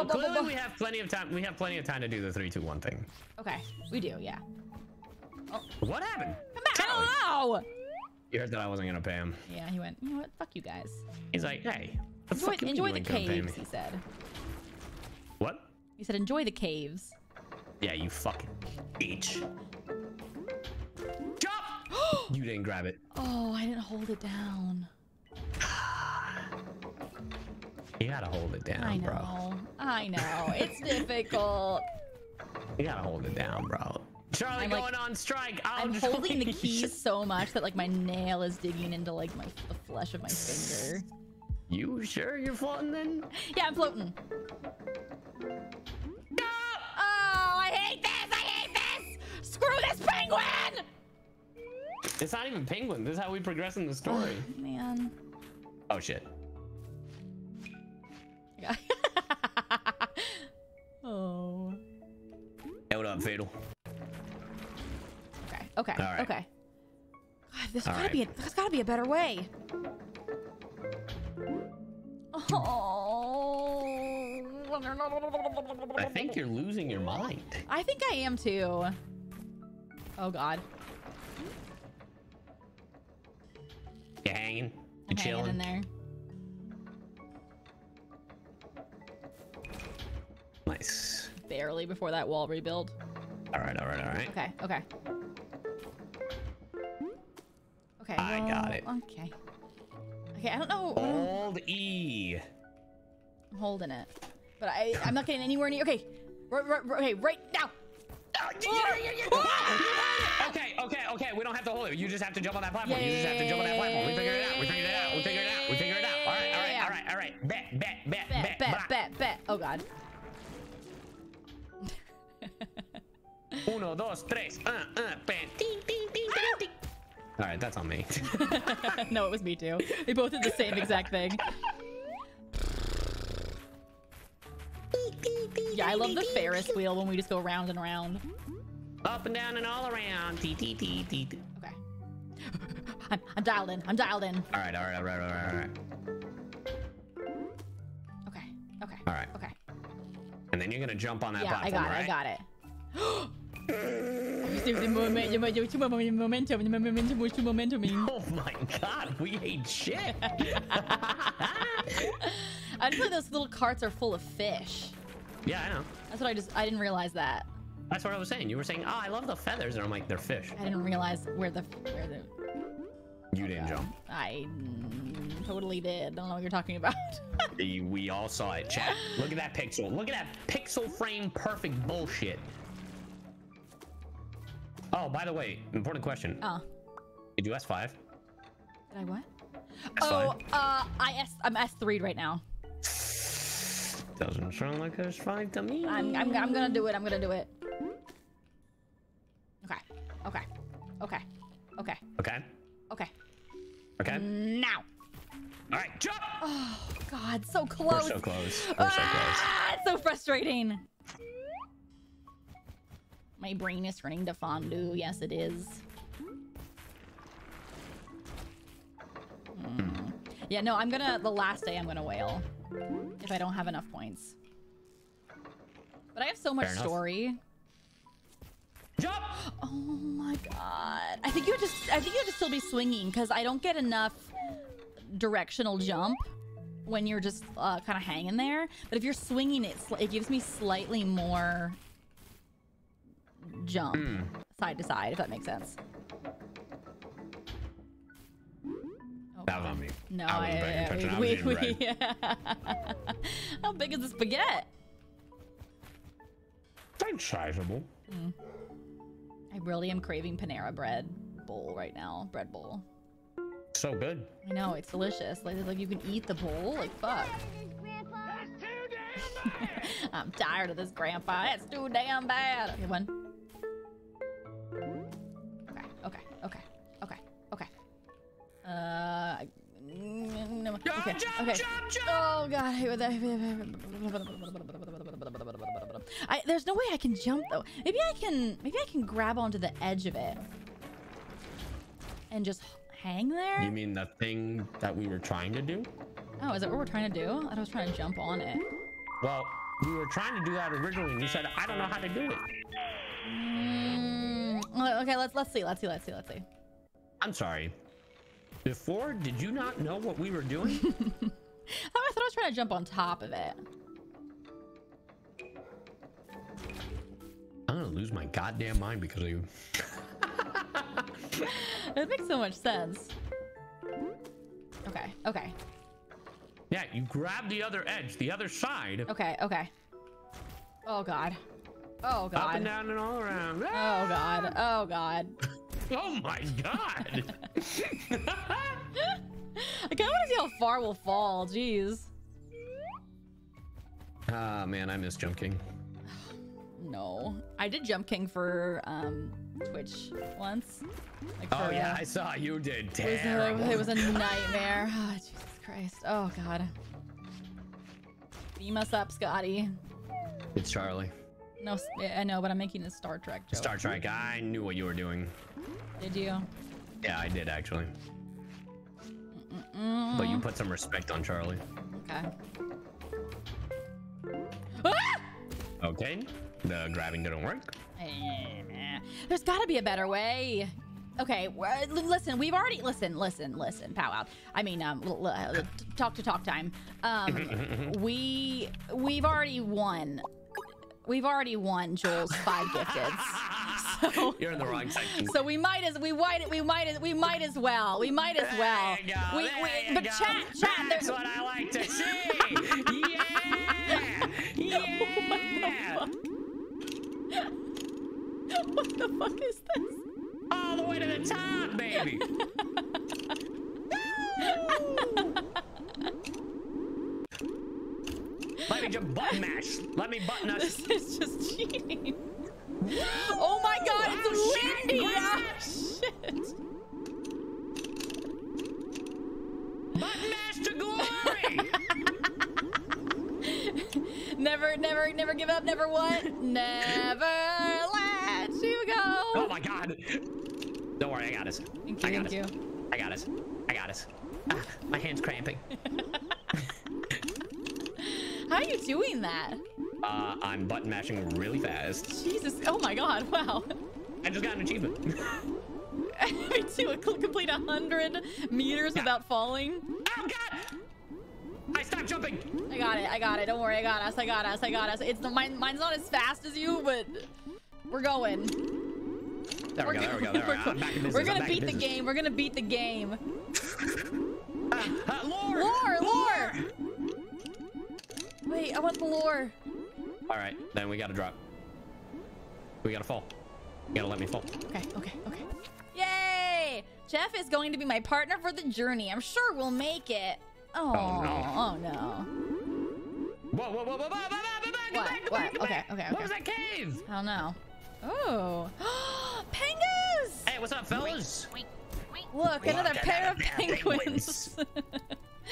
clearly we have plenty of time. We have plenty of time to do the 3, 2, 1 thing. Okay, we do. Yeah. Oh. What happened? Come back. I don't know. You heard that I wasn't gonna pay him. Yeah, he went, you know what? Fuck you guys. He's like, hey. Enjoy the caves, he said. What? He said, enjoy the caves. Yeah, you fucking bitch. Jump! You didn't grab it. Oh, I didn't hold it down. You gotta hold it down, I know, bro. I know. It's difficult. You gotta hold it down, bro. Charlie, I'm going like, on strike. I'm holding the keys so much that like my nail is digging into like the flesh of my finger. You sure you're floating then? Yeah, I'm floating. No! Oh, I hate this! I hate this! Screw this penguin! It's not even penguin. This is how we progress in the story. Oh, man. Oh shit. Oh. Hold up, Fatal. Okay. Right. Okay. God, there's gotta be a better way. Oh. I think you're losing your mind. I think I am too. Oh God. You hanging? You chilling in there? Nice. Barely before that wall rebuild. All right. All right. All right. Okay. Okay. Okay, well, I got it. Okay. Okay, I don't know. Hold E. I'm holding it, but I'm not getting anywhere near. Okay, right now. Okay, okay, okay. We don't have to hold it. You just have to jump on that platform. You just have to jump on that platform. We figured it out. We figured it out. We figured it out. We figured it out. All right, all right, all right, all right. Bet. Oh God. Uno, dos, tres. Bam. Ding, ding, ding, ding. All right, that's on me. No, it was me too. They both did the same exact thing. Yeah, I love the Ferris wheel when we just go round and round. Up and down and all around. Okay. I'm dialed in. I'm dialed in. Alright, alright, alright, alright, alright. Okay. Okay. Alright. Okay. And then you're gonna jump on that platform, right? I got it, I got it. You saved the moment, momentum. Oh my god, we ate shit. I just feel like those little carts are full of fish. Yeah, I know. That's what I didn't realize that. That's what I was saying. You were saying, oh, I love the feathers, and I'm like, they're fish. I didn't realize where the... You didn't jump. I totally did. I don't know what you're talking about. We all saw it, chat. Look at that pixel. Look at that pixel frame perfect bullshit. Oh, by the way, important question. Oh. Did you S5? Did I what? S5. Oh, I'm S3'd right now. Doesn't sound like it's fine to me. I'm gonna do it. I'm gonna do it. Okay. Okay. Okay. Okay. Okay. Okay. Okay. Now. All right, jump. Oh God, so close. We're so close. We're so close. It's so frustrating. My brain is turning to fondue. Yes, it is. Mm. Yeah. No, I'm gonna. The last day, I'm gonna wail. If I don't have enough points. But I have so much story. Jump! Oh my god. I think you have to still be swinging because I don't get enough directional jump when you're just kind of hanging there. But if you're swinging, it gives me slightly more jump side to side, if that makes sense. That was on me. No, How big is the spaghetti? That's sizable. Mm. I really am craving Panera bread bowl right now. Bread bowl. So good. I know, it's delicious. Like you can eat the bowl. Like fuck. That's too damn bad. I'm tired of this, Grandpa. That's too damn bad. Okay, one. Okay. Okay. Okay. No. Okay. Okay. Oh god, there's no way I can jump though. Maybe I can grab onto the edge of it and just hang there. You mean the thing that we were trying to do? Oh, is that what we're trying to do? I thought I was trying to jump on it. Well, we were trying to do that originally, and you said I don't know how to do it. Okay, let's see. I'm sorry. Before, did you not know what we were doing? I thought I was trying to jump on top of it. I'm gonna lose my goddamn mind because of you. It makes so much sense. Okay, okay. Yeah, you grab the other edge, the other side. Okay, okay. Oh god. Oh god. Up and down and all around. Oh god. Oh god. Oh my god! I kinda wanna see how far we'll fall, jeez. Ah, man, I miss Jump King. No. I did Jump King for Twitch once. Like for, oh yeah, I saw you did. It was a nightmare. Oh, Jesus Christ. Oh god. Beam us up, Scotty. It's Charlie. No, I know, but I'm making a Star Trek joke. Star Trek, I knew what you were doing. Did you? Yeah, I did, actually. But you put some respect on Charlie. Okay. Ah! Okay, the grabbing didn't work. There's gotta be a better way. Okay, listen, we've already... Listen, powwow. I mean, talk time. We've already won. We've already won Joel's 5 gifteds. So, you're in the wrong section. So we might as well. But chat. That's what I like to see. Yeah. What the fuck is this? All the way to the top, baby. Let me just button mash. Let me button us. This is just cheating. Oh my god, it's windy! Shit. Button mash to glory! Never give up, never what? Never let you go. Oh my god. Don't worry, I got us. I got us. Ah, my hand's cramping. How are you doing that? I'm button mashing really fast. Jesus, oh my god, wow. I just got an achievement. Me too, a complete 100 meters without falling. Oh god! I stopped jumping! I got it, don't worry, I got us. It's the, mine's not as fast as you, but we're going. There we go. I'm back in business. We're gonna beat the game. Lore! Wait, I want the lore. Alright, then we gotta drop. We gotta fall. You gotta let me fall. Okay. Yay! Jeff is going to be my partner for the journey. I'm sure we'll make it. Oh no. Whoa, what? Okay. What was that cave? I don't know. Oh. Penguins! Hey, what's up, fellas? Look, another pair of penguins.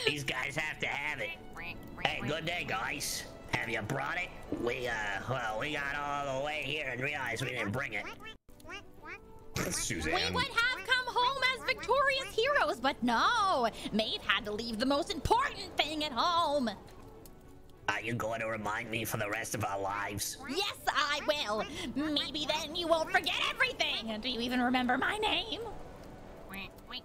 These guys have to have it. Hey, good day, guys. Have you brought it? We got all the way here and realized we didn't bring it. Suzanne. We would have come home as victorious heroes, but no. Maeve had to leave the most important thing at home. Are you going to remind me for the rest of our lives? Yes, I will. Maybe then you won't forget everything. Do you even remember my name?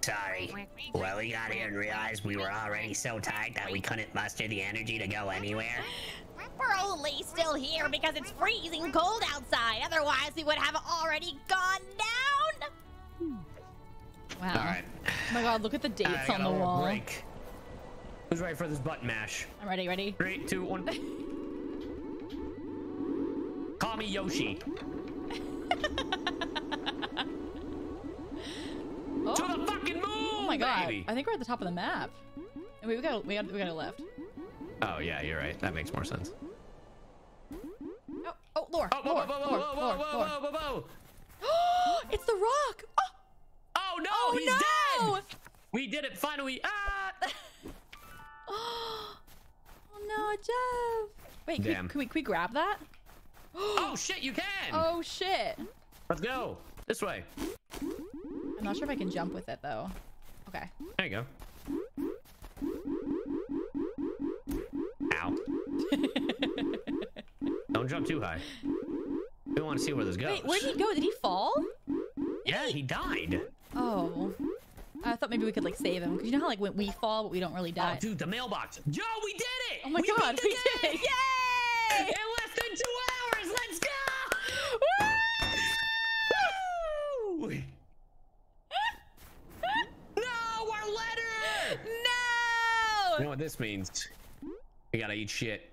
Sorry. Well, we got here and realized we were already so tired that we couldn't muster the energy to go anywhere. We're only still here because it's freezing cold outside. Otherwise, we would have already gone down. Wow. All right. Oh my god, look at the dates on the wall. Break. Who's ready for this button mash? I'm ready, ready. 3, 2, 1. Call me Yoshi. Oh. To the fucking moon! Oh my god! Baby. I think we're at the top of the map. And we got left. Oh yeah, you're right. That makes more sense. Oh, lore! Whoa! It's the rock! Oh no! He's dead! We did it finally! Ah! Oh no, Jeff! Wait, can we grab that? Oh shit, you can! Oh shit! Let's go this way. I'm not sure if I can jump with it though. Okay. There you go. Ow. Don't jump too high. We want to see where this goes. Wait, where'd he go? Did he fall? Yeah, he died. Oh. I thought maybe we could like save him. Cause you know how like when we fall, but we don't really die. Oh, dude, the mailbox. Yo, we did it! Oh my god, we did it! Yay! In less than 2 hours, let's go! Woo! No, our letter! No! You know what this means? We gotta eat shit.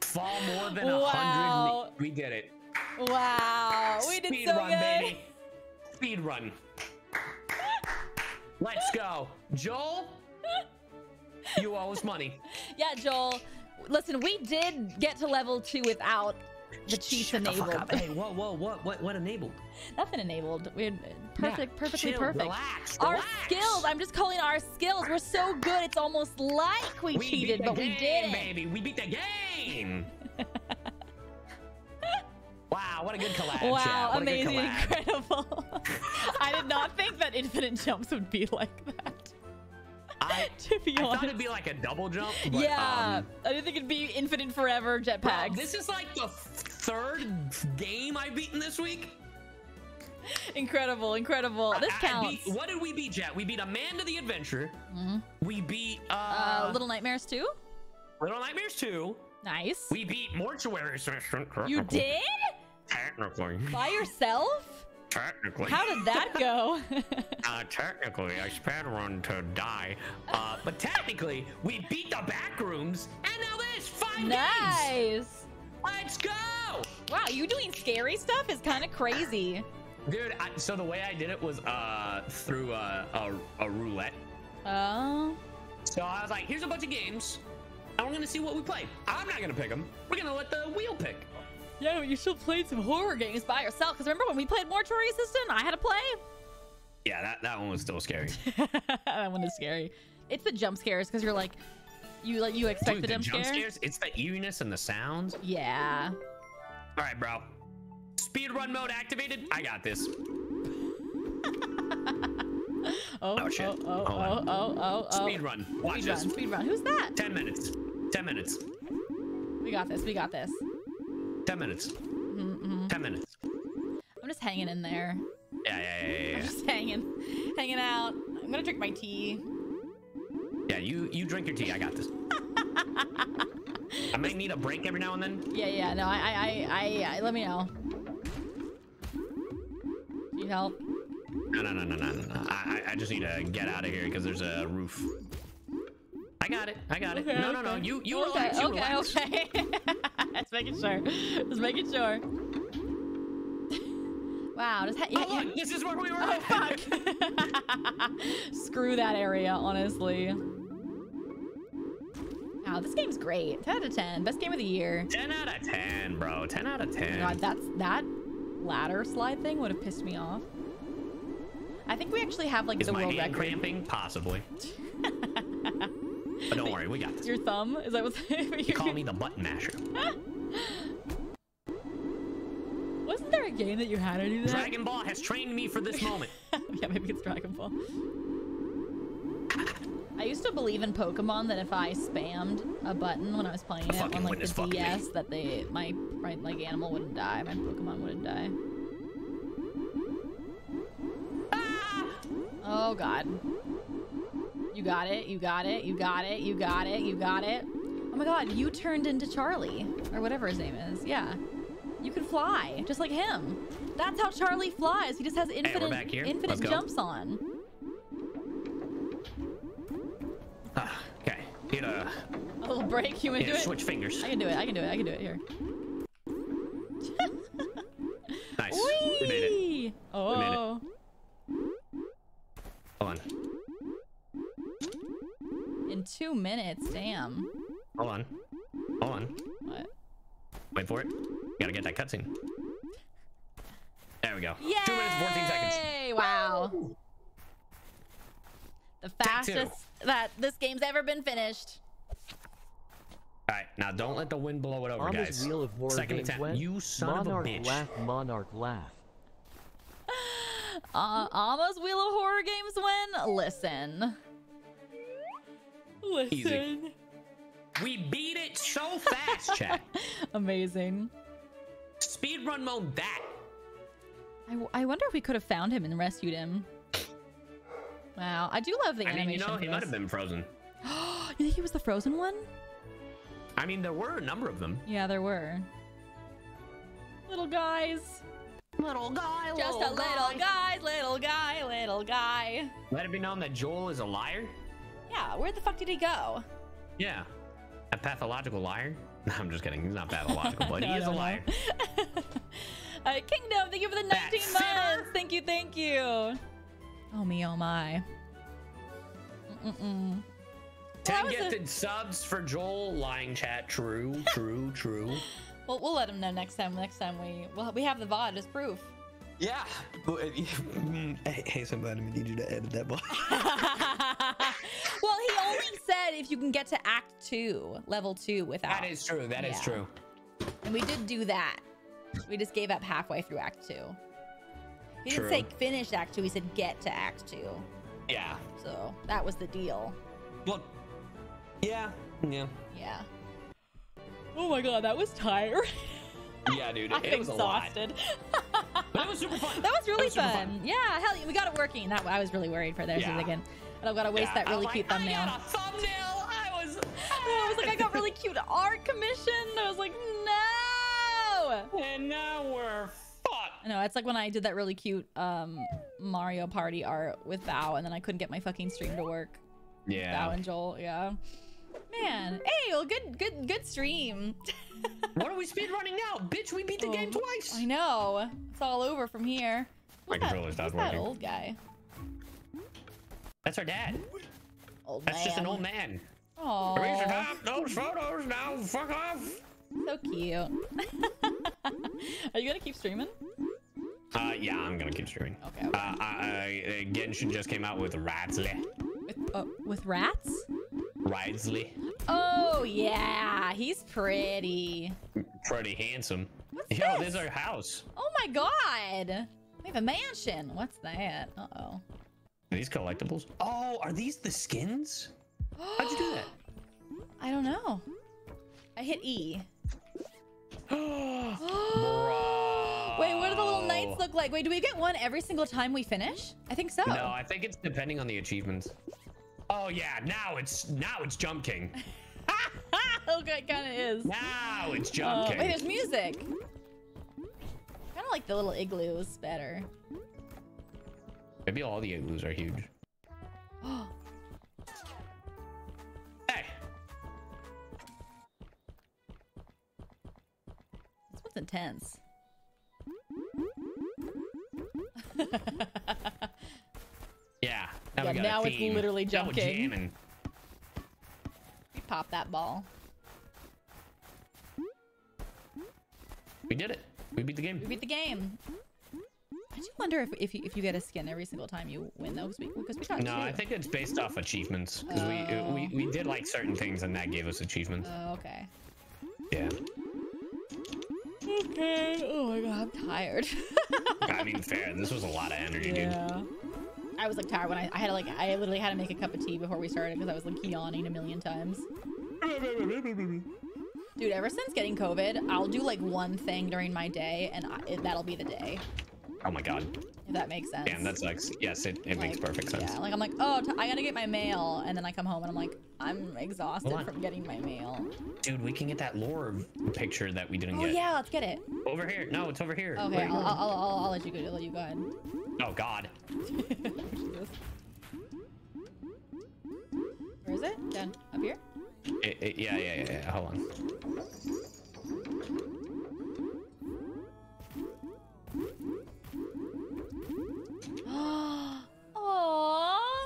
Fall more than 100. We did it. Wow, we did so good. Baby. Speed run. Let's go. Joel, you owe us money. Yeah, Joel. Listen, we did get to level 2 without the cheats enabled. Hey, what enabled? Nothing enabled. We're perfectly perfect. Relax. Skills, I'm just calling our skills. We're so good. It's almost like we cheated, but we didn't. Baby, we beat the game. Wow, what a good collab. Wow, amazing, incredible. I did not think that infinite jumps would be like that. To be honest. I thought it'd be like a double jump. But, yeah, I didn't think it'd be infinite forever jetpacks. This is like the third game I've beaten this week. Incredible, incredible. This counts. What did we beat, Jet? We beat Amanda the Adventurer. Mm-hmm. We beat... Little Nightmares 2? Little Nightmares 2. Nice. We beat Mortuary Assistant. You did? Technically. By yourself? Technically. How did that go? Technically, I speedrun to die. But technically, we beat the back rooms, and now there's 5 games. Nice. Let's go. Wow, you doing scary stuff is kind of crazy. Dude, so the way I did it was through a roulette. Oh. So I was like, here's a bunch of games. I'm gonna see what we play. I'm not gonna pick them. We're gonna let the wheel pick. Yeah, but you still played some horror games by yourself. Because remember when we played Mortuary Assistant, I had to play? Yeah, that one was still scary. That one is scary. It's the jump scares because you're like, You expect the jump scare? It's the eeriness and the sounds. Yeah. All right, bro. Speedrun mode activated. I got this. Oh, shit. Speedrun. Watch this. Speedrun. Who's that? 10 minutes. 10 minutes. We got this. 10 minutes. Mm-hmm. 10 minutes. I'm just hanging in there. Yeah. I'm just hanging out. I'm gonna drink my tea. Yeah, you drink your tea. I got this. I might need a break every now and then. Yeah. No, I let me know. Need help? No. I just need to get out of here because there's a roof. I got it. Okay, no. You relax. Okay. Just making sure. Wow, does that... Oh, look, this is where we were! Oh, fuck! Screw that area, honestly. Wow, this game's great. 10 out of 10. Best game of the year. 10 out of 10, bro. 10 out of 10. God, that ladder slide thing would have pissed me off. I think we actually have, like, the world record. Is my hand cramping? Possibly. But don't worry, we got this. Your thumb? Is that what's... You call me the button masher. Wasn't there a game that you had to do that? Dragon Ball has trained me for this moment. Yeah, maybe it's Dragon Ball. I used to believe in Pokemon that if I spammed a button when I was playing it on like the DS, that my animal wouldn't die, my Pokemon wouldn't die. Ah! Oh God! You got it! Oh my God! You turned into Charlie or whatever his name is. Yeah. You can fly, just like him. That's how Charlie flies. He just has infinite jumps on. Okay, need a little break. You want to do it? Switch fingers. I can do it here. Nice. Whee! We made it. Oh. We made it. Hold on. In 2 minutes, damn. Hold on. What? Wait for it. Gotta get that cutscene. There we go. Yay! 2 minutes, 14 seconds. Wow. Woo! The fastest that this game's ever been finished. All right, now don't let the wind blow it over, guys. Wheel of war. Second attempt. Went. You son Monarch of a bitch. Monarch laugh. Almost wheel of horror games win. Listen. Easy. We beat it so fast, chat. Amazing. Speedrun mode that. I wonder if we could have found him and rescued him. Wow, I do love the animation. I mean, you know, he might have been frozen. You think he was the frozen one? I mean, there were a number of them. Yeah, there were. Little guys. Little guy. Let it be known that Joel is a liar. Yeah, where the fuck did he go? Yeah. A pathological liar? No, I'm just kidding. He's not pathological, but he is a liar. Kingdom, thank you for the 19 months. Thank you. Oh me, oh my. 10 gifted subs for Joel. Lying chat. True. Well, we'll let him know next time. Next time we have the VOD as proof. Yeah. Hey, somebody, I need you to edit that ball. Well, he only said if you can get to level 2 without. That is true. That is true. And we did do that. We just gave up halfway through Act 2. He didn't say finish Act 2. He said get to Act 2. Yeah. So that was the deal. Look. Yeah. Oh my God, that was tiring. Yeah, dude. I'm exhausted. That was super fun. That was really fun. Yeah, hell, we got it working. That I was really worried for there for a second. And I've got to waste that really cute thumbnail. I got a thumbnail. I was like, I got really cute art commissioned. I was like, no. And now we're fucked. No, it's like when I did that really cute Mario Party art with Bao, and then I couldn't get my fucking stream to work. Yeah. Bao and Joel. Yeah. Man, hey, well, good stream. What are we speedrunning now, bitch? We beat the game twice. I know. It's all over from here. My controller's not working. That old guy. That's our dad. That's just an old man. Oh. Erase the top, those photos now. Fuck off. So cute. Are you gonna keep streaming? Yeah, I'm gonna keep streaming. Okay. Genshin just came out with Radsley. With rats? Ridesley. Oh, yeah. He's pretty. Pretty handsome. What's Yo, this? There's our house. Oh, my God. We have a mansion. What's that? Uh-oh. Are these collectibles? Oh, are these the skins? How'd you do that? I don't know. I hit E. Wait, what do the little knights look like? Wait, do we get one every single time we finish? I think so. No, I think it's depending on the achievements. Oh yeah, now it's Jump King. Okay, it kind of is. Now it's Jump King. Wait, there's music. Kind of like the little igloos better. Maybe all the igloos are huge. Hey. This one's intense. Yeah. Now, yeah, now it's literally jumping. We pop that ball. We did it. We beat the game. We beat the game. I do wonder if you get a skin every single time you win though, because we talked. No, I think it's based off achievements because we did like certain things and that gave us achievements. Oh, okay. Yeah. Okay. Oh my god, I'm tired. I mean, fair. This was a lot of energy, yeah. Dude. I was like tired when I had to, like, I literally had to make a cup of tea before we started because I was like yawning a million times. Dude, ever since getting COVID, I'll do like one thing during my day and that'll be the day. Oh my god. If that makes sense. Damn, that sucks. Yes, it makes perfect sense. Yeah, like I'm like, oh, I gotta get my mail, and then I come home and I'm like, I'm exhausted from getting my mail. Dude, we can get that lore picture that we didn't get. Oh yeah, let's get it. Over here. No, it's over here. Okay, I'll let you go. Ahead. Oh god. Where is it? Down up here? Yeah. Hold on.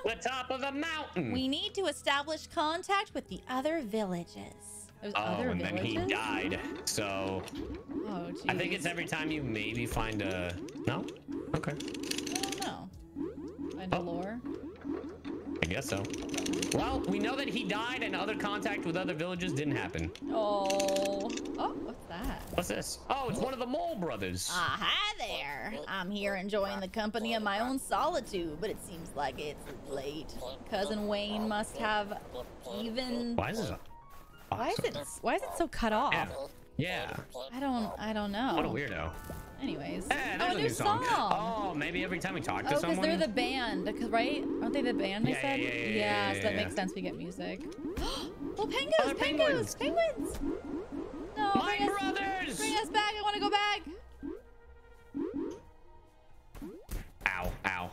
The top of a mountain. We need to establish contact with the other villages. There's other villages? Then he died. So geez. I think it's every time you maybe find a no? Okay. I don't know. Find a lore? I guess so. Well, we know that he died and other contact with other villages didn't happen. Oh, what's that? What's this? Oh, it's one of the mole brothers. Ah, hi there. I'm here enjoying the company of my own solitude, but it seems like it's late. Cousin Wayne must have even... Why is it so cut off? Yeah. I don't know. What a weirdo. Anyways. Hey, oh, a new song. Oh, maybe every time we talk to someone. Oh, because they're the band, right? Aren't they the band? I said. Yeah, so that makes sense. We get music. Oh, penguins! No, my brothers! Bring us back! I want to go back. Ow!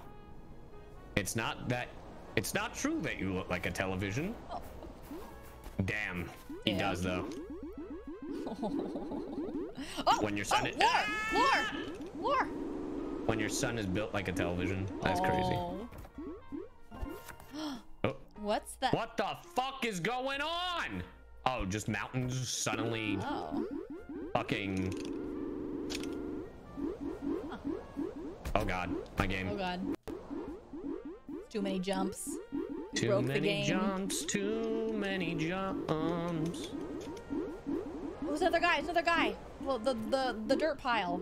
It's not that. It's not true that you look like a television. Oh. Damn, he does though. When your son is lore. When your son is built like a television. That's crazy. Oh. What's that? What the fuck is going on? Oh, just mountains suddenly fucking. Huh. Oh god, my game. Oh god. Too many jumps. Too many jumps. Who's the other guy? It's another guy. Well, the dirt pile.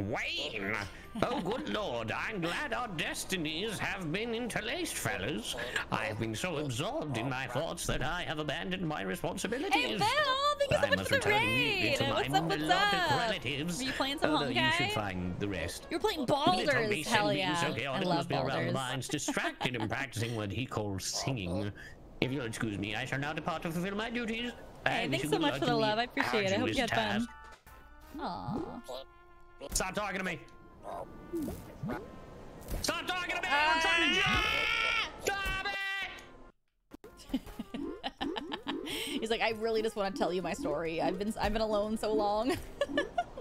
Wayne! Oh, good lord. I'm glad our destinies have been interlaced, fellas. I've been so absorbed in my thoughts that I have abandoned my responsibilities. Hey, Bill! Thank you so much for the raid! What's up? Relatives, are you playing some Honkai? You should find the rest. You're playing Baldur's! Hell yeah. So I love Baldur's. Mine's distracted and practicing what he calls singing. If you'll excuse me, I shall now depart to fulfill my duties. Hey, thanks so much for the love. I appreciate it. I hope you had fun. Aww. Stop talking to me. Stop talking to me! I'm trying to jump! Stop it! He's like, I really just want to tell you my story. I've been alone so long.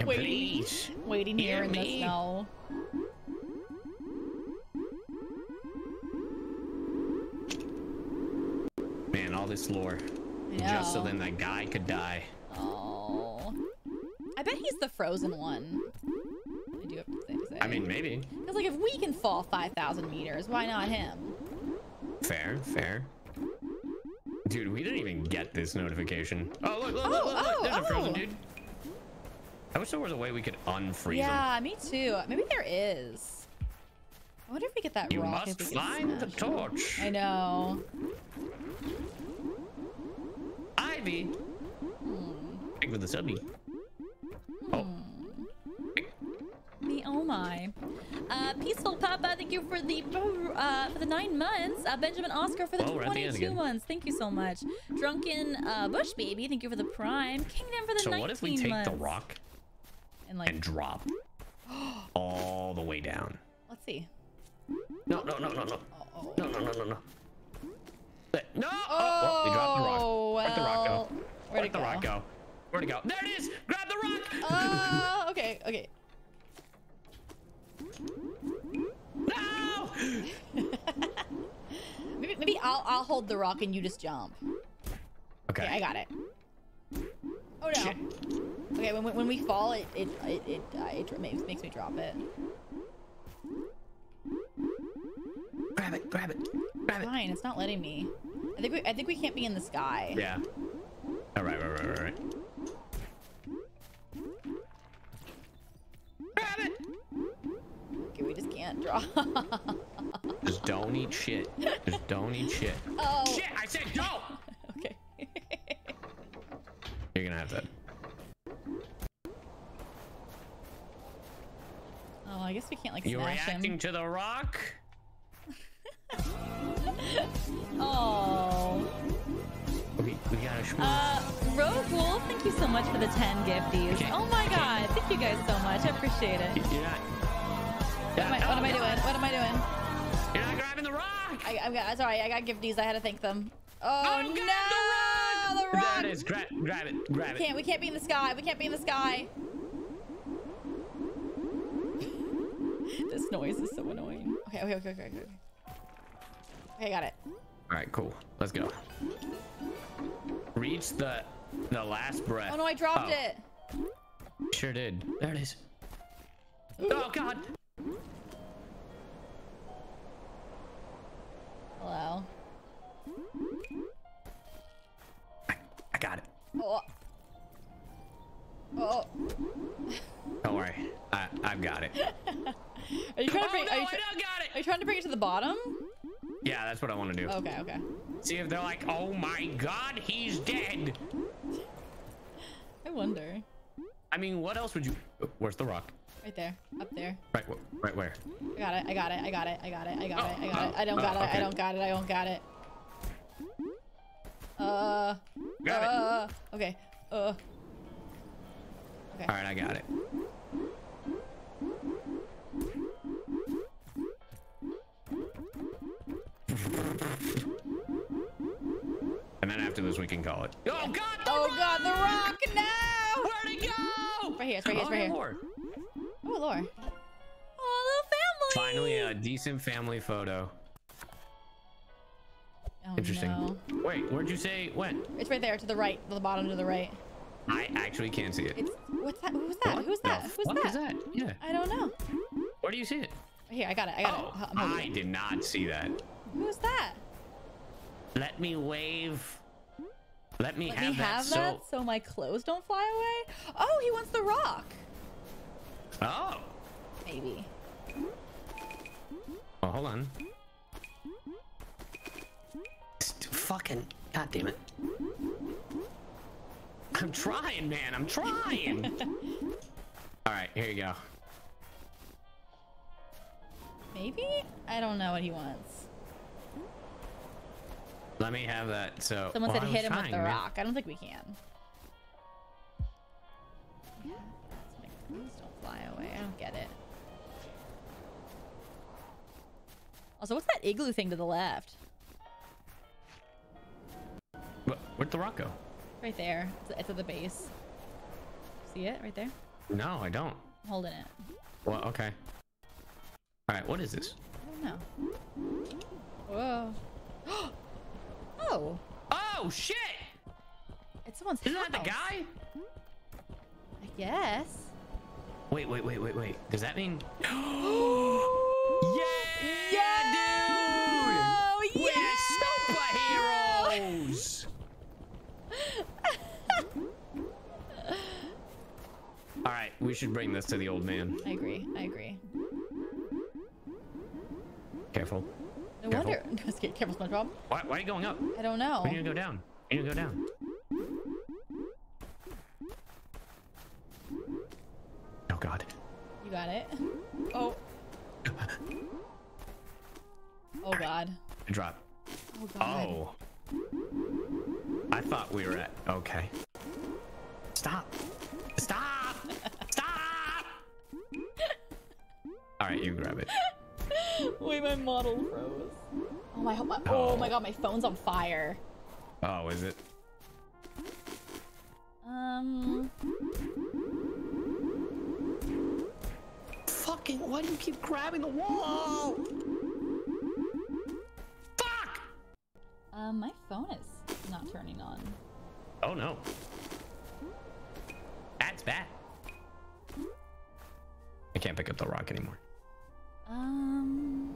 waiting here in the snow. Man, all this lore, just so then that guy could die. Oh, I bet he's the frozen one. I do have to say. I mean, maybe. Because like, if we can fall 5,000 meters, why not him? Fair. Dude, we didn't even get this notification. Oh, look, look, oh, look. There's a frozen dude. I wish there was a way we could unfreeze him. Yeah, me too. Maybe there is. I wonder if we get that rocket. You must find the torch. I know. Ivy. Big with the subby. Oh. Me, oh my. Peaceful Papa, thank you for the 9 months. Benjamin Oscar for the 22 months. Thank you so much. Drunken Bush Baby, thank you for the prime. Kingdom for the 19 months. So what if we take the rock and drop all the way down? Let's see. No, no, no, no, no. Uh-oh. No, no, no, no, no. No! Oh, well, we dropped the rock. Where'd the rock go? Where'd the rock go? Where'd it go? There it is! Grab the rock! Oh, okay, okay. No! maybe I'll hold the rock and you just jump. Okay. I got it. Oh no. Shit. Okay, when we fall, it makes me drop it. Grab it! Grab it! Grab it! Fine, it's not letting me. I think we can't be in the sky. Yeah. All right, right. Grab it! Okay, we just can't draw. Just don't eat shit. Just don't eat shit. Oh. Shit! I said no. Okay. You're gonna have that. Oh, I guess we can't like smash him. You're reacting to the rock. Oh. Okay, we gotta shoot. Rogue Wolf, thank you so much for the 10 gifties. Okay. Oh my god, thank you guys so much. I appreciate it. You're not. What am I doing? You're not grabbing the rock. I'm sorry. I got gifties. I had to thank them. Oh no! The rock. The rock. That is grab it. Grab it. We can't be in the sky. We can't be in the sky. This noise is so annoying. Okay. Okay, got it. All right, cool. Let's go. Reach the last breath. Oh no, I dropped it. Sure did. There it is. Ooh. Oh god. Hello. I got it. Oh. Oh. Don't worry. I've got it. Are you trying to bring it to the bottom? Yeah, that's what I want to do. Okay. See if they're like, oh my god, he's dead. I wonder. I mean, what else would you... Where's the rock? Right there. Up there. Right where? I got it. I don't got it. Got it. Okay. All right, I got it. And then after this, we can call it. Oh god, the rock! No! Where'd it go? Right here. Oh, Lord. Oh, little family. Finally, a decent family photo. Oh, interesting. No. Wait, where'd you say it went? It's right there, to the right, to the bottom, to the right. I actually can't see it. What's that? Who's that? Yeah. I don't know. Where do you see it? Here, I got it. I did not see that. Who's that? Let me wave. Let me have that so my clothes don't fly away. Oh, he wants the rock. Oh. Maybe. Oh, hold on. Fucking goddamn it! I'm trying, man. I'm trying. All right, here you go. Maybe? I don't know what he wants. Let me have that. So someone said hit him with the rock. I don't think we can. Yeah, please don't fly away. I don't get it. Also, what's that igloo thing to the left? Where'd the rock go? Right there. It's at the base. See it right there? No, I don't. I'm holding it. Well, okay. All right, what is this? I don't know. Whoa. Oh. Oh shit! It's someone's house. Isn't that the guy? I guess. Wait. Does that mean? yeah, dude! Oh, yeah! We're superheroes! We should bring this to the old man. I agree. I agree. Careful. No careful. Wonder. No, just kidding. Careful, SpongeBob. Why are you going up? I don't know. We need to go down. We need to go down. Oh God. You got it. Oh. Oh God. I dropped. Oh God. Oh. I thought we were at. Okay. Stop. Stop. Stop. All right, you grab it. Wait, my model froze. Oh my, oh my God, my phone's on fire. Oh, is it? Fucking, why do you keep grabbing the wall? Fuck! My phone is not turning on. Oh no. That's bad. I can't pick up the rock anymore. You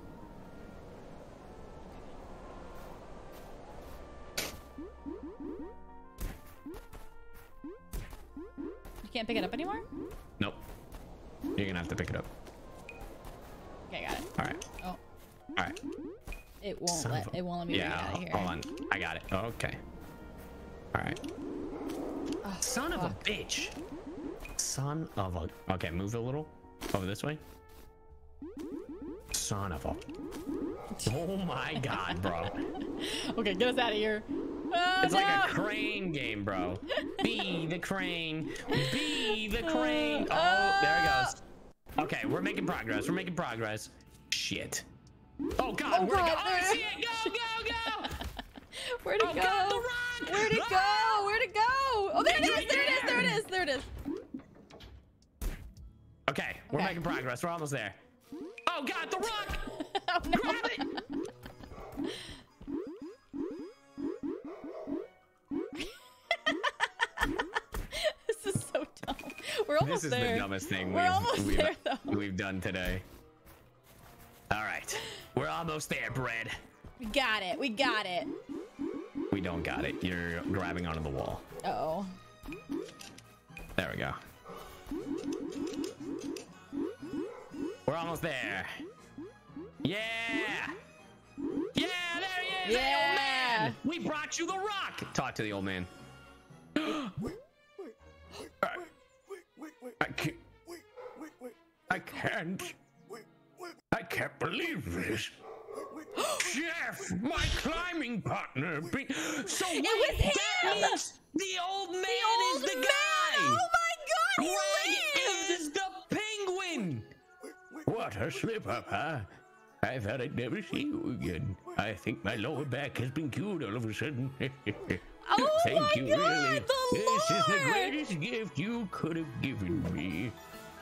can't pick it up anymore? Nope. You're gonna have to pick it up. Okay, I got it. Alright. Oh. Alright. It won't let me get out of here. Hold on. I got it. Okay. Alright. Oh, son fuck. Of a bitch. Son of a okay, move a little. Over this way. Son of a oh my God, bro. Okay, get us out of here. Oh, it's no. Like a crane game, bro. Be the crane. Be the crane. Oh, there it goes. Okay, we're making progress. We're making progress. Shit. Oh God, oh, we're God, go there. Oh shit, go, go, go. Where'd it oh, go? God, the rock. Where'd it ah! go? Where'd it go? Oh, there it is. There it is. There it is. There it is. Okay, we're okay. making progress. We're almost there. Oh God, the rock! Oh, no. Grab it! This is so dumb. We're almost there. This is the dumbest thing we've done today. All right, we're almost there, Bread. We got it. We got it. We don't got it. You're grabbing onto the wall. Uh-oh. There we go. We're almost there. Yeah. Yeah, there he is. Yeah. The old man. We brought you the rock. Talk to the old man. I can't. I can't believe this. Jeff, my climbing partner. So wait, it was him. That means the old man is the guy. Oh my God. Greg is the penguin. What a slip-up, huh? I thought I'd never see you again. I think my lower back has been cured all of a sudden. Oh thank my you, God, really. The this Lord. Is the greatest gift you could have given me.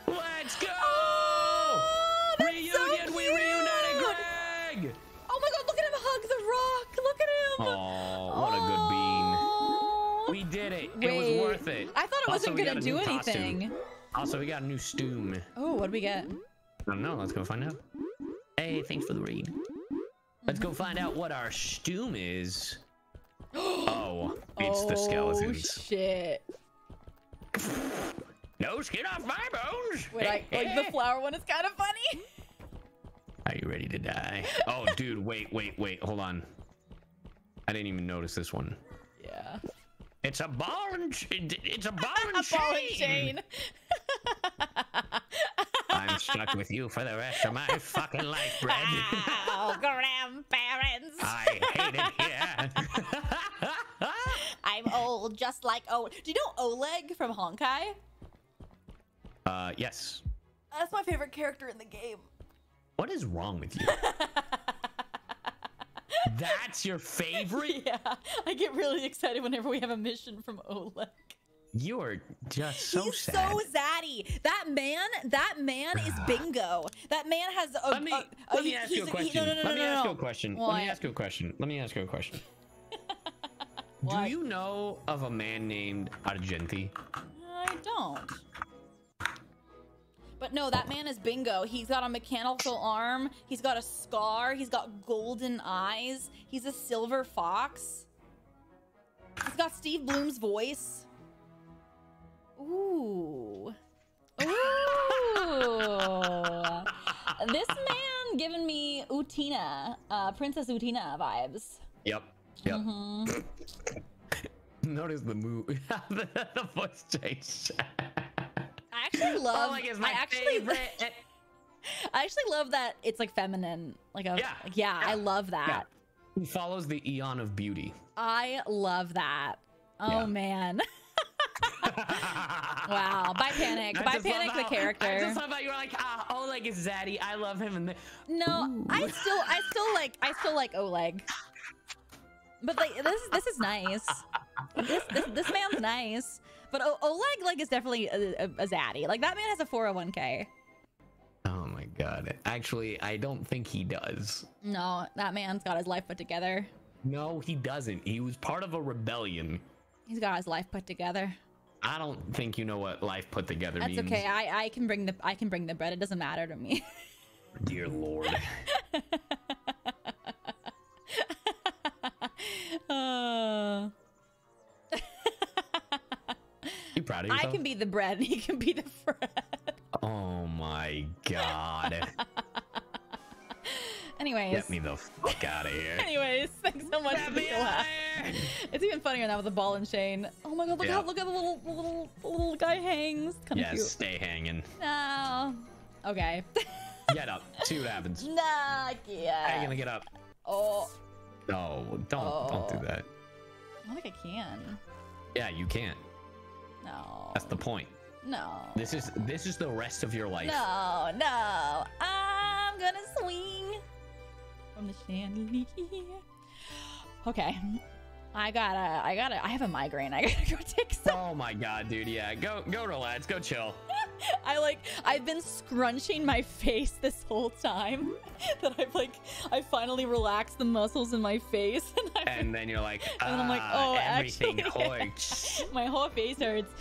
Let's go! Oh, reunion, so we reunited Greg! Oh my God, look at him hug the rock! Look at him! Oh, what a good bean. We did it. Wait. It was worth it. I thought it wasn't going to do anything. Costume. Also, we got a new stoom. Oh, what do we get? I don't know. Let's go find out. Hey, thanks for the read. Let's go find out what our stoom is. Oh, it's the skeletons. Oh, shit. No skin off my bones. Wait, like the flower one is kind of funny. Are you ready to die? Oh, dude, wait. Hold on. I didn't even notice this one. Yeah. It's a ball and chain. And chain. I'm stuck with you for the rest of my fucking life, Bread. Oh, grandparents. I hate it here. I'm old, just like old. Do you know Oleg from Honkai? Yes. That's my favorite character in the game. What is wrong with you? That's your favorite? Yeah, I get really excited whenever we have a mission from Oleg. You are just so He's sad. So zaddy. That man is bingo. That man has a. Let me ask you a question. Let me ask you a question. Let me ask you a question. Do you know of a man named Argenti? I don't. But no, that man is bingo. He's got a mechanical arm. He's got a scar. He's got golden eyes. He's a silver fox. He's got Steve Bloom's voice. Ooh. Ooh. Ooh. This man giving me Utina, Princess Utina vibes. Yep. Yep. Mm-hmm. Notice the move. The voice change. I actually love. Oleg is my favorite. I actually love that it's like feminine. Like a, yeah. Like, yeah, yeah. I love that. He follows the eon of beauty. I love that. Oh yeah. Man. Wow. By Panic. By Panic the character. I just love how you were like, ah, Oleg is zaddy. I love him. And no, ooh. I still like Oleg. But like this is nice. This man's nice. But Oleg like is definitely a zaddy. Like that man has a 401k. Oh my god. Actually, I don't think he does. No, that man's got his life put together. No, he doesn't. He was part of a rebellion. He's got his life put together. I don't think you know what life put together means. That's okay. I can bring the bread. It doesn't matter to me. Dear Lord. You proud of yourself? I can be the bread and he can be the Fred. Oh my god. Anyways. Get me the fuck out of here. Anyways, thanks so much for the laugh. It's even funnier now with the ball and chain. Oh my god, look, yeah. Look at the little guy hangs. Kinda yes, cute. Stay hanging. No. Okay. Get up. See what happens. Nah, yeah. How are you gonna get up? Oh. No, don't do that. I don't think I can. Yeah, you can't. No. That's the point. No. This is the rest of your life. No, no. I'm gonna swing from the chandelier. Okay. I have a migraine. I gotta go take some. Oh my god, dude. Yeah, go relax. Go chill. I've been scrunching my face this whole time. That I finally relaxed the muscles in my face. And then you're like, and then I'm like, oh, everything hurts. My whole face hurts.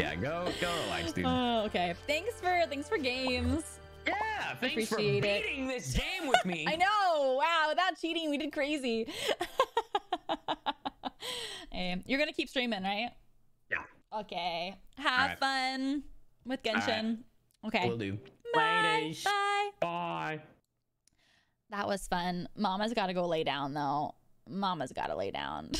Yeah, go relax, dude. Oh, okay. Thanks for games. Yeah, thanks for beating this game with me. I know. Wow, without cheating, we did crazy. Hey, you're gonna keep streaming, right? Yeah. Okay. Have fun with Genshin. Okay. Will do. Bye. Bye. Bye. That was fun. Mama's gotta go lay down though. Mama's gotta lay down.